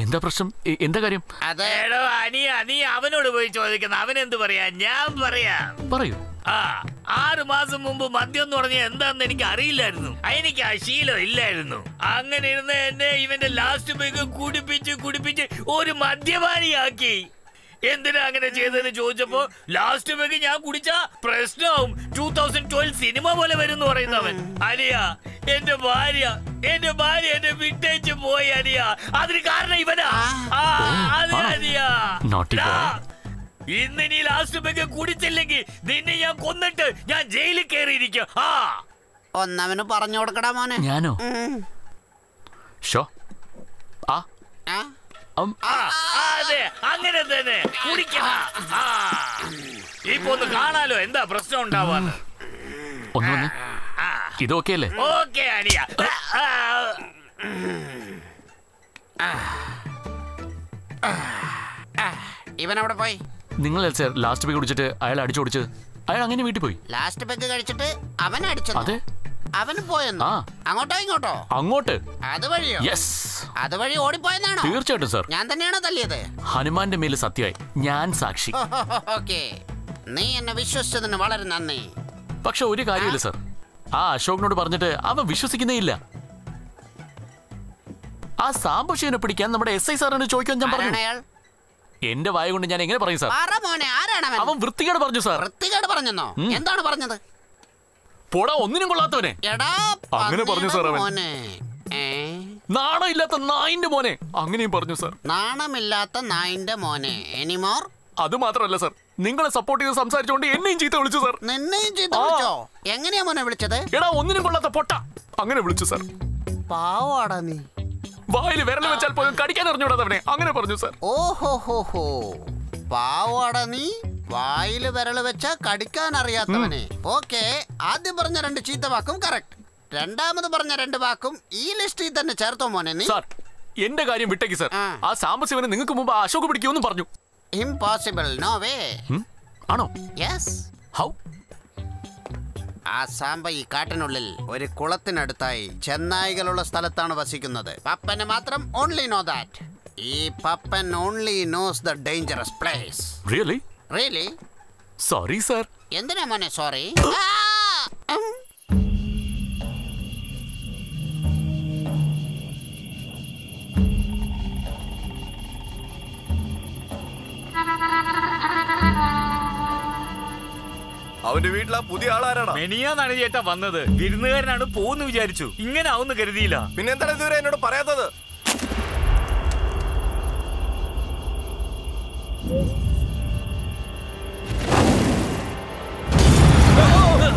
എന്താ പ്രശ്നം? എന്താ കാര്യം? അതേടോ അനിയ, നീ അവനോട് പോയി ചോദിക്കുന്ന, അവൻ എന്ത് പറയാ? ഞാൻ പറയാം. പറയൂ. ആ, ആറു മാസം മുമ്പ് മദ്യം എന്ന് പറഞ്ഞ എന്താന്ന് എനിക്ക് അറിയില്ലായിരുന്നു. എനിക്ക് ആ ശീലം ഇല്ലായിരുന്നു. അങ്ങനെ ഇരുന്ന് എന്നെ ഇവന്റെ ലാസ്റ്റ് പേക്ക് കുടിപ്പിച്ച് കുടിപ്പിച്ച് ഒരു മദ്യപാനിയാക്കി. എന്തിനാ അങ്ങനെ ചെയ്തതെന്ന് ചോദിച്ചപ്പോ ലാസ്റ്റ് പേക്ക് ഞാൻ കുടിച്ച പ്രശ്നവും ടൂ തൗസൻഡ് ട്വൽവ് സിനിമ പോലെ വരും പറയുന്നവൻ. അലിയ, എന്റെ ഭാര്യ എന്റെ ഭാര്യ എന്നെ വിട്ടേച്ച് പോയി അലിയ. അതിന് കാരണം ഇവനാ. അലിയ, ഇന്ന് നീ ലാസ്റ്റ് പേക്ക് കുടിച്ചില്ലെങ്കിൽ നിന്നെ ഞാൻ കൊന്നിട്ട് ഞാൻ ജയിലിൽ കയറിയിരിക്കും. ഒന്നവന് പറഞ്ഞു കൊടുക്കടാ മോനെ. ഞാനോ? അതെ, അങ്ങനെ തന്നെ കുടിക്കണ. ഇപ്പൊ ഒന്ന് കാണാലോ എന്താ പ്രശ്നം ഉണ്ടാവാന്ന്. ഇതൊക്കെ അല്ലേ? ഓക്കെ അനിയ. ഇവനവിടെ പോയി. നിങ്ങൾ സാർ ലാസ്റ്റ് പേക്ക് കുടിച്ചിട്ട് അയാൾ അടിച്ചോടിച്ച് അയാൾ അങ്ങനെ വീട്ടിൽ പോയി. ലാസ്റ്റ് പേക്ക് കഴിച്ചിട്ട് അവൻ അടിച്ചത്. അതെ, അവന് പോയെന്നോ? അങ്ങോട്ടോ ഇങ്ങോട്ടോ? അങ്ങോട്ട്. അതുവഴിയോ? യെസ്, അതുവഴി ഓടിപ്പോയെന്നാണോ? തീർച്ചയായിട്ടും സാർ. ഞാൻ തന്നെയാണോ തല്ലിയത്? ഹനുമാന്റെ മേലെ സത്യമായി, ഞാൻ സാക്ഷി. ഓക്കെ, നീ എന്നെ വിശ്വസിച്ചതിന് വളരെ നന്ദി. പക്ഷെ ഒരു കാര്യമില്ല സാർ, ആ അശോകനോട് പറഞ്ഞിട്ട് അവൻ വിശ്വസിക്കുന്നേ ഇല്ല. ആ സാംബശിവനെ പിടിക്കാൻ നമ്മുടെ എസ് ഐ സാറിന് ചോദിക്കാൻ ഞാൻ പറഞ്ഞു. എന്റെ വായ കൊണ്ട് ഞാൻ എങ്ങനെ പറയും സാർ? അവൻ വൃത്തികേട് പറഞ്ഞു സാർ. വൃത്തികേട് പറഞ്ഞോ? എന്താണ് പറഞ്ഞത്? പോടാ, ഒന്നിനും കൊള്ളാത്തവനെ. അങ്ങനെ പറഞ്ഞു സാർ. അവൻ നാണമില്ലാത്ത നായിന്റെ മോനെ. അങ്ങനെയും പറഞ്ഞു സാർ. നാണമില്ലാത്ത നായിന്റെ മോനെ. എനിമോർ? അത് മാത്രമല്ല സാർ, നിങ്ങളെ സപ്പോർട്ട് ചെയ്ത് സംസാരിച്ചോണ്ട് എന്നെയും ചീത്ത വിളിച്ചു സാർ. നിന്നെയും ചീത്ത വിളിച്ചോ? എങ്ങനെയാ മോനെ വിളിച്ചത്? എടാ, ഒന്നിനും കൊള്ളാത്ത പൊട്ട, അങ്ങനെ വിളിച്ചു സാർ. പാവാടാ നീ. വായിൽ വിരൽ വെച്ചാൽ പോലും കടിക്കാൻ അറിഞ്ഞൂടാത്തവനെ, അങ്ങനെ പറഞ്ഞു സാർ. ഓഹോ ഹോ ഹോ, പാവാടാ നീ. വായിൽ വിരൽ വെച്ചാൽ കടിക്കാൻ അറിയാത്തവനെ. ഓക്കെ, ആദ്യം പറഞ്ഞ രണ്ട് ചീത്ത വാക്കും കറക്റ്റ്, രണ്ടാമത് പറഞ്ഞ രണ്ട് വാക്കും ഈ ലിസ്റ്റിൽ തന്നെ ചേർത്തോ മോനെ നീ. സാർ, എന്റെ കാര്യം വിട്ടേക്ക് സാർ. ആ സാംബശിവനെ നിങ്ങൾക്ക് മുമ്പ് അശോക് പിടിക്കുമെന്ന് പറഞ്ഞു. Impossible, no way. ആണോ? യെസ്. ഹൗ? ആ സാമ്പ ഈ കാട്ടിനുള്ളിൽ ഒരു കുളത്തിനടുത്തായി ചെന്നായികളുള്ള സ്ഥലത്താണ് വസിക്കുന്നത്. പപ്പന് മാത്രം ഓൺലി നോ ദാറ്റ്. ഈ Pappan only knows the dangerous place. Really? Really? Sorry sir. എന്തിനാ മോനെ സോറി? അവന്റെ വീട്ടിലാ പുതിയ ആളാരാണ്? മെനിയാന്നാണ് ചേട്ടാ വന്നത്. വിരുന്നുകാരനാണ് പോന്ന് വിചാരിച്ചു, ഇങ്ങനെ ആവുന്നു കരുതിയില്ല. പിന്നെന്താണ് ഇതുവരെ എന്നോട് പറയാത്തത്?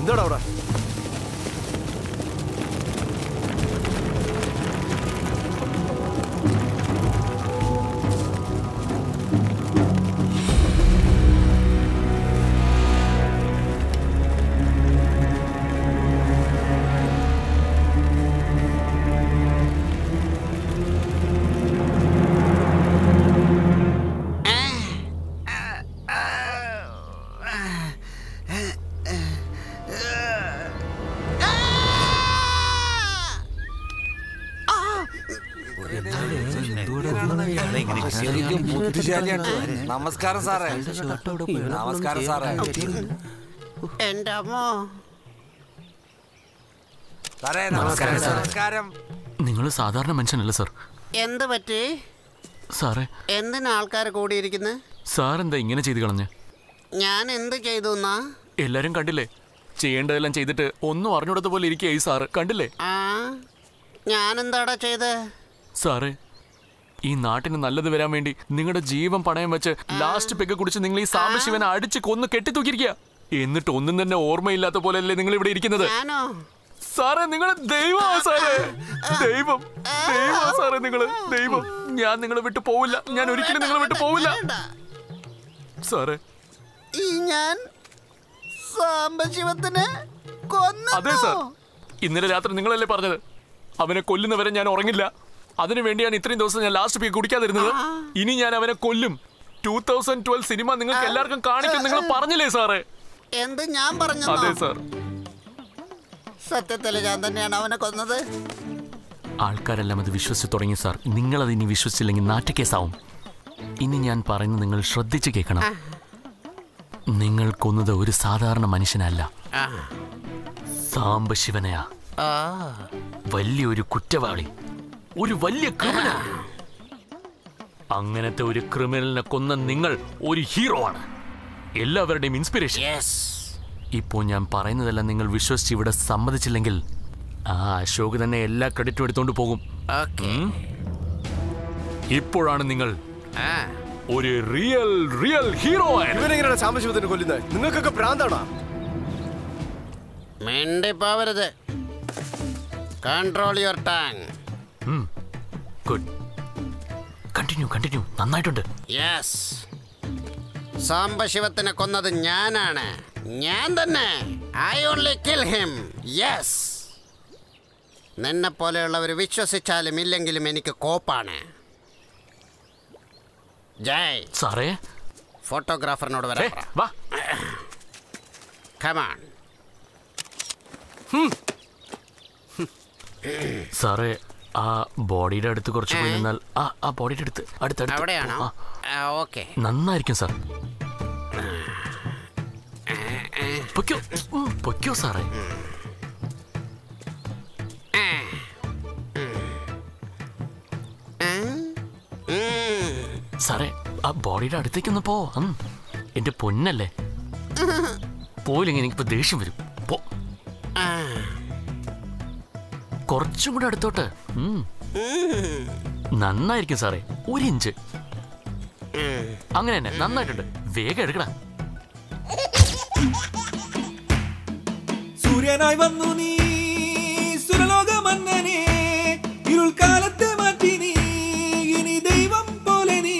എന്താടാ അവിടെ? നമസ്കാരം സാറേ. നമസ്കാരം സാറേ. എന്റെ അമ്മോ സാറേ. നമസ്കാരം. നമസ്കാരം. നിങ്ങൾ സാധാരണ മനുഷ്യനല്ല സാർ. എന്ത് പറ്റി സാറേ? എന്തിനാ ആൾക്കാർ കൂടിയിരിക്കുന്നത്? സാറെന്താ ഇങ്ങനെ ചെയ്ത് കളഞ്ഞ്? ഞാൻ എന്ത് ചെയ്തു? എല്ലാരും കണ്ടില്ലേ, ചെയ്യേണ്ടതെല്ലാം ചെയ്തിട്ട് ഒന്നും അറിഞ്ഞുകൊടുത്ത പോലെ ഇരിക്കുകയായി സാറ്. കണ്ടില്ലേ? ആ, ഞാനെന്താടാ ചെയ്ത് സാറേ? ഈ നാട്ടിന് നല്ലത് വരാൻ വേണ്ടി നിങ്ങളുടെ ജീവൻ പണയം വെച്ച് ലാസ്റ്റ് പെഗ് കുടിച്ച് നിങ്ങൾ ഈ സാംബശിവനെ അടിച്ച് കൊന്ന് കെട്ടിത്തൂക്കിയിരിക്കുക. എന്നിട്ട് ഒന്നും തന്നെ ഓർമ്മയില്ലാത്ത പോലെയല്ലേ നിങ്ങൾ ഇവിടെ ഇരിക്കുന്നത്? സാറേ നിങ്ങള് ദൈവമാ സാറേ, ദൈവം ദൈവമാ സാറേ നിങ്ങള് ദൈവം. ഞാൻ നിങ്ങളെ വിട്ടു പോവില്ല, ഞാൻ ഒരിക്കലും നിങ്ങളെ വിട്ടു പോവില്ല സാറേ. ഞാൻ സാംബശിവനെ കൊന്നു. അതെ സാർ, ഇന്നലെ രാത്രി നിങ്ങളല്ലേ പറഞ്ഞത് അവനെ കൊല്ലുന്നവരെ ഞാൻ ഉറങ്ങില്ല. അതിനു വേണ്ടിയാണ് ഇത്രയും ദിവസം ഞാൻ ലാസ്റ്റ് പീക്ക് കുടിക്കാതിരുന്നത്. ഇനി ഞാൻ അവനെ കൊല്ലും. ടൂ തൗസൻഡ് ട്വൽവ് സിനിമ നിങ്ങൾക്ക് എല്ലാവർക്കും കാണിക്കും, നിങ്ങൾ പറഞ്ഞില്ലേ സാറേ? എന്ത് ഞാൻ പറഞ്ഞു? അതെ സാർ, സത്യത്തിൽ ഞാൻ തന്നെയാണ് അവനെ കൊന്നത്. ആൾക്കാരെല്ലാം അത് വിശ്വസിച്ച് തുടങ്ങി സാർ. നിങ്ങളത് ഇനി വിശ്വസിച്ചില്ലെങ്കിൽ നാറ്റക്കേസാവും. ഇനി ഞാൻ പറയുന്നത് നിങ്ങൾ ശ്രദ്ധിച്ച് കേൾക്കണം. നിങ്ങൾ കൊന്നത് ഒരു സാധാരണ മനുഷ്യനല്ല, സാംബശിവനെയാ. വലിയൊരു കുറ്റവാളി, ഒരു വലിയ ക്രിമിനൽ. അങ്ങനത്തെ ഒരു ക്രിമിനലിനെ കൊന്ന നിങ്ങൾ ഒരു ഹീറോ ആണ്, എല്ലാവരുടെയും ഇൻസ്പിറേഷൻ. ഇപ്പോൾ ഞാൻ പറയുന്നതെല്ലാം നിങ്ങൾ വിശ്വസിച്ച് ഇവിടെ സമ്മതിച്ചില്ലെങ്കിൽ ആ അശോക് തന്നെ എല്ലാ ക്രെഡിറ്റും എടുത്തോണ്ട് പോകും. ഇപ്പോഴാണ് നിങ്ങൾ ഒരു റിയൽ റിയൽ ഹീറോ. സാംബശിവനെ കൊല്ലുന്നത് നിങ്ങൾക്കൊക്കെ പ്രാന്താണോ? മിണ്ടിപ്പോവരുത്. Control your tongue. Good, continue continue, നന്നായിട്ടുണ്ട്. യെസ്, സാംബശിവനെ കൊന്നത് ഞാനാണ്, ഞാൻ തന്നെ. I only kill him. Yes, നിന്നെ പോലെയുള്ളവർ വിശ്വസിച്ചാലും ഇല്ലെങ്കിലും എനിക്ക് കോപ്പാണ്. ജയ് സാറേ, ഫോട്ടോഗ്രാഫറിനോട് വരാം. വാ, കം ഓൺ. സാറേ, ആ ബോഡിയുടെ അടുത്ത് കുറച്ച് പോയി നിന്നാൽ. ആ ആ ബോഡിയുടെ അടുത്ത് അടുത്തടുത്ത് അവിടെയാണോ? ഓക്കെ, നന്നായിരിക്കും സാർ. പൊയ്ക്കോ പൊയ്ക്കോ സാറേ. സാറേ, ആ ബോഡിയുടെ അടുത്തേക്കൊന്ന് പോ. എന്റെ പൊന്നല്ലേ, പോയില്ലെങ്കിൽ എനിക്കിപ്പോ ദേഷ്യം വരും. പോ, കുറച്ചും കൂടെ അടുത്തോട്ട്. നന്നായിരിക്കും സാറേ, ഒരു ഇഞ്ച്. അങ്ങനെ തന്നെ, നന്നായിട്ടുണ്ട്. വേഗം എടുക്കടാ. സൂര്യനായി വന്നു നീ സുരലോകമന്നനെ, ഇരുൾക്കാലത്തെ മാറ്റി നീ ഇനി ദൈവം പോലെ നീ.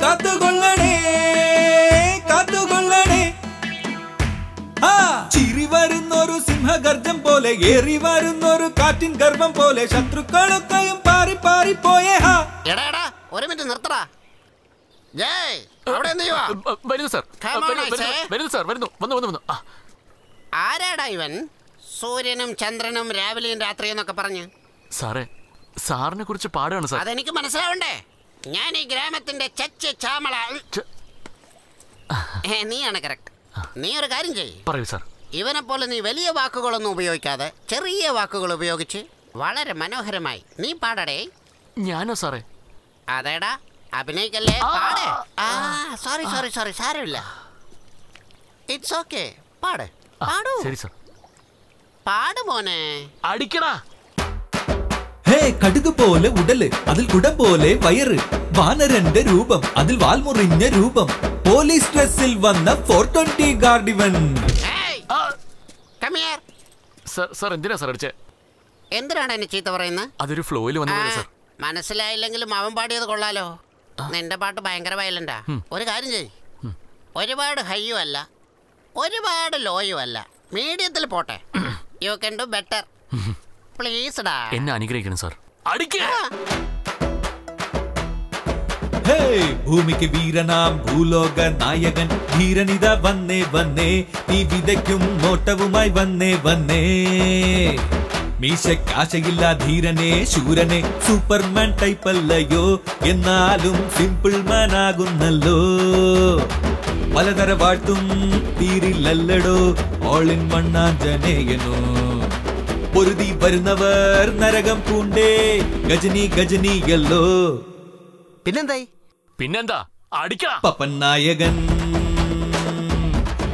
കാത്തുകൊള്ളണേ കാത്തുകൊള്ളണേ, ആ ചിരി വരുന്നൊരു സിംഹഗർജം പോലെ, ഏറി വരുന്നൊരു കാറ്റിൻ ഗർഭം പോലെ, ശത്രുക്കളൊക്കെയും പാറി പാറി പോയേ. ഹാ, എടാ എടാ ഒരു മിനിറ്റ് നിർത്തടാ. ജയ് അവിടെ എന്ത് ചെയ്യുവാ? വരുന്നു സാർ, വരുന്നു സാർ, വരുന്നു, വന്നു വന്നു വന്നു. ആരാടാ ഇവൻ? സൂര്യനും ചന്ദ്രനും രാവിലെയും രാത്രിയും എന്നൊക്കെ പറഞ്ഞു. സാറേ, സാറിനെ കുറിച്ച് പാടുകയാണ് സാർ. അതെനിക്ക് മനസ്സിലാവണ്ടേ? ഞാൻ ഈ ഗ്രാമത്തിന്റെ ചച്ച ചാമള. നീയാണ് കറക്റ്റ്. നീ ഒരു കാര്യം ചെയ്യ്. പറയൂ സാർ. ഇവനെ പോലെ നീ വലിയ വാക്കുകളൊന്നും ഉപയോഗിക്കാതെ ചെറിയ വാക്കുകൾ ഉപയോഗിച്ച് വളരെ മനോഹരമായി നീ പാടടേ. ഞാനോ സാറേ? അതേടാ, അഭിനയിക്കല്ലേ, പാട്. ആ സോറി സോറി സോറി, സാരമില്ല, ഇറ്റ്സ് ഓക്കെ. പാട് പാടൂ. ശരി സാർ, പാട് മോനെ. അടിക്കടാ. കടുക് പോലെ ഉടല്, അതിൽ കുടം പോലെ വയറ്, വാനരന്റെ രൂപം, അതിൽ വാൽമുറിഞ്ഞ രൂപം, പോലീസ് ഡ്രസ്സിൽ വന്ന ഫോർ ട്വന്റി ഗാർഡിവൻ. എന്തിനാണ് എന്നെ ചീത്ത പറയുന്നത്? മനസ്സിലായില്ലെങ്കിലും അവൻ പാടിയത് കൊള്ളാലോ. നിന്റെ പാട്ട് ഭയങ്കര വയലന്റാ. ഒരു കാര്യം ചെയ്യ്, ഒരുപാട് ഹൈയും അല്ല ഒരുപാട് ലോയും അല്ല, മീഡിയത്തിൽ പോട്ടെ. You can do better. എന്നെ അനുഗ്രഹിക്കണം സാർ. ഭൂമിക്ക് വീരനാം ഭൂലോക നായകൻ, ധീരനിത വന്നേ വന്നേ, നീ വിതയ്ക്കും നോട്ടവുമായി വന്നേ വന്നേ, മീശക്കാശയില്ല ധീരനെ ശൂരനെ, സൂപ്പർമാൻ ടൈപ്പല്ലയോ എന്നാലും സിമ്പിൾ മാൻ ആകുന്നല്ലോ, പലതര വാഴ്ത്തും തീരില്ലല്ലടോ ഓൾ ഇൻ മണ്ണാഞ്ജനേയനോ, പൊരുതി വരുന്നവർ നരകം പൂണ്ടേ ഗജനി ഗജനിയല്ലോ. പിന്നെന്തായി? പിന്നെന്താ, അടിക്കാം. പപ്പൻ നായകൻ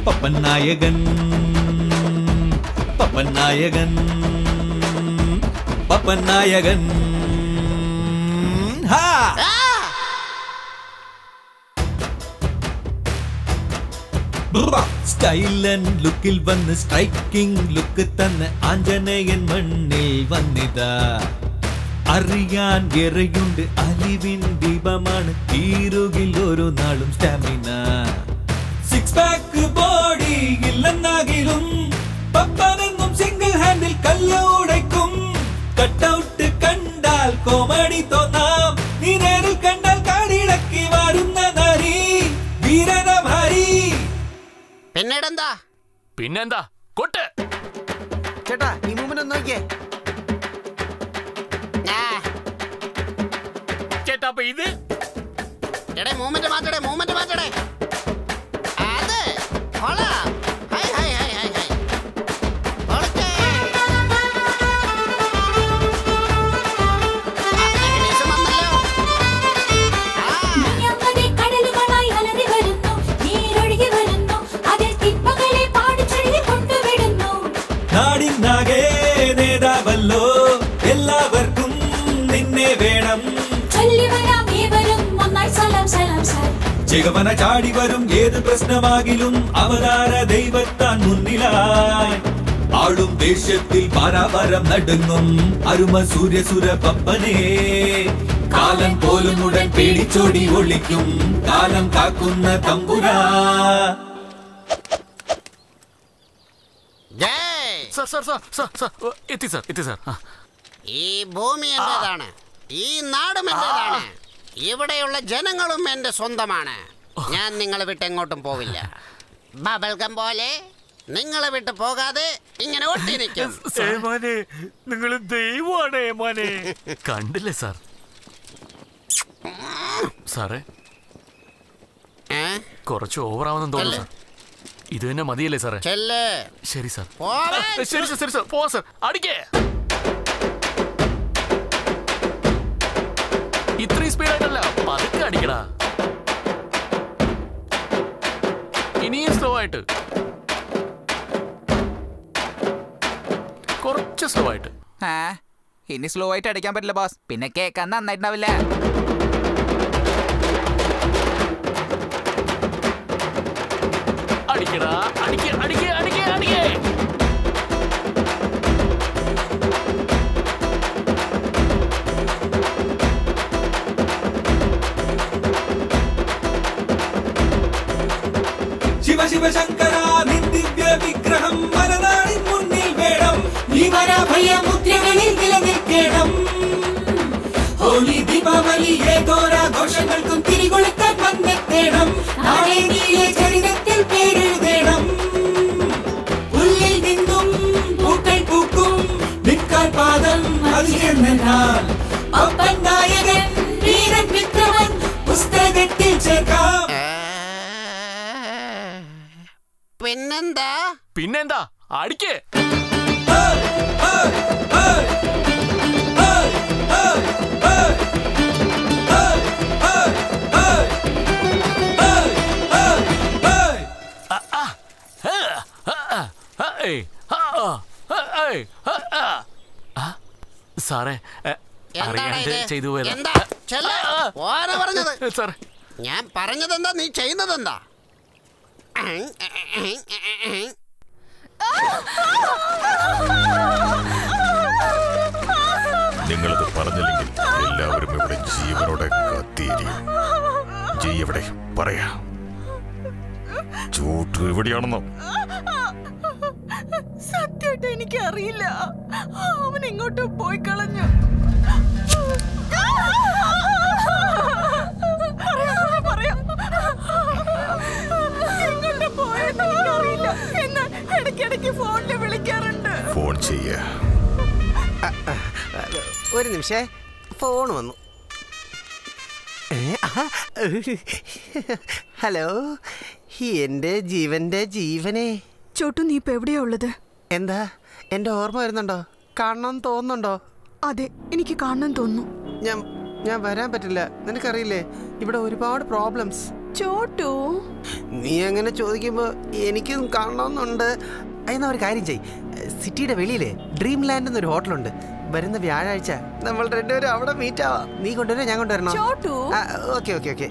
பப்பன் நாயகன், பப்பன் நாயகன், பப்பன் நாயகன். ஹா ஸ்டைல் அண்ட் லுக்கில் வந்து ஸ்ட்ரைக்கிங் லுக்கு தன்ன ஆஞ்சநேயன் மண்ணில் வந்திதா. அறியான் எறையுண்டு அழிவின் தீபமான தீருகில் ஒரு நாளும் ஸ்டாமினா. சிக்ஸ் பேக் பாடி இல்லன்னாகிலும் பப்பனங்கும் சிங்கிள் ஹேண்டில் கல்ல உடைக்கும். கட் அவுட் கண்டால் கோமடி தோணாம், நீ நேரில் கண்டால் காடிடக்கி வரும் நரி வீரனபாரி. പിന്നെടന്താ പിന്നെന്താ കൊട്ട് ചേട്ടാ, നീ മുമ്പിനൊന്ന് നോക്കിയേ ചേട്ടാ. അപ്പൊ ഇത് എടേ മൂവ്മെന്റ് മാറ്റടേ, മൂവ്മെന്റ് മാറ്റടേ. അത് കൊള്ളാം. High high high high high കൊള്ളട്ടെ. நாடின்னாகே நேதாவல்லோ, எல்லாவர்க்கும் நின்னே வேடம் சொல்லி வராம் ஏவரும். ஒன்னாய் சலாம் சலாம் சலாம் ஜெகவன சாடி வரும் ஏது பிரஸ்னமாகிலும் அவதார தெய்வத்தான் முன்னிலாய். ஆளும் தேசத்தில் பாராபாரம் நடுங்கும் அரும சூரிய சுர பப்பனே. காலம் போலும் உடன் பேடிச்சோடி ஒழிக்கும் காலம் காக்குன்ன தம்புரா. Sir sir sir sir sir എത്തി സർ എത്തി സർ. ഈ ഭൂമി എന്റേതാണ്, ഈ നാടും എന്റേതാണ്, ഇവിടെയുള്ള ജനങ്ങളും എൻ്റെ സ്വന്തമാണ്. ഞാൻ നിങ്ങളെ വിട്ട് എങ്ങോട്ടും പോവില്ല. ബബൽഗം പോലെ നിങ്ങളെ വിട്ട് പോകാതെ ഇങ്ങനെ ഒട്ടി നിൽക്കും. നിങ്ങൾ ദൈവമാണ് മോനെ. കണ്ടില്ലേ സാർ, സാറേ കുറച്ച് ഓവറാവുന്നു തോന്നുന്നു. ഇത് തന്നെ മതിയല്ലേ സാറേ? ശരി സാർ, ശരി സാർ, ശരി സാർ, പോവാ സാർ. അടിക്കേ, ഇത്രയും സ്പീഡായിട്ടല്ല പതുക്കെ അടിക്കടാ. ഇനിയും സ്ലോ ആയിട്ട്, കുറച്ച് സ്ലോ ആയിട്ട്. ഇനി സ്ലോ ആയിട്ട് അടിക്കാൻ പറ്റില്ല ബാസ്, പിന്നെ കേൾക്കാൻ നന്നായിട്ടുണ്ടാവില്ല. அடிக்கடா, அடிக்க அடிக்க அடிக்க அடிக்க. சிவ சிவ சங்கரா, நித்திவ்ய விக்கிரகம், மரநாடின் முன்னில் வேடம், நீவராபய முத்திரகளில் விளங்கிடம். ஹோலி தீபாவளி ஏதோரா கோஷங்களுக்கும் திரிகொளுத்த பந்த தேடம். நாளை நீயே சரிதத்தில் பேரில் தேடம். புல்லில் நின்றும் பூக்கள் பூக்கும் விற்கால் பாதம் அதிகனால். அப்பன் நாயகன் வீரன் விக்ரமன் புஸ்தகத்தில் சேர்க்காம். പിന്നെന്താ പിന്നെന്താ അടിക്ക്. സാറേ ഞാൻ പറഞ്ഞതെന്താ, നീ ചെയ്യുന്നതെന്താ? നിങ്ങളത് പറഞ്ഞില്ലെങ്കിൽ എല്ലാവരും ഇവിടെ ജീവനോടെ കത്തിയിരിക്കും. ജീ എവിടെ പറയാ? ചൂട്ട് എവിടെയാണെന്നോ? സത്യമായിട്ട് എനിക്കറിയില്ല. അവൻ ഇങ്ങോട്ട് പോയി കളഞ്ഞു. ഒരു നിമിഷേ, ഫോൺ വന്നു. ഹലോ, എന്റെ ജീവന്റെ ജീവനെ. ചോട്ടു, നീ ഇപ്പൊ എവിടെയാ ഉള്ളത്? എന്താ, എന്റെ ഓർമ്മ വരുന്നുണ്ടോ? കാണണം തോന്നുന്നുണ്ടോ? അതെ, എനിക്ക് കാണണം തോന്നുന്നു. ഞാൻ ഞാൻ വരാൻ പറ്റില്ല. നിനക്കറിയില്ലേ, ഇവിടെ ഒരുപാട് പ്രോബ്ലംസ്. ചോട്ടു നീ അങ്ങനെ ചോദിക്കുമ്പോൾ എനിക്കും കാണണമെന്നുണ്ട്. എന്നാ ഒരു കാര്യം ചെയ്, സിറ്റിയുടെ വെളിയിലെ ഡ്രീം ലാൻഡ് എന്നൊരു ഹോട്ടലുണ്ട്. വരുന്ന വ്യാഴാഴ്ച നമ്മൾ രണ്ടുപേരും അവിടെ മീറ്റാവാം. നീ കൊണ്ടുവരാം, ഞാൻ കൊണ്ടുവരണോ? ഓക്കെ ഓക്കെ ഓക്കെ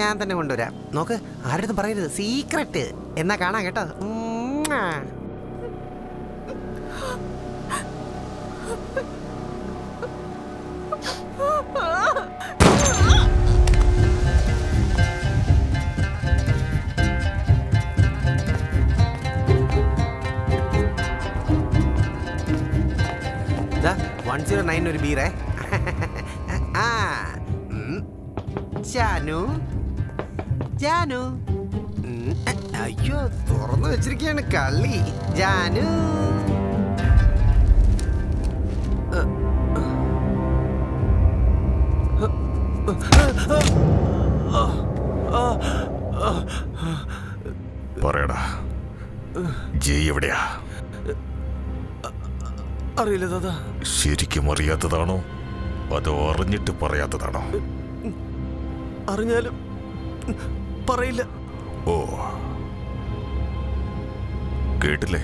ഞാൻ തന്നെ കൊണ്ടുവരാം. നോക്ക്, ആരോടും പറയരുത്, സീക്രട്ട്. എന്നാ കാണാം കേട്ടോ. വൺ സീറോ നയൻ ഒരു ബീറേ. ആ ജാനു ജാനു, അയ്യോ തുറന്നു വെച്ചിരിക്കുകയാണ് കള്ളി. ജാനു പറയടാ, ജി എവിടെയാ? അറിയില്ല ദാദാ. ശരിക്കും അറിയാത്തതാണോ അതോ അറിഞ്ഞിട്ട് പറയാത്തതാണോ? അറിഞ്ഞാലും പറയില്ല. ഓ കേട്ടില്ലേ,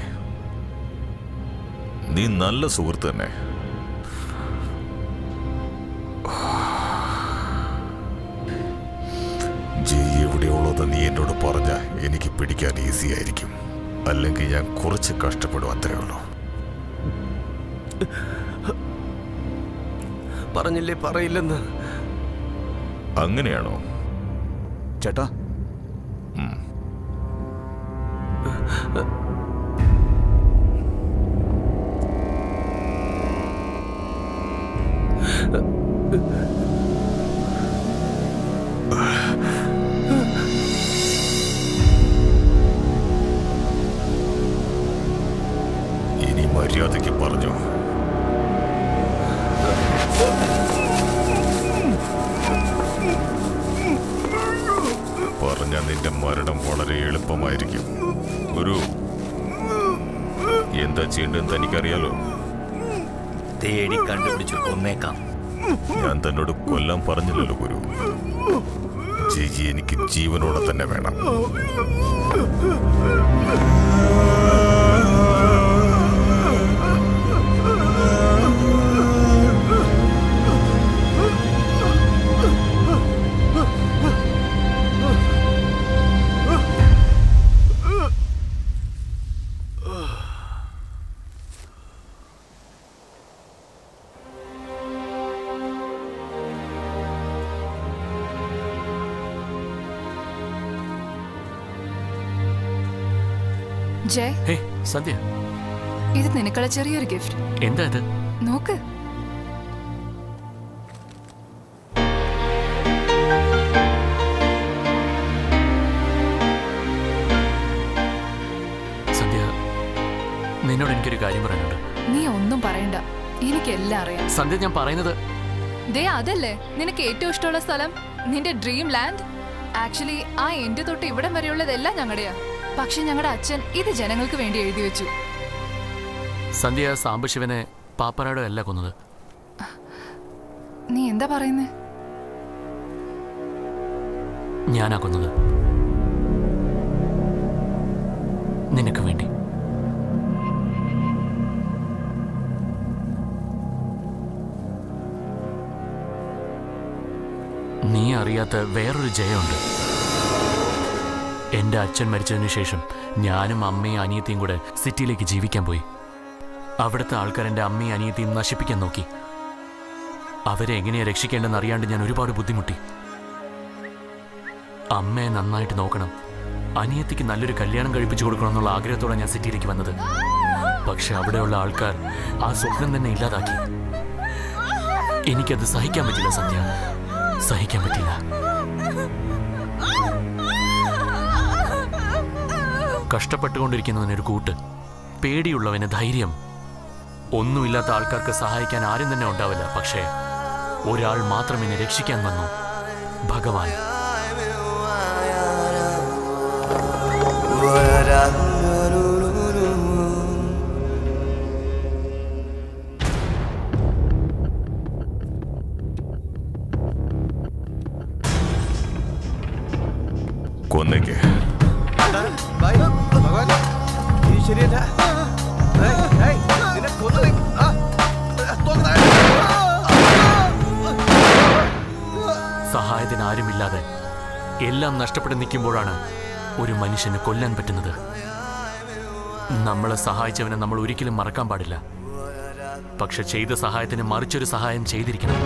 നീ നല്ല സുഹൃത്ത് തന്നെ. ജി എവിടെയുള്ളത് നീ എന്നോട് പറഞ്ഞാൽ എനിക്ക് പിടിക്കാൻ ഈസി ആയിരിക്കും. അല്ലെങ്കിൽ ഞാൻ കുറച്ച് കഷ്ടപ്പെടും, അത്രേ ഉള്ളൂ. പറഞ്ഞില്ലേ പറയില്ലെന്ന്? അങ്ങനെയാണോ ചേട്ടാ? ഇനി മര്യാദയ്ക്ക് പറഞ്ഞു. പറഞ്ഞാൽ നിന്റെ മരണം വളരെ എളുപ്പമായിരിക്കും. ഗുരു എന്താ ചെയ്യേണ്ടതെന്ന് തനിക്കറിയാലോ? തേടി കണ്ടുപിടിച്ചു കൊന്നേക്കാം. ഞാൻ തന്നോട് കൊല്ലാൻ പറഞ്ഞില്ലല്ലോ ഗുരു. ജിജി എനിക്ക് ജീവനോടെ തന്നെ വേണം. ജയ്, സദ്യ. ഇത് നിനക്കുള്ള ചെറിയൊരു ഗിഫ്റ്റ്. എന്താ ഇത്? നോക്ക്. സദ്യ, നിന്നോട് എനിക്കൊരു കാര്യം പറയാനുണ്ട്. നീ ഒന്നും പറയണ്ട, എനിക്കെല്ലാം അറിയാം. സദ്യ, ഞാൻ പറയുന്നത് ദേ അതല്ലേ നിനക്ക് ഏറ്റവും ഇഷ്ടമുള്ള സ്ഥലം, നിന്റെ ഡ്രീം ലാൻഡ്. ആക്ച്വലി ആ എൻ്റെ തൊട്ട് ഇവിടം വരെയുള്ളതെല്ലാം ഞങ്ങളുടെയാ. പക്ഷെ ഞങ്ങളുടെ അച്ഛൻ ഇത് ജനങ്ങൾക്ക് വേണ്ടി എഴുതി വെച്ചു. സന്ധ്യ, സാംബശിവനെ പാപ്പരാടോ അല്ല കൊന്നത്. നീ എന്താ പറയുന്നേ? ഞാനാ കൊന്നത്, നിനക്ക് വേണ്ടി. നീ അറിയാത്ത വേറൊരു ജയമുണ്ട്. എൻ്റെ അച്ഛൻ മരിച്ചതിന് ശേഷം ഞാനും അമ്മയും അനിയത്തിയും കൂടെ സിറ്റിയിലേക്ക് ജീവിക്കാൻ പോയി. അവിടുത്തെ ആൾക്കാർ എൻ്റെ അമ്മയും അനിയത്തിയും നശിപ്പിക്കാൻ നോക്കി. അവരെ എങ്ങനെയാണ് രക്ഷിക്കേണ്ടെന്ന് അറിയാണ്ട് ഞാൻ ഒരുപാട് ബുദ്ധിമുട്ടി. അമ്മയെ നന്നായിട്ട് നോക്കണം, അനിയത്തിക്ക് നല്ലൊരു കല്യാണം കഴിപ്പിച്ചു കൊടുക്കണം എന്നുള്ള ആഗ്രഹത്തോടെ ഞാൻ സിറ്റിയിലേക്ക് വന്നത്. പക്ഷെ അവിടെയുള്ള ആൾക്കാർ ആ സ്വപ്നം തന്നെ ഇല്ലാതാക്കി. എനിക്കത് സഹിക്കാൻ പറ്റില്ല സന്ധ്യ, സഹിക്കാൻ പറ്റില്ല. കഷ്ടപ്പെട്ടുകൊണ്ടിരിക്കുന്നതിനൊരു കൂട്ട്, പേടിയുള്ളവന് ധൈര്യം. ഒന്നുമില്ലാത്ത ആൾക്കാർക്ക് സഹായിക്കാൻ ആരും തന്നെ ഉണ്ടാവില്ല. പക്ഷേ ഒരാൾ മാത്രം എന്നെ രക്ഷിക്കാൻ വന്നു, ഭഗവാൻ. கொன்னைக்கு. സഹായത്തിന് ആരുമില്ലാതെ എല്ലാം നഷ്ടപ്പെട്ട് നിൽക്കുമ്പോഴാണ് ഒരു മനുഷ്യനെ കൊല്ലാൻ പറ്റുന്നത്. നമ്മളെ സഹായിച്ചവനെ നമ്മൾ ഒരിക്കലും മറക്കാൻ പാടില്ല. പക്ഷെ ചെയ്ത സഹായത്തിന് മറിച്ചൊരു സഹായം ചെയ്തിരിക്കണം.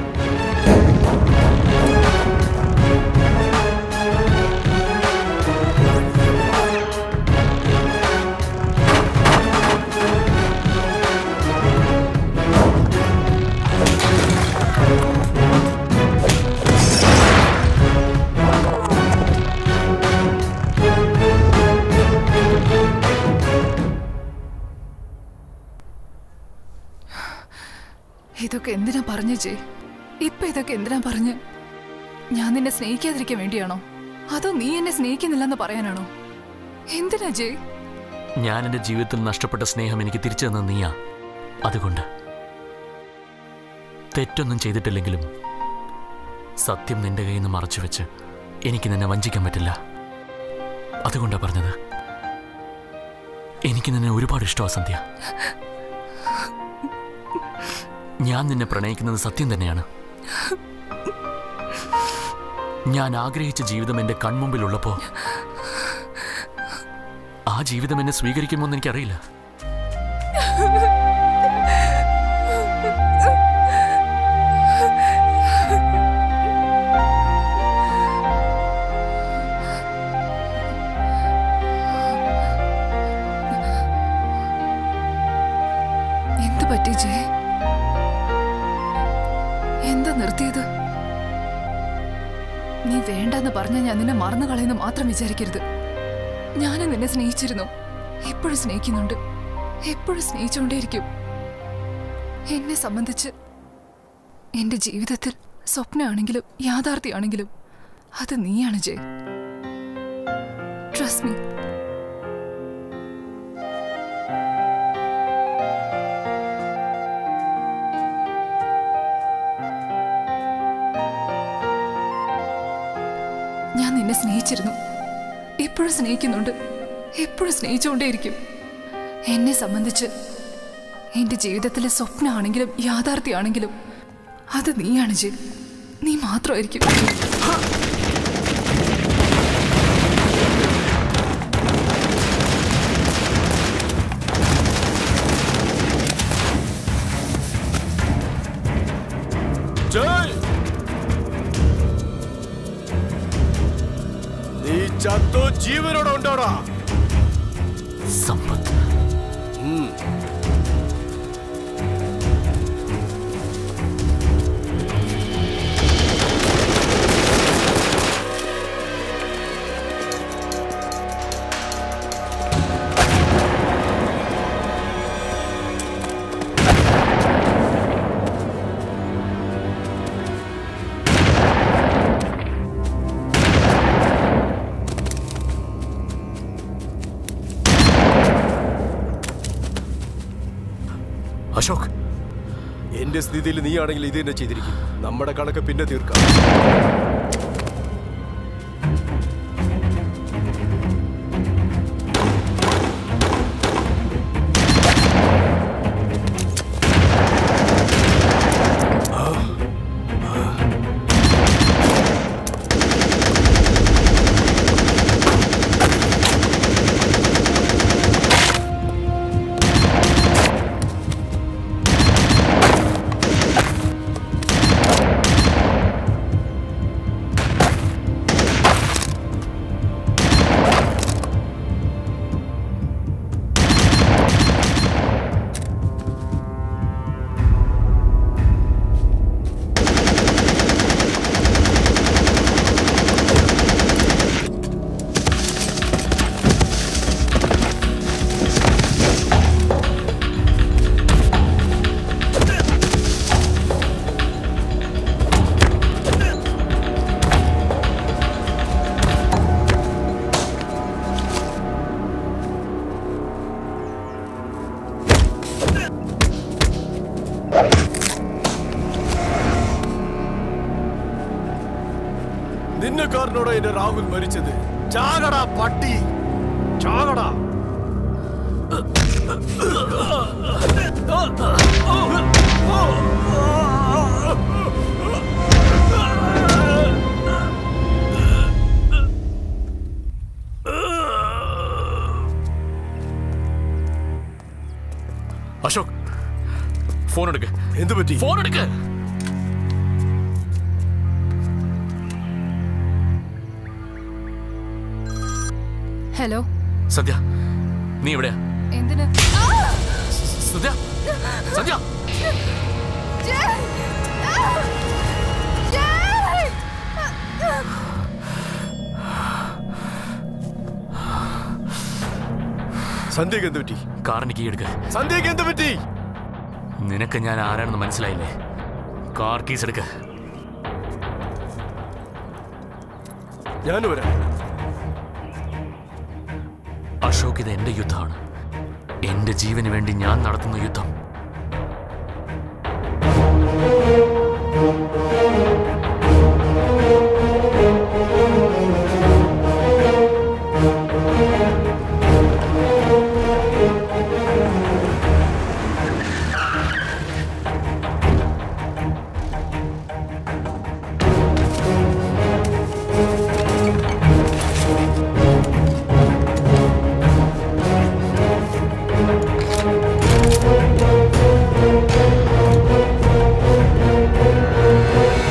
ഇതൊക്കെ എന്തിനാ പറഞ്ഞു ജയ്? ഇപ്പൊ ഇതൊക്കെ എന്തിനാ പറഞ്ഞു? ഞാൻ നിന്നെ സ്നേഹിക്കാതിരിക്കാൻ വേണ്ടിയാണോ? അതോ നീ എന്നെ സ്നേഹിക്കുന്നില്ലെന്ന് പറയാനാണോ? എന്തിനാ ജയ്? ഞാൻ എന്റെ ജീവിതത്തിൽ നഷ്ടപ്പെട്ട സ്നേഹം എനിക്ക് തിരിച്ചു തന്ന നീയാ. അതുകൊണ്ട് തെറ്റൊന്നും ചെയ്തിട്ടില്ലെങ്കിലും സത്യം നിന്റെ കയ്യിൽ നിന്ന് മറച്ചു വെച്ച് എനിക്ക് നിന്നെ വഞ്ചിക്കാൻ പറ്റില്ല. അതുകൊണ്ടാ പറഞ്ഞത് എനിക്ക് നിന്നെ ഒരുപാട് ഇഷ്ടമാണ് സന്ധ്യ. ഞാൻ നിന്നെ പ്രണയിക്കുന്നത് സത്യം തന്നെയാണ്. ഞാൻ ആഗ്രഹിച്ച ജീവിതം എൻ്റെ കൺമുമ്പിലുള്ളപ്പോ ആ ജീവിതം എന്നെ സ്വീകരിക്കുമോ എന്ന് എനിക്കറിയില്ല. എന്ത് പറ്റി ജയ്? എന്താ നിർത്തിയത്? നീ വേണ്ടെന്ന് പറഞ്ഞാൽ ഞാൻ നിന്നെ മറന്നു കളയെന്ന് മാത്രം വിചാരിക്കരുത്. ഞാൻ നിന്നെ സ്നേഹിച്ചിരുന്നു, എപ്പോഴും സ്നേഹിക്കുന്നുണ്ട്, എപ്പോഴും സ്നേഹിച്ചുകൊണ്ടേയിരിക്കും. എന്നെ സംബന്ധിച്ച് എൻ്റെ ജീവിതത്തിൽ സ്വപ്നമാണെങ്കിലും യാഥാർത്ഥ്യമാണെങ്കിലും അത് നീയാണ് ജയ്. Trust me. ഞാൻ നിന്നെ സ്നേഹിച്ചിരുന്നു, എപ്പോഴും സ്നേഹിക്കുന്നുണ്ട്, എപ്പോഴും സ്നേഹിച്ചുകൊണ്ടേയിരിക്കും. എന്നെ സംബന്ധിച്ച് എൻ്റെ ജീവിതത്തിലെ സ്വപ്നമാണെങ്കിലും യാഥാർത്ഥ്യമാണെങ്കിലും അത് നീയാണ് ജയ്. നീ മാത്രമായിരിക്കും. ചത്തു ജീവനോടെ ഉണ്ടോടാ സമ്പത്ത്? അശോക്, എന്റെ സ്ഥിതിയിൽ നീ ആണെങ്കിൽ ഇത് തന്നെ ചെയ്തിരിക്കും. നമ്മുടെ കണക്ക് പിന്നെ തീർക്കാം. நின்ன காரணோட என்ன ராகுல் மரிச்சது. சாகடா பட்டி, சாகடா. அசோக், போன் எடுக்க. எந்த பத்தி? போன் எடுக்க. ஹலோ சத்யா, நீ எவடா? எந்தன? சத்யா, சத்யா. ஜெய், ஜெய். சந்தேகம் எந்த பத்தி? കാർണിക്ക് എടുക്ക. സന്ധ്യക്ക് എന്ത് പറ്റി? നിനക്ക് ഞാൻ ആരാണെന്ന് മനസ്സിലായില്ലേ? കാർ കീസ് എടുക്ക. ഞാൻ വരാം. അശോക്, ഇത് എന്റെ യുദ്ധമാണ്. എന്റെ ജീവന് വേണ്ടി ഞാൻ നടത്തുന്ന യുദ്ധം. Thank you.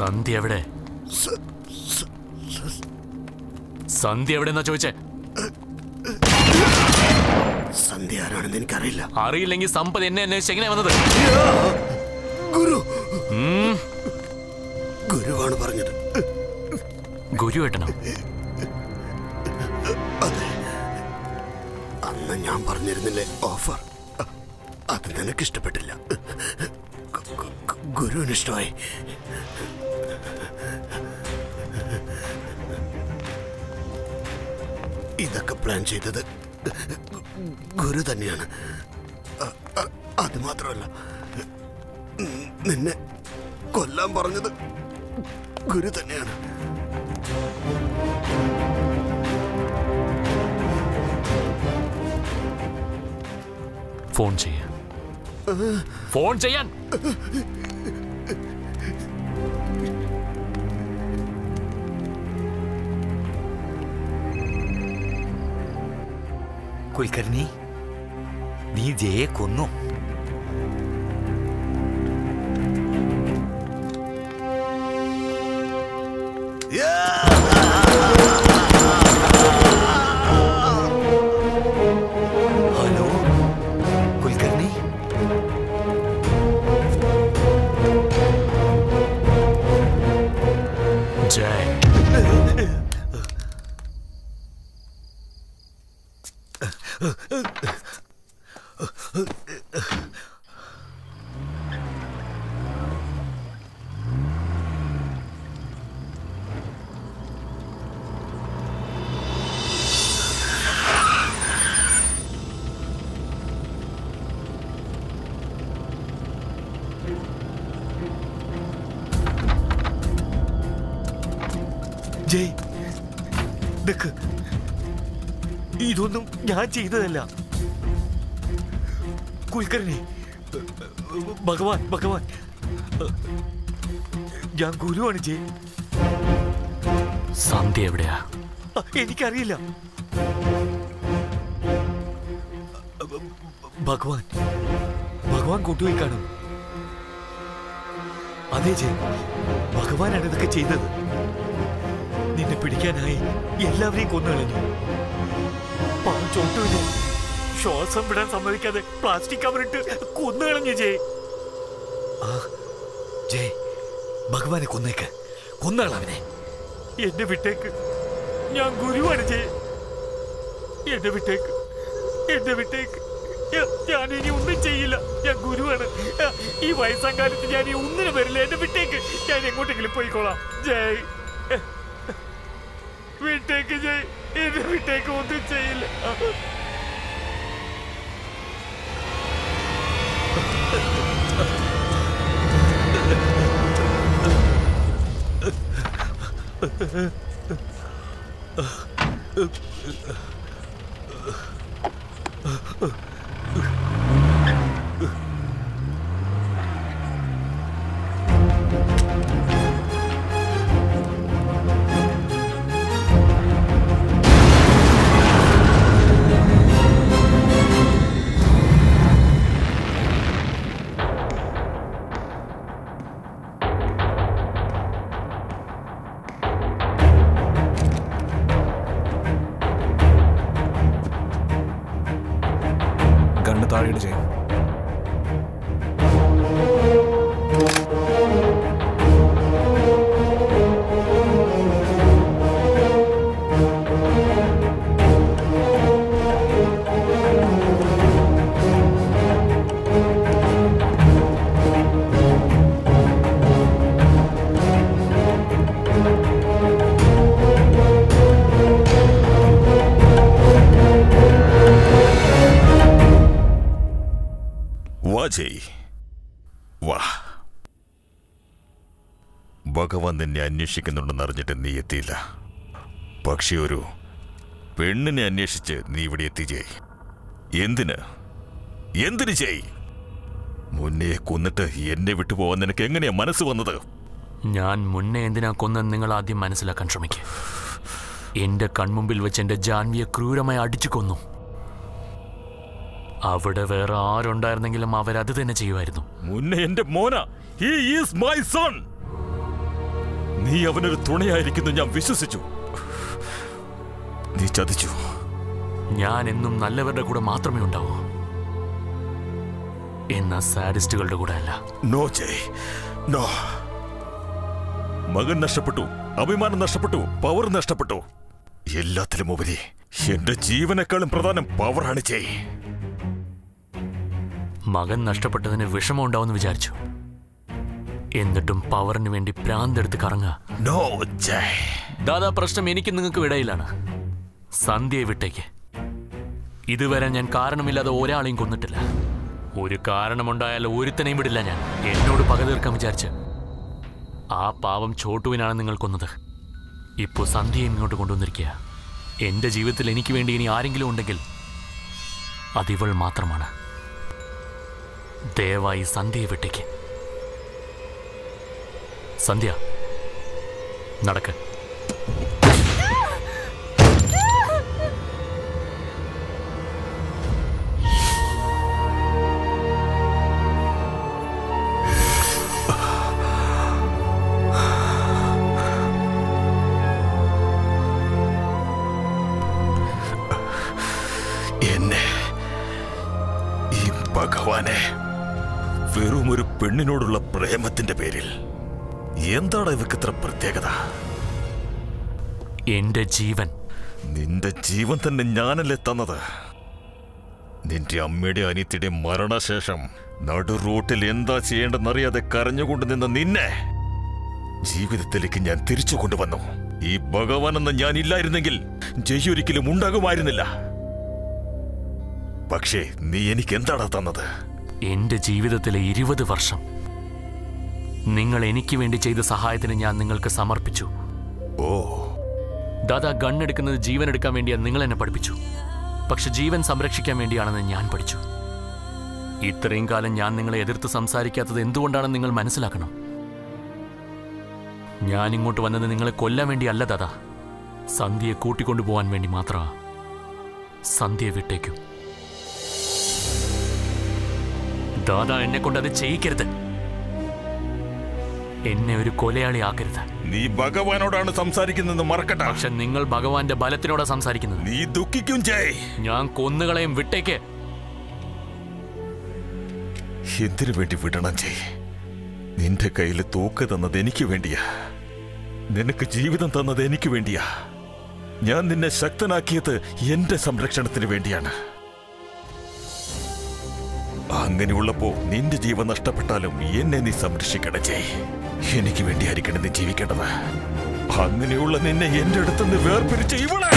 സന്ധ്യ എവിടെ? സന്ധ്യ എവിടെന്നാ ചോദിച്ചേ? സന്ധ്യ ആരാണെന്ന് എനിക്കറിയില്ല. അറിയില്ലെങ്കിൽ സമ്പത്ത് എന്നെ അന്വേഷിച്ച് എങ്ങനെയാ വന്നത്? ഗുരു ഗുരുവാണ് പറഞ്ഞത്. ഗുരുവേട്ടനോ? അതെ, അന്ന് ഞാൻ പറഞ്ഞിരുന്നില്ലേ ഓഫർ, അത് നിനക്കിഷ്ടപ്പെട്ടില്ല. ഗുരുവിന് ഇഷ്ടമായി. ഇതൊക്കെ പ്ലാൻ ചെയ്തത് ഗുരു തന്നെയാണ്. അത് മാത്രമല്ല, നിന്നെ കൊല്ലാൻ പറഞ്ഞത് ഗുരു തന്നെയാണ്. ഫോൺ ചെയ്യാൻ ഫോൺ ചെയ്യാൻ കുൽക്കർണി, നീ ജയെ കൊന്നു. ഇതൊന്നും ഞാൻ ചെയ്തതല്ല കുൽക്കർണി. ഭഗവാൻ ഭഗവാൻ ഞാൻ ഗുരുവാണ് ജയ്. സന്ധ്യ എവിടെയാ? എനിക്കറിയില്ല ഭഗവാൻ. ഭഗവാൻ കൂട്ടുപോയി കാണും. അതേ ജയ്, ഭഗവാനാണ് ഇതൊക്കെ ചെയ്തത്. നിന്നെ പിടിക്കാനായി എല്ലാവരെയും കൊന്നുകളഞ്ഞു. പാവം ചോട്ടുവിനെ ശ്വാസം വിടാൻ സമ്മതിക്കാതെ പ്ലാസ്റ്റിക് കവറിട്ട് കൊന്നുകളഞ്ഞു ജയ്. ആ ജയ്, ഭഗവാനെ കൊന്നേക്ക്, കൊന്നുകളവനെ, എന്നെ വിട്ടേക്ക്. ഞാൻ ഗുരുവാണ് ജയ്, എന്നെ വിട്ടേക്ക്, എന്നെ വിട്ടേക്ക്. ഞാൻ ഇനി ഒന്നും ചെയ്യില്ല, ഞാൻ ഗുരുവാണ്. ഈ വയസ്സാം കാലത്ത് ഞാൻ ഈ ഒന്നിനും വരില്ല, എന്നെ വിട്ടേക്ക്. ഞാൻ എങ്ങോട്ടെങ്കിലും പോയിക്കോളാം ജയ്. വിട്ടേക്ക് ജയ്, എന്നെ വിട്ടേക്ക്, ഒന്നും ചെയ്യില്ല. ഭഗവാൻ നിന്നെ അന്വേഷിക്കുന്നുണ്ടെന്ന് അറിഞ്ഞിട്ട് നീ എത്തിയില്ല. പക്ഷെ ഒരു പെണ്ണിനെ അന്വേഷിച്ച് നീ ഇവിടെ എത്തി ജയ്. എന്തിന് എന്തിന് ജയ്? മുന്നേ കൊന്നിട്ട് എന്നെ വിട്ടുപോവാൻ നിനക്ക് എങ്ങനെയാ മനസ്സ് വന്നത്? ഞാൻ മുന്നേ എന്തിനാ കൊന്നെന്ന് നിങ്ങൾ ആദ്യം മനസ്സിലാക്കാൻ ശ്രമിക്കുക. എന്റെ കൺമുമ്പിൽ വെച്ച് എന്റെ ജാൻവിയെ ക്രൂരമായി അടിച്ചു കൊന്നു. അവിടെ വേറെ ആരുണ്ടായിരുന്നെങ്കിലും അവരത് തന്നെ ചെയ്യുമായിരുന്നു. മുന്നേ എന്റെ മോന, ഹി ഈസ് മൈ സൺ. നീ അവനൊരു തുണയായിരിക്കുന്നു ഞാൻ വിശ്വസിച്ചു. നീ ചതിച്ചു. ഞാൻ എന്നും നല്ലവരുടെ കൂടെ മാത്രമേ ഉണ്ടാവൂ, എന്നാ സാഡിസ്റ്റുകളുടെ കൂടെ അല്ല. നോ ജയ്, നോ. മകൻ നഷ്ടപ്പെട്ടു, അഭിമാനം നഷ്ടപ്പെട്ടു, പവർ നഷ്ടപ്പെട്ടു. എല്ലാത്തിലും ഉപരി എന്റെ ജീവനേക്കാളും പ്രധാനം പവറാണ് ജയ്. മകൻ നഷ്ടപ്പെട്ടതിന് വിഷമം ഉണ്ടാവുമെന്ന് വിചാരിച്ചു, എന്നിട്ടും പവറിന് വേണ്ടി പ്രാന്തെടുത്ത് കറങ്ങാ. നോ ജയ് ദാദാ, പ്രശ്നം എനിക്ക് നിങ്ങൾക്ക് ഇടയിലാണ്. സന്ധ്യയെ വിട്ടേക്ക്. ഇതുവരെ ഞാൻ കാരണമില്ലാതെ ഒരാളെയും കൊന്നിട്ടില്ല. ഒരു കാരണമുണ്ടായാൽ ഒരുത്തനെയും വിടില്ല ഞാൻ. എന്നോട് പക തീർക്കാൻ വിചാരിച്ച് ആ പാവം ചോട്ടുവിനാണ് നിങ്ങൾ കൊന്നത്. ഇപ്പോൾ സന്ധ്യയെ ഇങ്ങോട്ട് കൊണ്ടുവന്നിരിക്കുക. എൻ്റെ ജീവിതത്തിൽ എനിക്ക് വേണ്ടി ഇനി ആരെങ്കിലും ഉണ്ടെങ്കിൽ അതിവൾ മാത്രമാണ്. ദയവായി സന്ധ്യയെ വിട്ടേക്ക്. സന്ധ്യ, നടക്ക്. പെണ്ണിനോടുള്ള പ്രേമത്തിന്റെ പേരിൽ എന്താണ് ഇവക്ക് ഇത്ര പ്രത്യേകത? എന്റെ ജീവൻ, നിന്റെ ജീവൻ തന്നെ ഞാനല്ലേ തന്നത്. നിന്റെ അമ്മയുടെ അനിയത്തിയുടെ മരണശേഷം നടു റോട്ടിൽ എന്താ ചെയ്യേണ്ടെന്നറിയാതെ കരഞ്ഞുകൊണ്ട് നിന്ന നിന്നെ ജീവിതത്തിലേക്ക് ഞാൻ തിരിച്ചു കൊണ്ടുവന്നു. ഈ ഭഗവാനെന്ന് ഞാൻ ഇല്ലായിരുന്നെങ്കിൽ ജയ് ഒരിക്കലും ഉണ്ടാകുമായിരുന്നില്ല. പക്ഷേ നീ എനിക്ക് എന്താണ് തന്നത്? എന്റെ ജീവിതത്തിലെ ഇരുപത് വർഷം നിങ്ങൾ എനിക്ക് വേണ്ടി ചെയ്ത സഹായത്തിന് ഞാൻ നിങ്ങൾക്ക് സമർപ്പിച്ചു. ഓ ദാദാ, ഗണ്ണെടുക്കുന്നത് ജീവൻ എടുക്കാൻ വേണ്ടിയാണ് നിങ്ങൾ എന്നെ പഠിപ്പിച്ചു. പക്ഷെ ജീവൻ സംരക്ഷിക്കാൻ വേണ്ടിയാണെന്ന് ഞാൻ പഠിച്ചു. ഇത്രയും കാലം ഞാൻ നിങ്ങളെ എതിർത്ത് സംസാരിക്കാത്തത് എന്തുകൊണ്ടാണെന്ന് നിങ്ങൾ മനസ്സിലാക്കണം. ഞാൻ ഇങ്ങോട്ട് വന്നത് നിങ്ങളെ കൊല്ലാൻ വേണ്ടിയല്ല ദാദാ, സന്ധ്യയെ കൂട്ടിക്കൊണ്ടുപോകാൻ വേണ്ടി മാത്രമാണ്. സന്ധ്യയെ വിട്ടേക്കും ദാദാ. എന്നെ കൊണ്ട് അത് ചെയ്യിക്കരുത്. എന്നെ ഒരു കൊലയാളി ആക്കരുത്. നീ ഭഗവാനോടാണ് സംസാരിക്കുന്നത്, മറക്കട്ടെ. പക്ഷെ നിങ്ങൾ ഭഗവാന്റെ ബലത്തിനോടാ സംസാരിക്കുന്നത്. നീ ദുഃഖിക്കും ജയ്. ഞാൻ കൊന്നുകളെയും, വിട്ടേക്ക്. എന്തിനു വേണ്ടി വിടണം ജയ്? നിന്റെ കയ്യിൽ തോക്ക് തന്നത് എനിക്ക് വേണ്ടിയാ, നിനക്ക് ജീവിതം തന്നത് എനിക്ക് വേണ്ടിയാ. ഞാൻ നിന്നെ ശക്തനാക്കിയത് എന്റെ സംരക്ഷണത്തിന് വേണ്ടിയാണ്. അങ്ങനെയുള്ളപ്പോ നിന്റെ ജീവൻ നഷ്ടപ്പെട്ടാലും എന്നെ നീ സംരക്ഷിക്കണം ജയ്. എനിക്ക് വേണ്ടിയായിരിക്കണം നീ ജീവിക്കേണ്ടത്. അങ്ങനെയുള്ള നിന്നെ എന്റെ അടുത്തുനിന്ന് വേർപിരിച്ച് ഇവളെ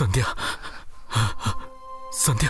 സന്ധ്യ. സന്ധ്യ,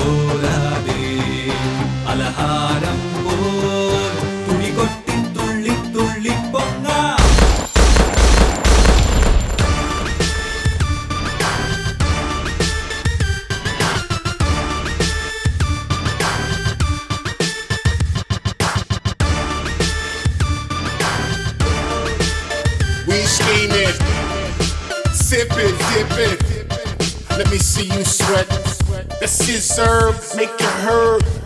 போராதே அலஹாரம் போல் துணி கொட்டி துள்ளி துள்ளி பொங்கா We steam it, sip it, dip it. Let me see you sweat. That's his herb, make it herb.